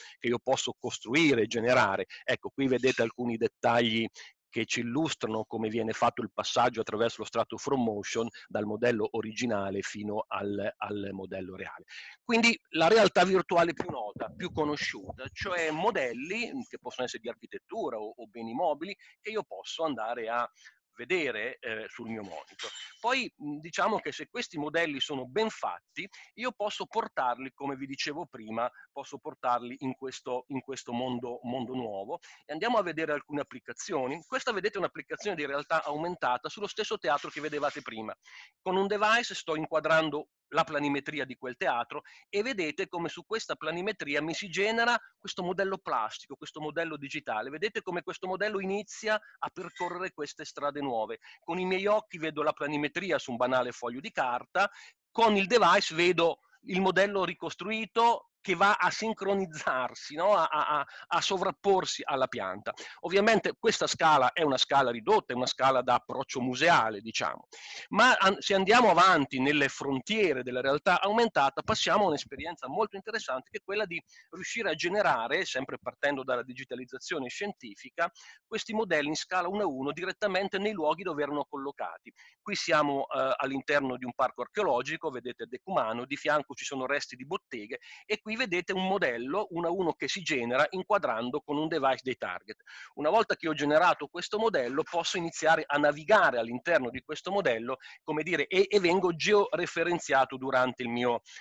costruire e generare. Ecco, qui vedete alcuni dettagli che ci illustrano come viene fatto il passaggio attraverso lo stratform motion dal modello originale fino al modello reale. Quindi la realtà virtuale più nota, più conosciuta, cioè modelli che possono essere di architettura o beni mobili che io posso andare a vedere sul mio monitor. Poi diciamo che se questi modelli sono ben fatti, io posso portarli, come vi dicevo prima, posso portarli in questo mondo nuovo. E andiamo a vedere alcune applicazioni. Questa vedete è un'applicazione di realtà aumentata sullo stesso teatro che vedevate prima. Con un device sto inquadrando la planimetria di quel teatro e vedete come su questa planimetria mi si genera questo modello plastico, questo modello digitale. Vedete come questo modello inizia a percorrere queste strade nuove. Con i miei occhi vedo la planimetria su un banale foglio di carta, con il device vedo il modello ricostruito che va a sincronizzarsi, no? a sovrapporsi alla pianta. Ovviamente questa scala è una scala ridotta, è una scala da approccio museale, diciamo. Ma se andiamo avanti nelle frontiere della realtà aumentata, passiamo a un'esperienza molto interessante, che è quella di riuscire a generare, sempre partendo dalla digitalizzazione scientifica, questi modelli in scala 1:1 direttamente nei luoghi dove erano collocati. Qui siamo all'interno di un parco archeologico, vedete Decumano, di fianco ci sono resti di botteghe, e qui vedete un modello 1:1 che si genera inquadrando con un device dei target. Una volta che ho generato questo modello, posso iniziare a navigare all'interno di questo modello, come dire, e vengo georeferenziato durante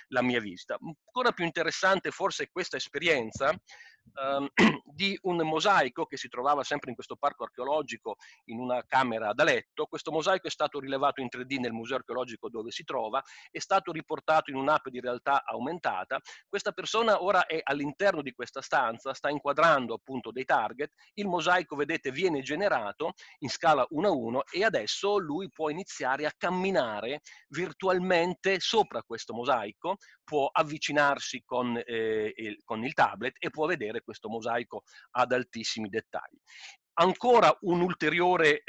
la mia visita. Ancora più interessante forse questa esperienza di un mosaico che si trovava sempre in questo parco archeologico in una camera da letto. Questo mosaico è stato rilevato in 3D nel museo archeologico dove si trova, è stato riportato in un'app di realtà aumentata. Questa persona ora è all'interno di questa stanza, sta inquadrando appunto dei target, il mosaico, vedete, viene generato in scala 1:1 e adesso lui può iniziare a camminare virtualmente sopra questo mosaico, può avvicinarsi con il tablet e può vedere questo mosaico ad altissimi dettagli. Ancora un'ulteriore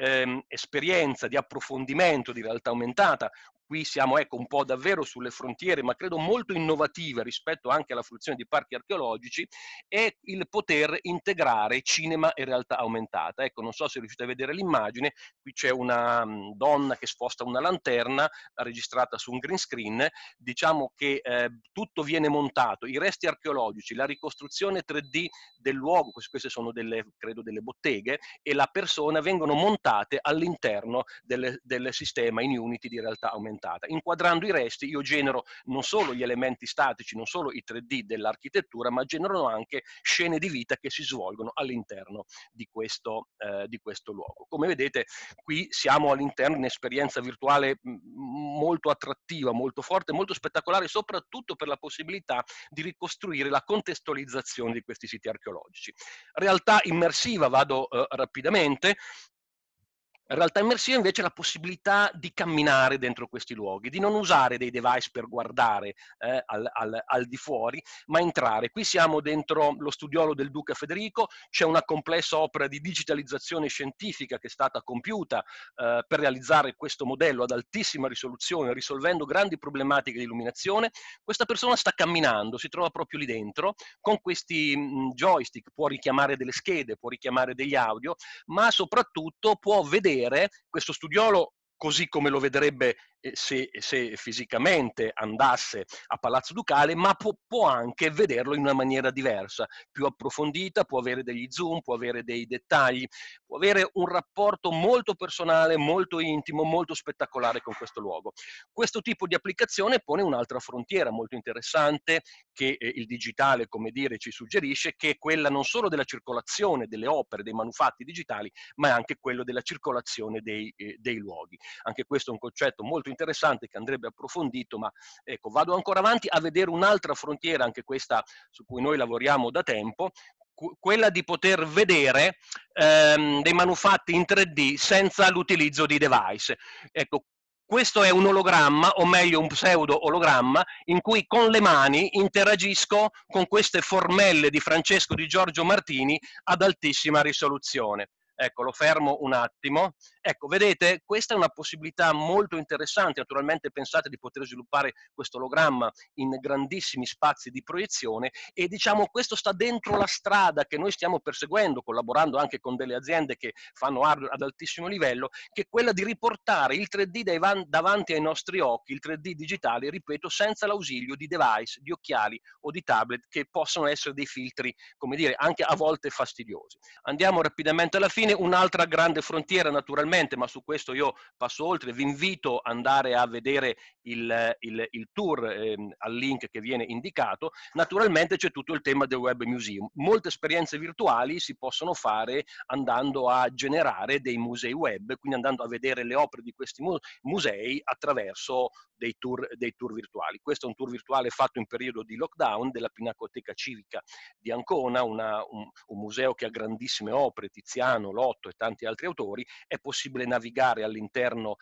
esperienza di approfondimento di realtà aumentata. Qui siamo, ecco, un po' davvero sulle frontiere, ma credo molto innovative rispetto anche alla fruizione di parchi archeologici, è il poter integrare cinema e realtà aumentata. Ecco, non so se riuscite a vedere l'immagine, qui c'è una donna che sposta una lanterna registrata su un green screen. Diciamo che tutto viene montato, i resti archeologici, la ricostruzione 3D del luogo, queste sono delle, credo, delle botteghe, e la persona vengono montate all'interno del sistema in Unity di realtà aumentata. Inquadrando i resti io genero non solo gli elementi statici, non solo i 3D dell'architettura, ma generano anche scene di vita che si svolgono all'interno di questo luogo. Come vedete, qui siamo all'interno di un'esperienza virtuale molto attrattiva, molto forte, molto spettacolare, soprattutto per la possibilità di ricostruire la contestualizzazione di questi siti archeologici. Realtà immersiva, vado rapidamente. Realtà immersiva invece è la possibilità di camminare dentro questi luoghi, di non usare dei device per guardare al di fuori, ma entrare. Qui siamo dentro lo studiolo del Duca Federico, c'è una complessa opera di digitalizzazione scientifica che è stata compiuta per realizzare questo modello ad altissima risoluzione, risolvendo grandi problematiche di illuminazione. Questa persona sta camminando, si trova proprio lì dentro, con questi joystick, può richiamare delle schede, può richiamare degli audio, ma soprattutto può vedere questo studiolo così come lo vedrebbe se fisicamente andasse a Palazzo Ducale, ma può anche vederlo in una maniera diversa, più approfondita, può avere degli zoom, può avere dei dettagli, può avere un rapporto molto personale, molto intimo, molto spettacolare con questo luogo. Questo tipo di applicazione pone un'altra frontiera molto interessante che il digitale, come dire, ci suggerisce, che è quella non solo della circolazione delle opere, dei manufatti digitali, ma anche quello della circolazione dei luoghi. Anche questo è un concetto molto interessante che andrebbe approfondito, ma ecco, vado ancora avanti a vedere un'altra frontiera, anche questa su cui noi lavoriamo da tempo, quella di poter vedere dei manufatti in 3D senza l'utilizzo di device. Ecco, questo è un ologramma, o meglio un pseudo-ologramma, in cui con le mani interagisco con queste formelle di Francesco Di Giorgio Martini ad altissima risoluzione. Ecco, lo fermo un attimo. Ecco, vedete, questa è una possibilità molto interessante. Naturalmente pensate di poter sviluppare questo ologramma in grandissimi spazi di proiezione e, diciamo, questo sta dentro la strada che noi stiamo perseguendo, collaborando anche con delle aziende che fanno hardware ad altissimo livello, che è quella di riportare il 3D davanti ai nostri occhi, il 3D digitale, ripeto, senza l'ausilio di device, di occhiali o di tablet, che possono essere dei filtri, come dire, anche a volte fastidiosi. Andiamo rapidamente alla fine. Un'altra grande frontiera, naturalmente, ma su questo io passo oltre, vi invito ad andare a vedere il tour al link che viene indicato. Naturalmente c'è tutto il tema del web museum, molte esperienze virtuali si possono fare andando a generare dei musei web, quindi andando a vedere le opere di questi musei attraverso dei tour virtuali. Questo è un tour virtuale fatto in periodo di lockdown della Pinacoteca Civica di Ancona, un museo che ha grandissime opere, Tiziano, Lotto e tanti altri autori. È possibile navigare all'interno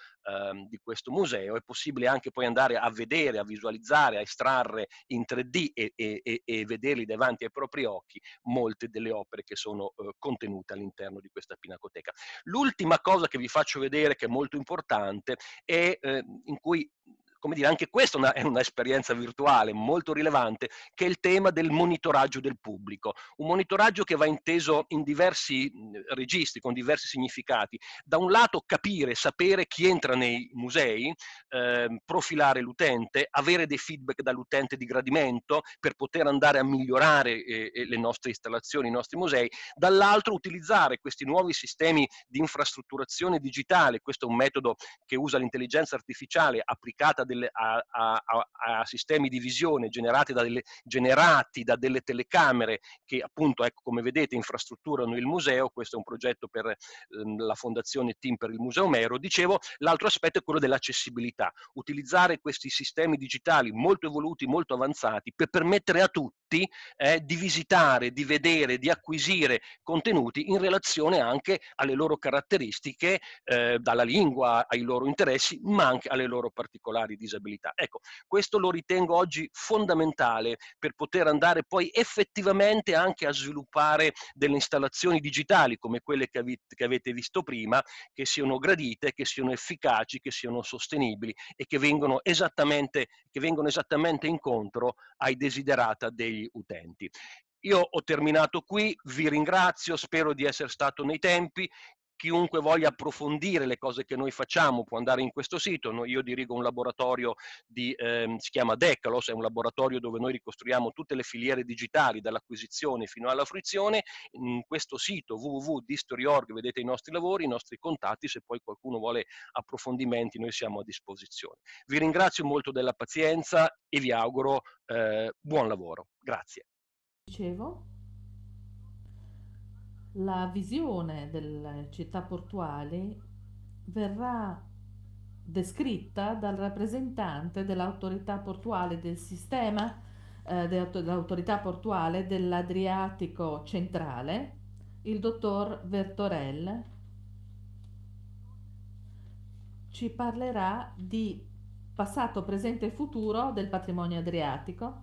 di questo museo, è possibile anche poi andare a vedere, a visualizzare, a estrarre in 3D e vederli davanti ai propri occhi molte delle opere che sono contenute all'interno di questa Pinacoteca. L'ultima cosa che vi faccio vedere, che è molto importante, è in cui, come dire, anche questa è un'esperienza virtuale molto rilevante, che è il tema del monitoraggio del pubblico. Un monitoraggio che va inteso in diversi registri, con diversi significati. Da un lato capire, sapere chi entra nei musei, profilare l'utente, avere dei feedback dall'utente di gradimento per poter andare a migliorare le nostre installazioni, i nostri musei. Dall'altro utilizzare questi nuovi sistemi di infrastrutturazione digitale, questo è un metodo che usa l'intelligenza artificiale applicata a delle a sistemi di visione generati da delle telecamere che, appunto, ecco, come vedete, infrastrutturano il museo. Questo è un progetto per la Fondazione Team per il Museo Mero. Dicevo, l'altro aspetto è quello dell'accessibilità, utilizzare questi sistemi digitali molto evoluti, molto avanzati, per permettere a tutti di visitare, di vedere, di acquisire contenuti in relazione anche alle loro caratteristiche, dalla lingua ai loro interessi, ma anche alle loro particolari disabilità. Ecco, questo lo ritengo oggi fondamentale per poter andare poi effettivamente anche a sviluppare delle installazioni digitali come quelle che avete visto prima, che siano gradite, che siano efficaci, che siano sostenibili e che vengono esattamente incontro ai desiderata degli utenti. Io ho terminato qui, vi ringrazio, spero di essere stato nei tempi. Chiunque voglia approfondire le cose che noi facciamo può andare in questo sito. Io dirigo un laboratorio, si chiama Decalos, è un laboratorio dove noi ricostruiamo tutte le filiere digitali, dall'acquisizione fino alla fruizione. In questo sito www.distory.org vedete i nostri lavori, i nostri contatti, se poi qualcuno vuole approfondimenti noi siamo a disposizione. Vi ringrazio molto della pazienza e vi auguro buon lavoro. Grazie. La visione delle città portuali verrà descritta dal rappresentante dell'autorità portuale del sistema, dell'autorità portuale dell'Adriatico centrale, il dottor Vettorel. Ci parlerà di passato, presente e futuro del patrimonio adriatico.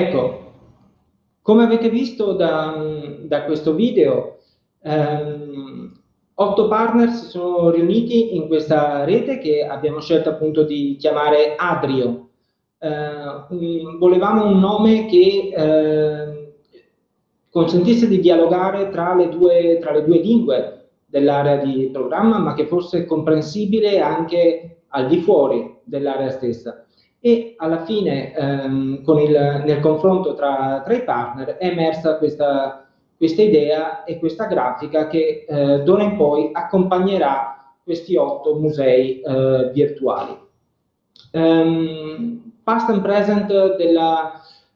Ecco, come avete visto da questo video, 8 partner si sono riuniti in questa rete che abbiamo scelto appunto di chiamare Adrio. Volevamo un nome che consentisse di dialogare tra le due lingue dell'area di programma, ma che fosse comprensibile anche al di fuori dell'area stessa. E alla fine, nel confronto tra i partner, è emersa questa idea e questa grafica che d'ora in poi accompagnerà questi 8 musei virtuali. Past and present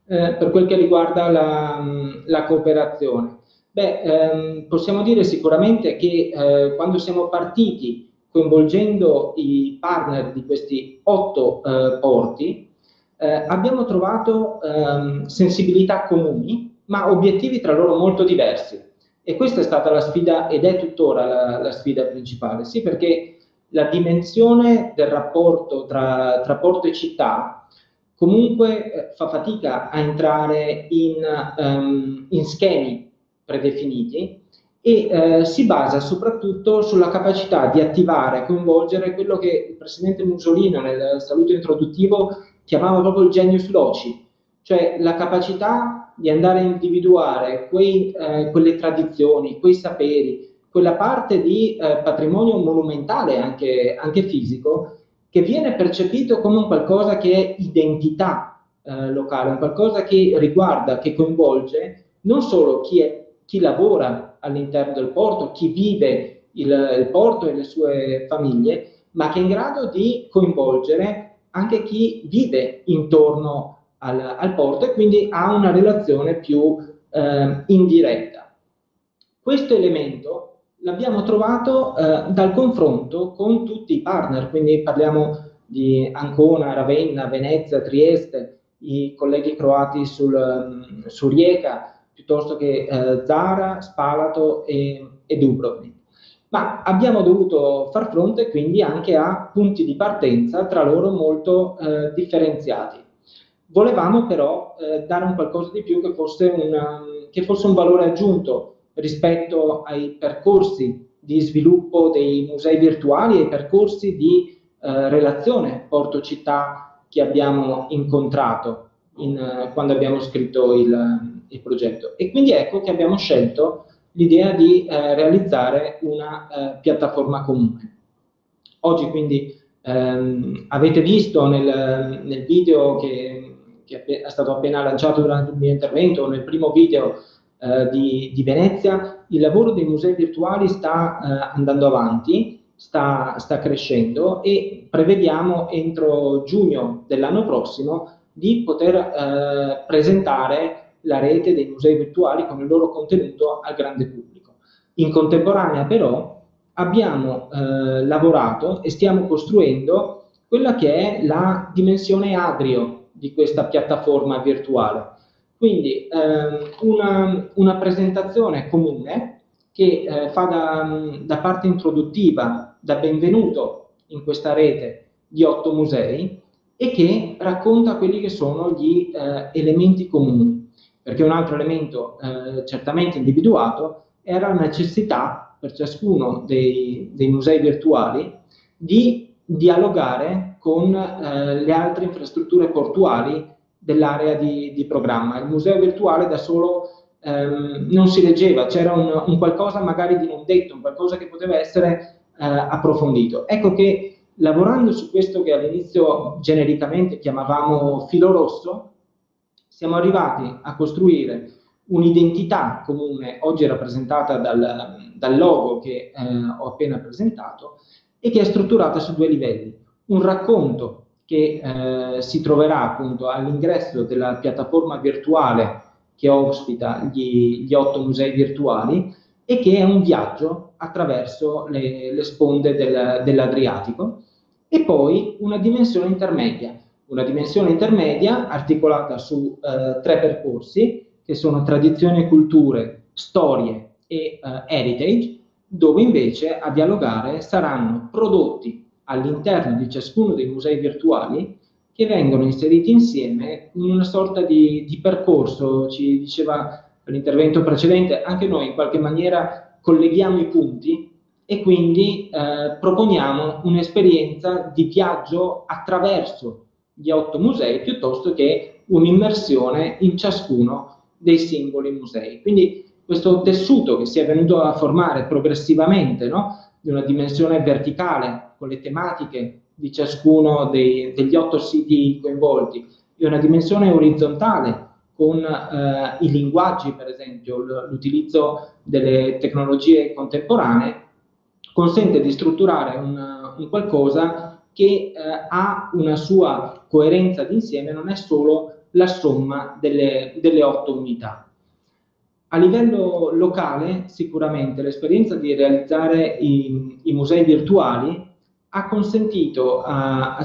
per quel che riguarda la cooperazione. Beh, possiamo dire sicuramente che quando siamo partiti coinvolgendo i partner di questi 8 porti, abbiamo trovato sensibilità comuni, ma obiettivi tra loro molto diversi. E questa è stata la sfida, ed è tuttora la sfida principale. Sì, perché la dimensione del rapporto tra porto e città comunque fa fatica a entrare in schemi predefiniti e si basa soprattutto sulla capacità di attivare, coinvolgere quello che il presidente Musolino nel saluto introduttivo chiamava proprio il genius loci, cioè la capacità di andare a individuare quelle tradizioni, quei saperi, quella parte di patrimonio monumentale, anche fisico, che viene percepito come un qualcosa che è identità locale, un qualcosa che riguarda, che coinvolge non solo chi lavora all'interno del porto, chi vive il porto e le sue famiglie, ma che è in grado di coinvolgere anche chi vive intorno al porto e quindi ha una relazione più indiretta. Questo elemento l'abbiamo trovato dal confronto con tutti i partner, quindi parliamo di Ancona, Ravenna, Venezia, Trieste, i colleghi croati su Rijeka, piuttosto che Zadar, Spalato e Dubrovnik. Ma abbiamo dovuto far fronte quindi anche a punti di partenza tra loro molto differenziati. Volevamo però dare un qualcosa di più che fosse un valore aggiunto rispetto ai percorsi di sviluppo dei musei virtuali e ai percorsi di relazione porto-città che abbiamo incontrato quando abbiamo scritto il progetto. E quindi ecco che abbiamo scelto l'idea di realizzare una piattaforma comune. Oggi quindi avete visto nel video che è stato appena lanciato durante il mio intervento, nel primo video di Venezia, il lavoro dei musei virtuali sta andando avanti, sta crescendo e prevediamo entro giugno dell'anno prossimo di poter presentare la rete dei musei virtuali con il loro contenuto al grande pubblico. In contemporanea però abbiamo lavorato e stiamo costruendo quella che è la dimensione Adrio di questa piattaforma virtuale. Quindi una presentazione comune che fa da parte introduttiva, da benvenuto in questa rete di 8 musei e che racconta quelli che sono gli elementi comuni. Perché un altro elemento certamente individuato era la necessità per ciascuno dei musei virtuali di dialogare con le altre infrastrutture portuali dell'area di programma. Il museo virtuale da solo non si leggeva, c'era un qualcosa magari di non detto, un qualcosa che poteva essere approfondito. Ecco che lavorando su questo che all'inizio genericamente chiamavamo filo rosso, siamo arrivati a costruire un'identità comune, oggi rappresentata dal logo che ho appena presentato, e che è strutturata su 2 livelli. Un racconto che si troverà appunto all'ingresso della piattaforma virtuale che ospita gli 8 musei virtuali e che è un viaggio attraverso le sponde dell'Adriatico, e poi una dimensione intermedia articolata su 3 percorsi che sono tradizioni e culture, storie e heritage, dove invece a dialogare saranno prodotti all'interno di ciascuno dei musei virtuali che vengono inseriti insieme in una sorta di percorso. Ci diceva l'intervento precedente, anche noi in qualche maniera colleghiamo i punti e quindi proponiamo un'esperienza di viaggio attraverso gli 8 musei piuttosto che un'immersione in ciascuno dei singoli musei. Quindi questo tessuto che si è venuto a formare progressivamente, no? Di una dimensione verticale con le tematiche di ciascuno degli 8 siti coinvolti, e una dimensione orizzontale con i linguaggi, per esempio l'utilizzo delle tecnologie contemporanee, consente di strutturare un qualcosa che ha una sua coerenza d'insieme, non è solo la somma delle 8 unità. A livello locale, sicuramente l'esperienza di realizzare i musei virtuali ha consentito e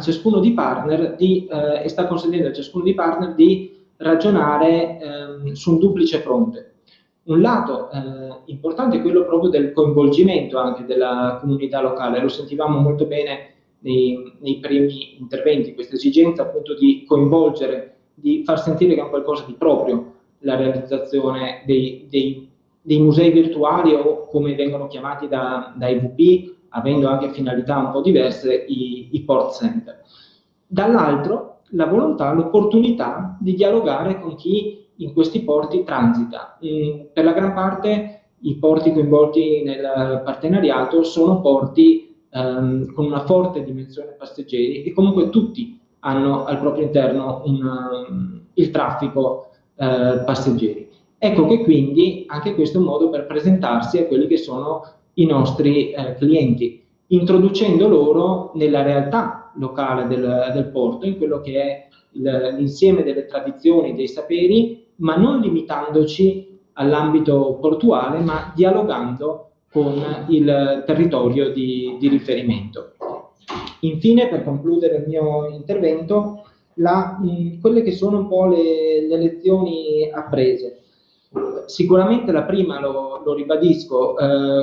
sta consentendo a ciascuno di partner di ragionare su un duplice fronte. Un lato importante è quello proprio del coinvolgimento anche della comunità locale, lo sentivamo molto bene nei primi interventi, questa esigenza appunto di coinvolgere, di far sentire che è un qualcosa di proprio la realizzazione dei musei virtuali, o come vengono chiamati da AIVP, avendo anche finalità un po' diverse, i port center. Dall'altro la volontà, l'opportunità di dialogare con chi in questi porti transita. Per la gran parte i porti coinvolti nel partenariato sono porti con una forte dimensione passeggeri, e comunque tutti hanno al proprio interno il traffico passeggeri. Ecco che quindi anche questo è un modo per presentarsi a quelli che sono i nostri clienti, introducendo loro nella realtà locale del porto, in quello che è l'insieme delle tradizioni, dei saperi, ma non limitandoci all'ambito portuale, ma dialogando con il territorio di riferimento. Infine, per concludere il mio intervento, quelle che sono un po' le lezioni apprese. Sicuramente la prima, lo ribadisco,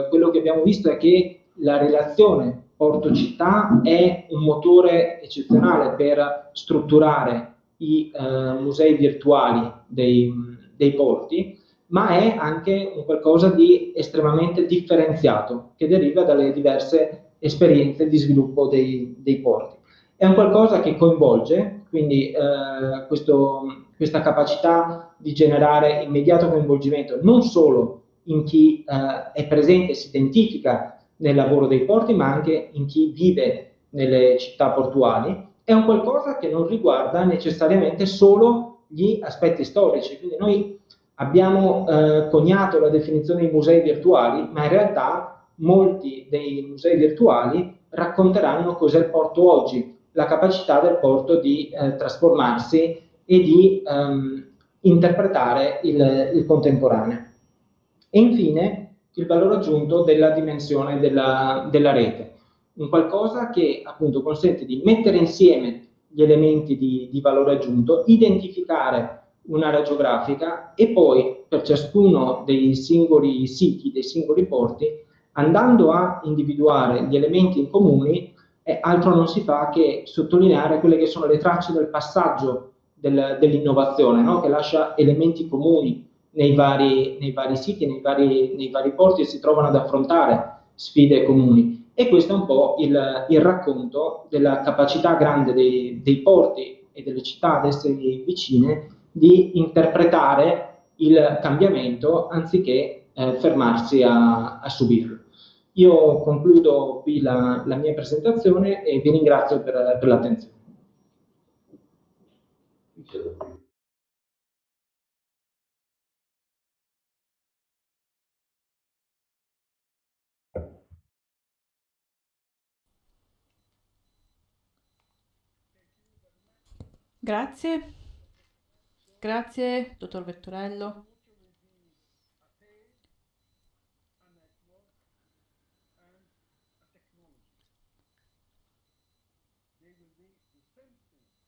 quello che abbiamo visto è che la relazione porto-città è un motore eccezionale per strutturare i musei virtuali dei porti, ma è anche un qualcosa di estremamente differenziato che deriva dalle diverse esperienze di sviluppo dei porti. È un qualcosa che coinvolge, quindi questa capacità di generare immediato coinvolgimento non solo in chi è presente e si identifica nel lavoro dei porti, ma anche in chi vive nelle città portuali. È un qualcosa che non riguarda necessariamente solo gli aspetti storici, quindi noi abbiamo coniato la definizione di musei virtuali, ma in realtà molti dei musei virtuali racconteranno cos'è il porto oggi, la capacità del porto di trasformarsi e di interpretare il contemporaneo. E infine il valore aggiunto della dimensione della rete, un qualcosa che appunto consente di mettere insieme gli elementi di valore aggiunto, identificare un'area geografica e poi per ciascuno dei singoli siti, dei singoli porti, andando a individuare gli elementi in comune, altro non si fa che sottolineare quelle che sono le tracce del passaggio dell'innovazione, no? Che lascia elementi comuni nei vari siti, nei vari porti, e si trovano ad affrontare sfide comuni. E questo è un po' il racconto della capacità grande dei porti e delle città ad essergli vicine di interpretare il cambiamento anziché fermarsi a subirlo. Io concludo qui la mia presentazione e vi ringrazio per l'attenzione. Grazie, grazie dottor Vettorello.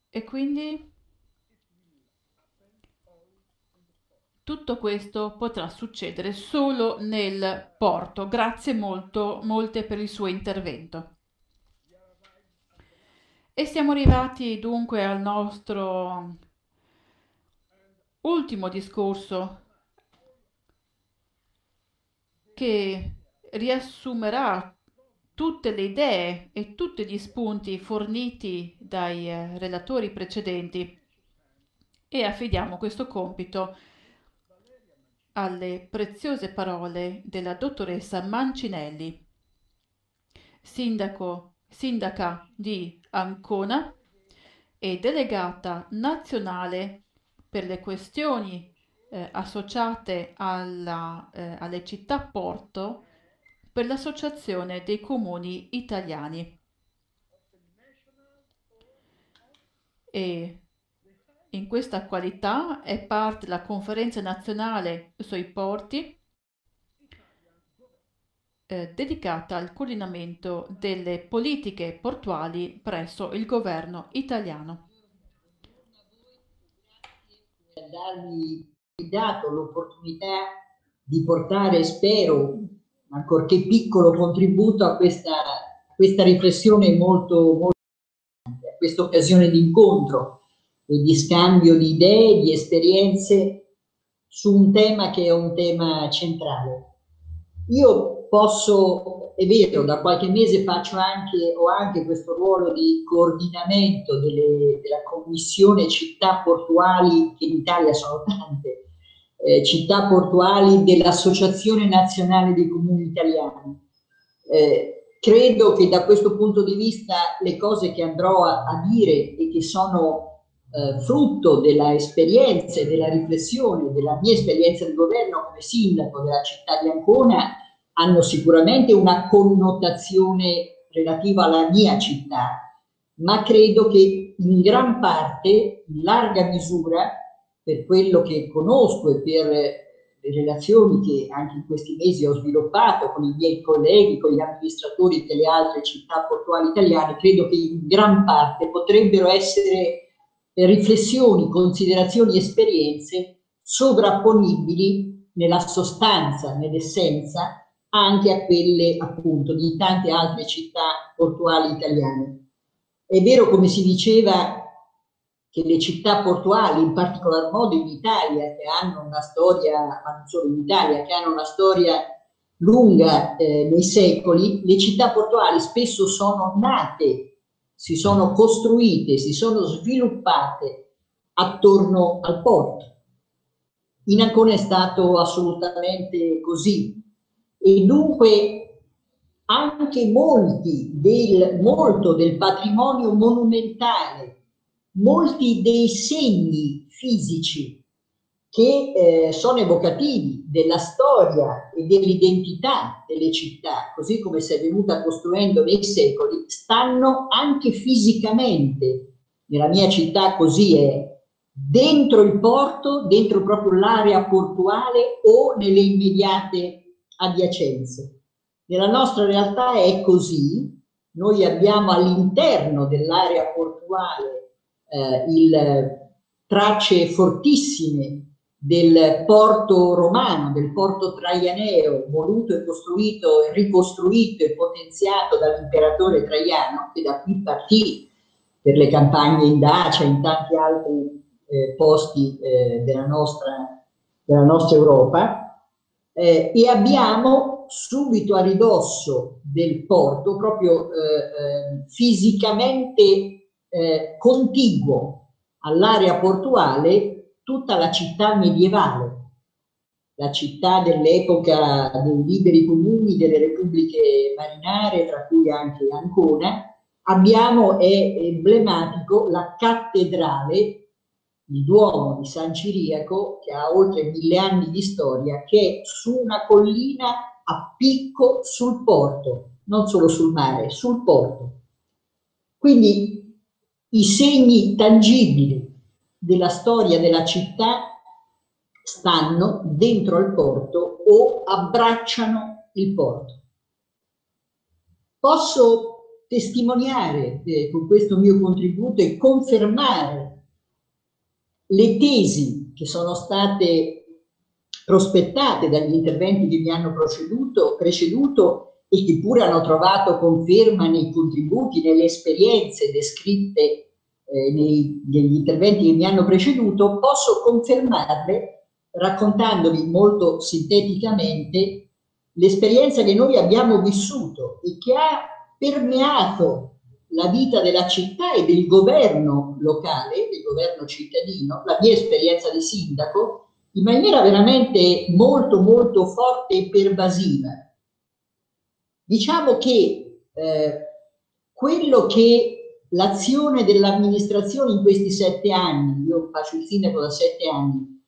E quindi tutto questo potrà succedere solo nel porto. Grazie molte per il suo intervento. E siamo arrivati dunque al nostro ultimo discorso, che riassumerà tutte le idee e tutti gli spunti forniti dai relatori precedenti, e affidiamo questo compito alle preziose parole della dottoressa Mancinelli, sindaca di Ancona e delegata nazionale per le questioni associate alle città porto per l'Associazione dei Comuni Italiani. E in questa qualità è parte della conferenza nazionale sui porti dedicata al coordinamento delle politiche portuali presso il governo italiano. Per darmi dato l'opportunità di portare, spero, ancorché piccolo contributo a questa riflessione molto importante, a questa occasione di incontro e di scambio di idee, di esperienze su un tema che è un tema centrale. Io posso, è vero, da qualche mese ho anche questo ruolo di coordinamento della commissione città portuali, che in Italia sono tante, città portuali dell'Associazione Nazionale dei Comuni Italiani. Credo che da questo punto di vista le cose che andrò a dire e che sono frutto della esperienza e della riflessione, della mia esperienza di governo come sindaco della città di Ancona, hanno sicuramente una connotazione relativa alla mia città, ma credo che in gran parte, in larga misura, per quello che conosco e per le relazioni che anche in questi mesi ho sviluppato con i miei colleghi, con gli amministratori delle altre città portuali italiane, credo che in gran parte potrebbero essere riflessioni, considerazioni, esperienze sovrapponibili nella sostanza, nell'essenza, anche a quelle appunto di tante altre città portuali italiane. È vero, come si diceva, che le città portuali, in particolar modo in Italia, che hanno una storia, ma non solo in Italia, che hanno una storia lunga nei secoli, le città portuali spesso sono nate, si sono costruite, si sono sviluppate attorno al porto. In Ancona è stato assolutamente così, e dunque anche molto del patrimonio monumentale, molti dei segni fisici che sono evocativi della storia e dell'identità delle città, così come si è venuta costruendo nei secoli, stanno anche fisicamente, nella mia città così è, dentro il porto, dentro proprio l'area portuale o nelle immediate adiacenze. Nella nostra realtà è così, noi abbiamo all'interno dell'area portuale tracce fortissime del porto romano, del porto traianeo, voluto e costruito, ricostruito e potenziato dall'imperatore Traiano, che da qui partì per le campagne in Dacia e in tanti altri posti della nostra Europa, e abbiamo subito a ridosso del porto, proprio fisicamente contiguo all'area portuale, tutta la città medievale, la città dell'epoca dei liberi comuni, delle repubbliche marinare, tra cui anche Ancona. Abbiamo, è emblematico, la cattedrale, il Duomo di San Ciriaco, che ha oltre 1000 anni di storia, che è su una collina a picco sul porto, non solo sul mare, sul porto. Quindi i segni tangibili della storia della città stanno dentro al porto o abbracciano il porto. Posso testimoniare con questo mio contributo e confermare le tesi che sono state prospettate dagli interventi che mi hanno preceduto Questi pure hanno trovato conferma nei contributi, nelle esperienze descritte negli interventi che mi hanno preceduto. Posso confermarle raccontandovi molto sinteticamente l'esperienza che noi abbiamo vissuto e che ha permeato la vita della città e del governo locale, del governo cittadino, la mia esperienza di sindaco, in maniera veramente molto molto forte e pervasiva. Diciamo che quello che l'azione dell'amministrazione in questi 7 anni, io faccio il sindaco da 7 anni,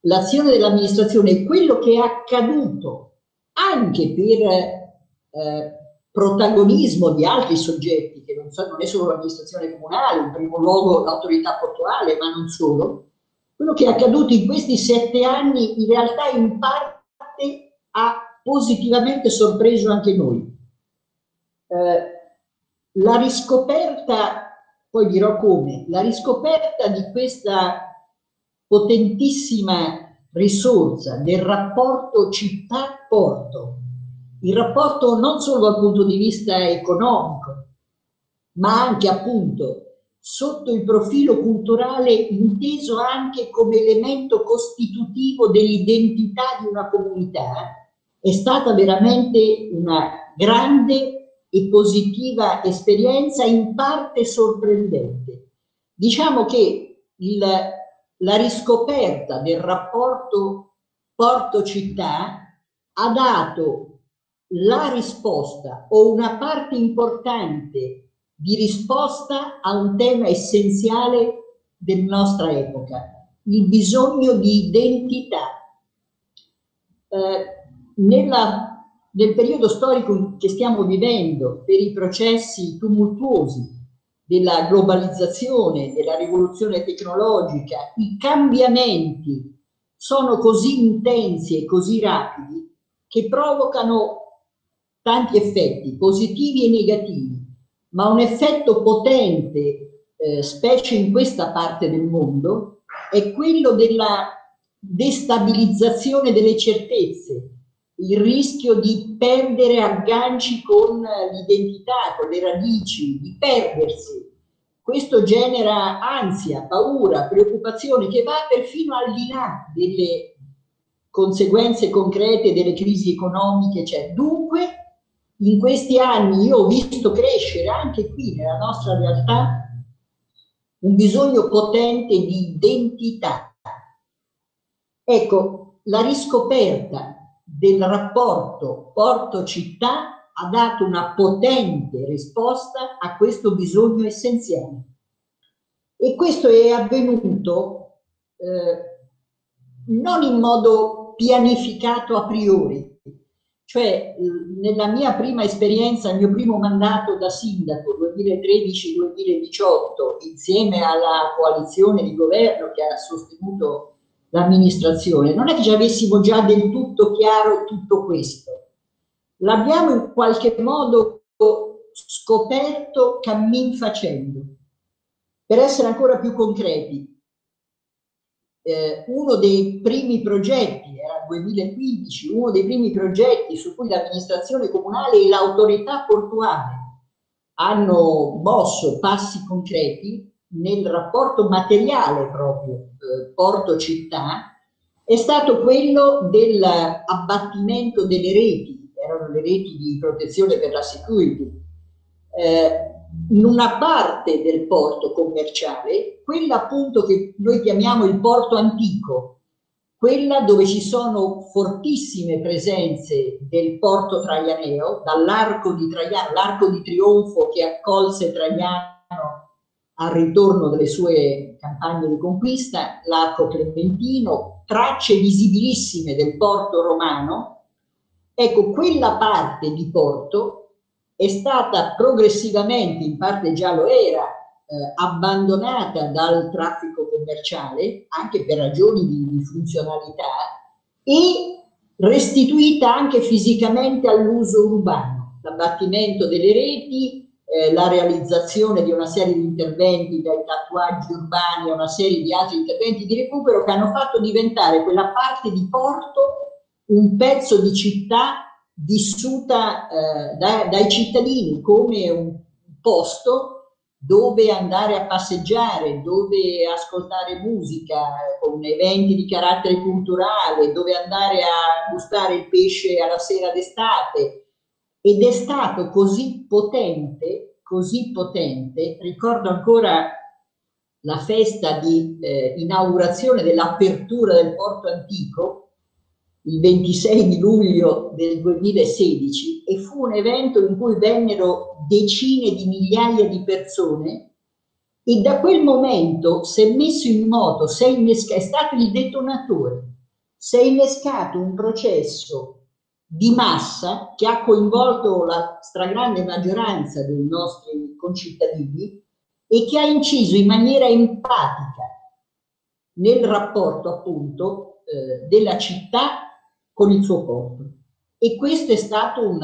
l'azione dell'amministrazione e quello che è accaduto anche per protagonismo di altri soggetti, che non è solo l'amministrazione comunale, in primo luogo l'autorità portuale, ma non solo, quello che è accaduto in questi 7 anni in realtà in parte ha positivamente sorpreso anche noi. La riscoperta, poi dirò come, la riscoperta di questa potentissima risorsa del rapporto città-porto, il rapporto non solo dal punto di vista economico, ma anche appunto sotto il profilo culturale, inteso anche come elemento costitutivo dell'identità di una comunità, è stata veramente una grande e positiva esperienza, in parte sorprendente. Diciamo che la riscoperta del rapporto porto-città ha dato la risposta, o una parte importante di risposta, a un tema essenziale della nostra epoca, il bisogno di identità. Nel periodo storico che stiamo vivendo, per i processi tumultuosi della globalizzazione, della rivoluzione tecnologica, i cambiamenti sono così intensi e così rapidi che provocano tanti effetti positivi e negativi, ma un effetto potente, specie in questa parte del mondo, è quello della destabilizzazione delle certezze, il rischio di perdere agganci con l'identità, con le radici, di perdersi. Questo genera ansia, paura, preoccupazione, che va perfino al di là delle conseguenze concrete delle crisi economiche, cioè. Dunque, in questi anni io ho visto crescere anche qui nella nostra realtà un bisogno potente di identità. Ecco, la riscoperta del rapporto porto-città ha dato una potente risposta a questo bisogno essenziale. E questo è avvenuto non in modo pianificato a priori. Cioè, nella mia prima esperienza, il mio primo mandato da sindaco, 2013-2018, insieme alla coalizione di governo che ha sostenuto l'amministrazione, non è che avessimo già del tutto chiaro tutto questo. L'abbiamo in qualche modo scoperto cammin facendo. Per essere ancora più concreti, uno dei primi progetti, era 2015, uno dei primi progetti su cui l'amministrazione comunale e l'autorità portuale hanno mosso passi concreti nel rapporto materiale proprio porto-città, è stato quello dell'abbattimento delle reti, erano le reti di protezione per la security, in una parte del porto commerciale, quella appunto che noi chiamiamo il porto antico, quella dove ci sono fortissime presenze del porto traianeo, dall'arco di Traiano, l'arco di trionfo che accolse Traiano al ritorno delle sue campagne di conquista, l'arco clementino, tracce visibilissime del porto romano. Ecco, quella parte di porto è stata progressivamente, in parte già lo era, abbandonata dal traffico commerciale, anche per ragioni di funzionalità, e restituita anche fisicamente all'uso urbano. L'abbattimento delle reti, la realizzazione di una serie di interventi, dai tatuaggi urbani a una serie di altri interventi di recupero, che hanno fatto diventare quella parte di porto un pezzo di città vissuta dai cittadini come un posto dove andare a passeggiare, dove ascoltare musica, con eventi di carattere culturale, dove andare a gustare il pesce alla sera d'estate. Ed è stato così potente, ricordo ancora la festa di inaugurazione dell'apertura del Porto Antico, il 26 di luglio del 2016, e fu un evento in cui vennero decine di migliaia di persone, e da quel momento si è messo in moto, è stato il detonatore, si è innescato un processo di massa che ha coinvolto la stragrande maggioranza dei nostri concittadini e che ha inciso in maniera empatica nel rapporto appunto della città con il suo corpo. E questo è stato un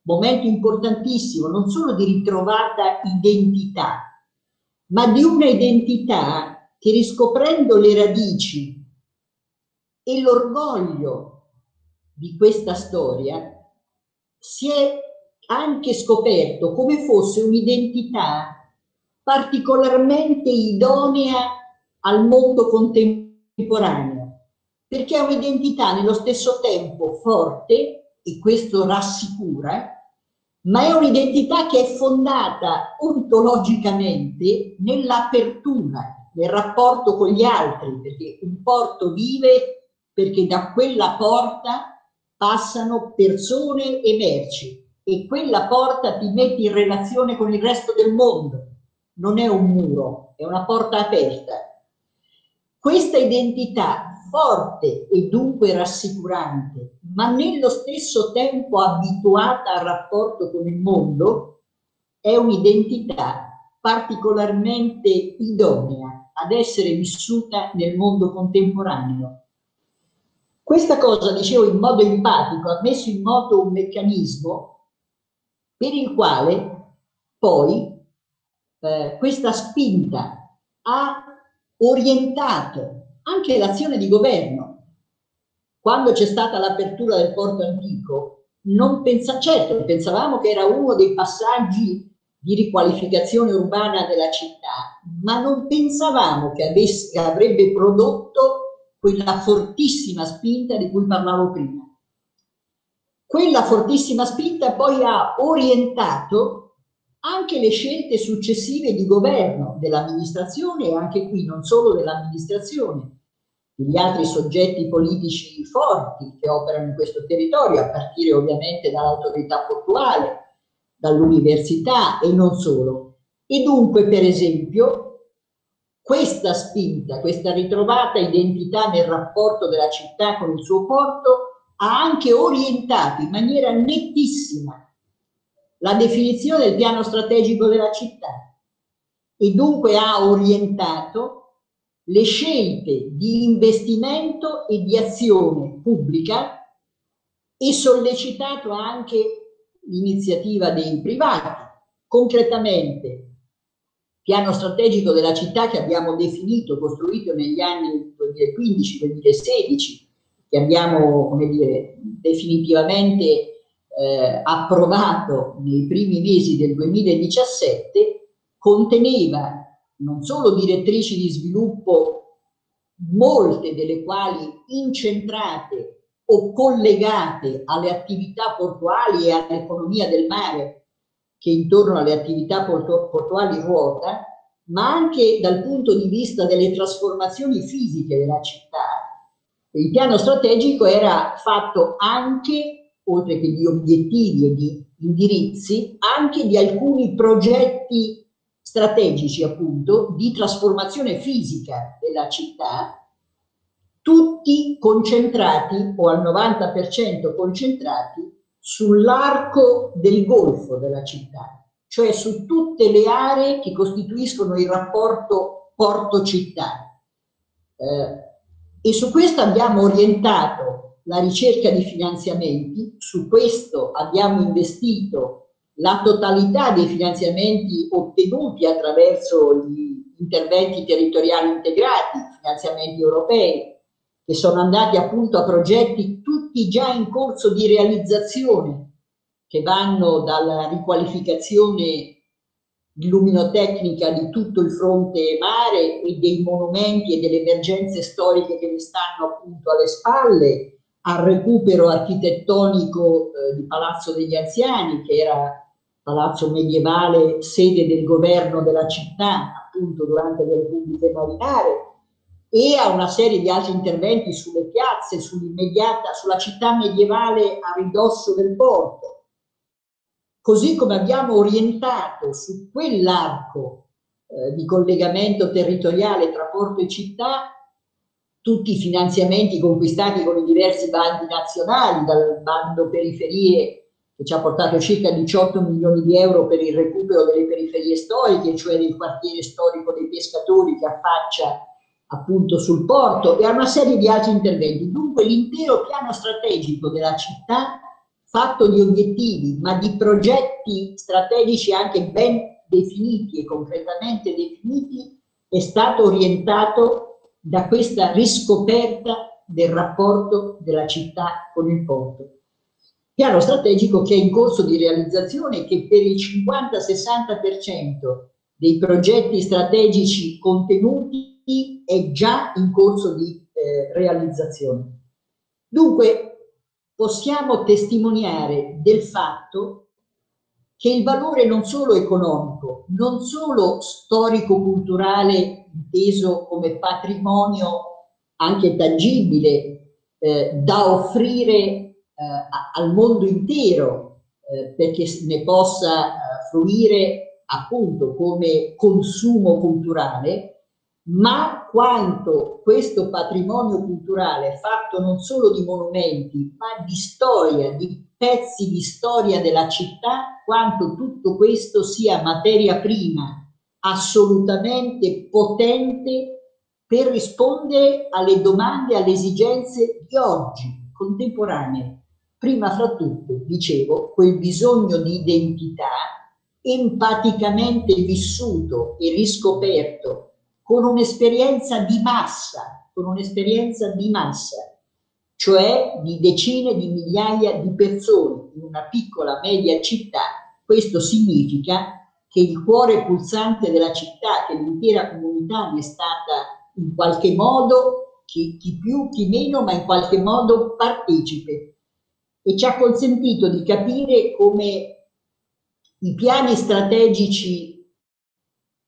momento importantissimo, non solo di ritrovata identità, ma di una identità che, riscoprendo le radici e l'orgoglio di questa storia, si è anche scoperto come fosse un'identità particolarmente idonea al mondo contemporaneo, perché è un'identità nello stesso tempo forte, e questo rassicura, ma è un'identità che è fondata ontologicamente nell'apertura, nel rapporto con gli altri, perché un porto vive perché da quella porta passano persone e merci, e quella porta ti mette in relazione con il resto del mondo, non è un muro, è una porta aperta. Questa identità forte e dunque rassicurante, ma nello stesso tempo abituata al rapporto con il mondo, è un'identità particolarmente idonea ad essere vissuta nel mondo contemporaneo. Questa cosa, dicevo, in modo empatico ha messo in moto un meccanismo per il quale poi questa spinta ha orientato anche l'azione di governo. Quando c'è stata l'apertura del Porto Antico, non certo pensavamo che era uno dei passaggi di riqualificazione urbana della città, ma non pensavamo che avrebbe prodotto quella fortissima spinta di cui parlavo prima. Quella fortissima spinta poi ha orientato anche le scelte successive di governo dell'amministrazione, e anche qui non solo dell'amministrazione, degli altri soggetti politici forti che operano in questo territorio, a partire ovviamente dall'autorità portuale, dall'università e non solo. E dunque, per esempio, questa spinta, questa ritrovata identità nel rapporto della città con il suo porto, ha anche orientato in maniera nettissima la definizione del piano strategico della città, e dunque ha orientato le scelte di investimento e di azione pubblica, e sollecitato anche l'iniziativa dei privati. Concretamente, piano strategico della città che abbiamo definito, costruito negli anni 2015-2016, che abbiamo, come dire, definitivamente approvato nei primi mesi del 2017, conteneva non solo direttrici di sviluppo, molte delle quali incentrate o collegate alle attività portuali e all'economia del mare che intorno alle attività portuali ruota, ma anche dal punto di vista delle trasformazioni fisiche della città. Il piano strategico era fatto anche, oltre che di obiettivi e di indirizzi, anche di alcuni progetti strategici, appunto, di trasformazione fisica della città, tutti concentrati, o al 90% concentrati, sull'arco del golfo della città, cioè su tutte le aree che costituiscono il rapporto porto-città. E su questo abbiamo orientato la ricerca di finanziamenti, su questo abbiamo investito la totalità dei finanziamenti ottenuti attraverso gli interventi territoriali integrati, finanziamenti europei, che sono andati appunto a progetti tutti già in corso di realizzazione, che vanno dalla riqualificazione illuminotecnica di tutto il fronte mare e dei monumenti e delle emergenze storiche che ne stanno appunto alle spalle, al recupero architettonico di Palazzo degli Anziani, che era palazzo medievale, sede del governo della città appunto durante le Repubbliche Marinare, e a una serie di altri interventi sulle piazze, sulla città medievale a ridosso del porto. Così come abbiamo orientato su quell'arco di collegamento territoriale tra porto e città tutti i finanziamenti conquistati con i diversi bandi nazionali, dal bando periferie che ci ha portato circa 18 milioni di euro per il recupero delle periferie storiche, cioè del quartiere storico dei pescatori che affaccia appunto sul porto, e a una serie di altri interventi. Dunque l'intero piano strategico della città, fatto di obiettivi, ma di progetti strategici anche ben definiti e concretamente definiti, è stato orientato da questa riscoperta del rapporto della città con il porto. Piano strategico che è in corso di realizzazione, che per il 50-60% dei progetti strategici contenuti è già in corso di realizzazione. Dunque, possiamo testimoniare del fatto che il valore non solo economico, non solo storico-culturale, inteso come patrimonio anche tangibile, da offrire al mondo intero, perché ne possa fruire appunto come consumo culturale, ma quanto questo patrimonio culturale, fatto non solo di monumenti, ma di storia, di pezzi di storia della città, quanto tutto questo sia materia prima assolutamente potente per rispondere alle domande, alle esigenze di oggi, contemporanee. Prima fra tutto, dicevo, quel bisogno di identità empaticamente vissuto e riscoperto con un'esperienza di massa, cioè di decine di migliaia di persone in una piccola media città. Questo significa che il cuore pulsante della città, che l'intera comunità ne è stata in qualche modo, chi più, chi meno, ma in qualche modo partecipe, e ci ha consentito di capire come i piani strategici,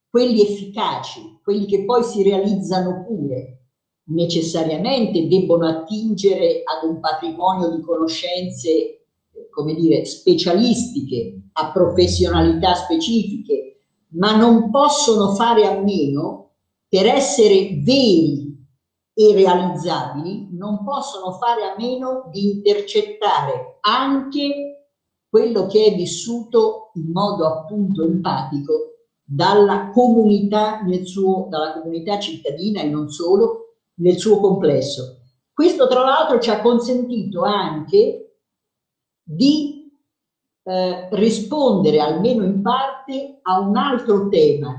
quelli efficaci, quelli che poi si realizzano pure, necessariamente debbono attingere ad un patrimonio di conoscenze, come dire, specialistiche, a professionalità specifiche, ma non possono fare a meno, per essere veri e realizzabili, non possono fare a meno di intercettare anche quello che è vissuto in modo appunto empatico dalla comunità, dalla comunità cittadina e non solo, nel suo complesso. Questo tra l'altro ci ha consentito anche di rispondere almeno in parte a un altro tema,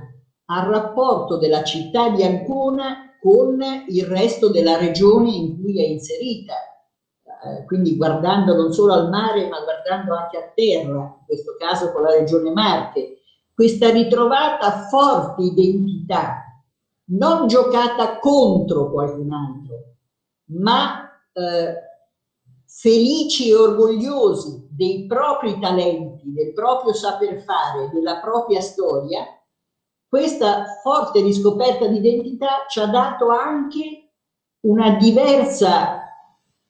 al rapporto della città di Ancona con il resto della regione in cui è inserita, quindi guardando non solo al mare ma guardando anche a terra, in questo caso con la regione Marche. Questa ritrovata forte identità, non giocata contro qualcun altro, ma felici e orgogliosi dei propri talenti, del proprio saper fare, della propria storia, questa forte riscoperta di identità ci ha dato anche una diversa,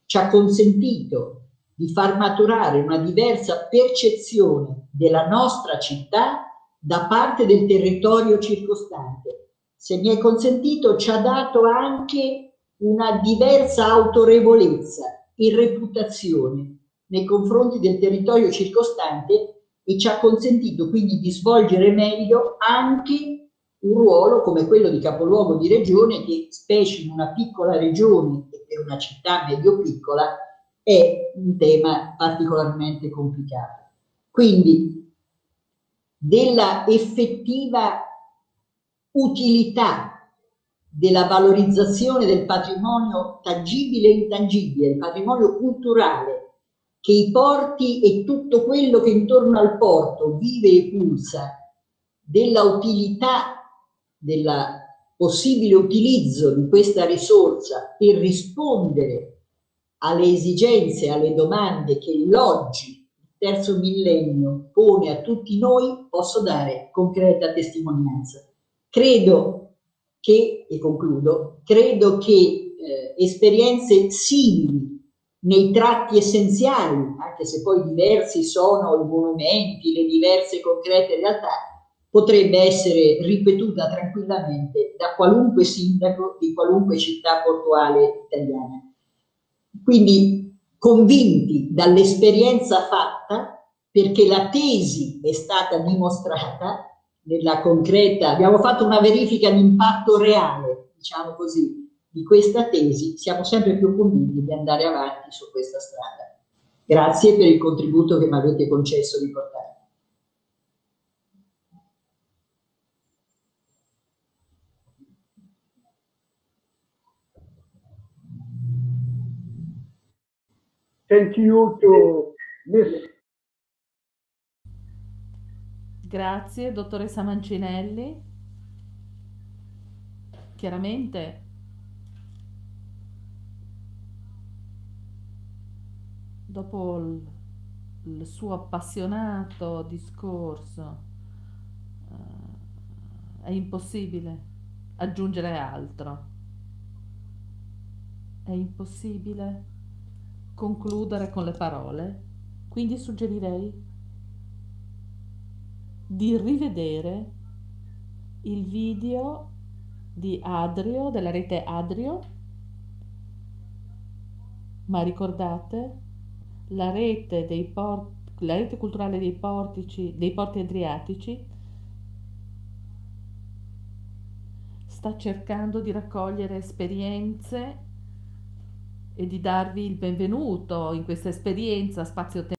ci ha consentito di far maturare una diversa percezione della nostra città da parte del territorio circostante. Se mi è consentito, ci ha dato anche una diversa autorevolezza e reputazione nei confronti del territorio circostante, e ci ha consentito quindi di svolgere meglio anche un ruolo come quello di capoluogo di regione, che specie in una piccola regione e per una città medio-piccola è un tema particolarmente complicato. Quindi, della effettiva utilità della valorizzazione del patrimonio tangibile e intangibile, il patrimonio culturale, che i porti e tutto quello che intorno al porto vive e pulsa, della utilità, del possibile utilizzo di questa risorsa per rispondere alle esigenze, alle domande che l'oggi, il terzo millennio, pone a tutti noi, posso dare concreta testimonianza. Credo che, e concludo, credo che esperienze simili nei tratti essenziali, anche se poi diversi sono i monumenti, le diverse concrete realtà, potrebbe essere ripetuta tranquillamente da qualunque sindaco di qualunque città portuale italiana. Quindi convinti dall'esperienza fatta, perché la tesi è stata dimostrata nella concreta, abbiamo fatto una verifica di impatto reale, diciamo così, di questa tesi, siamo sempre più convinti di andare avanti su questa strada. Grazie per il contributo che mi avete concesso di portare. Thank you to Miss. Grazie, dottoressa Mancinelli. Chiaramente dopo il suo appassionato discorso è impossibile aggiungere altro, è impossibile concludere con le parole, quindi suggerirei di rivedere il video di Adrio, della rete Adrio, ma ricordate la rete dei porti, la rete culturale dei portici, dei porti adriatici, sta cercando di raccogliere esperienze e di darvi il benvenuto in questa esperienza spazio-temporale.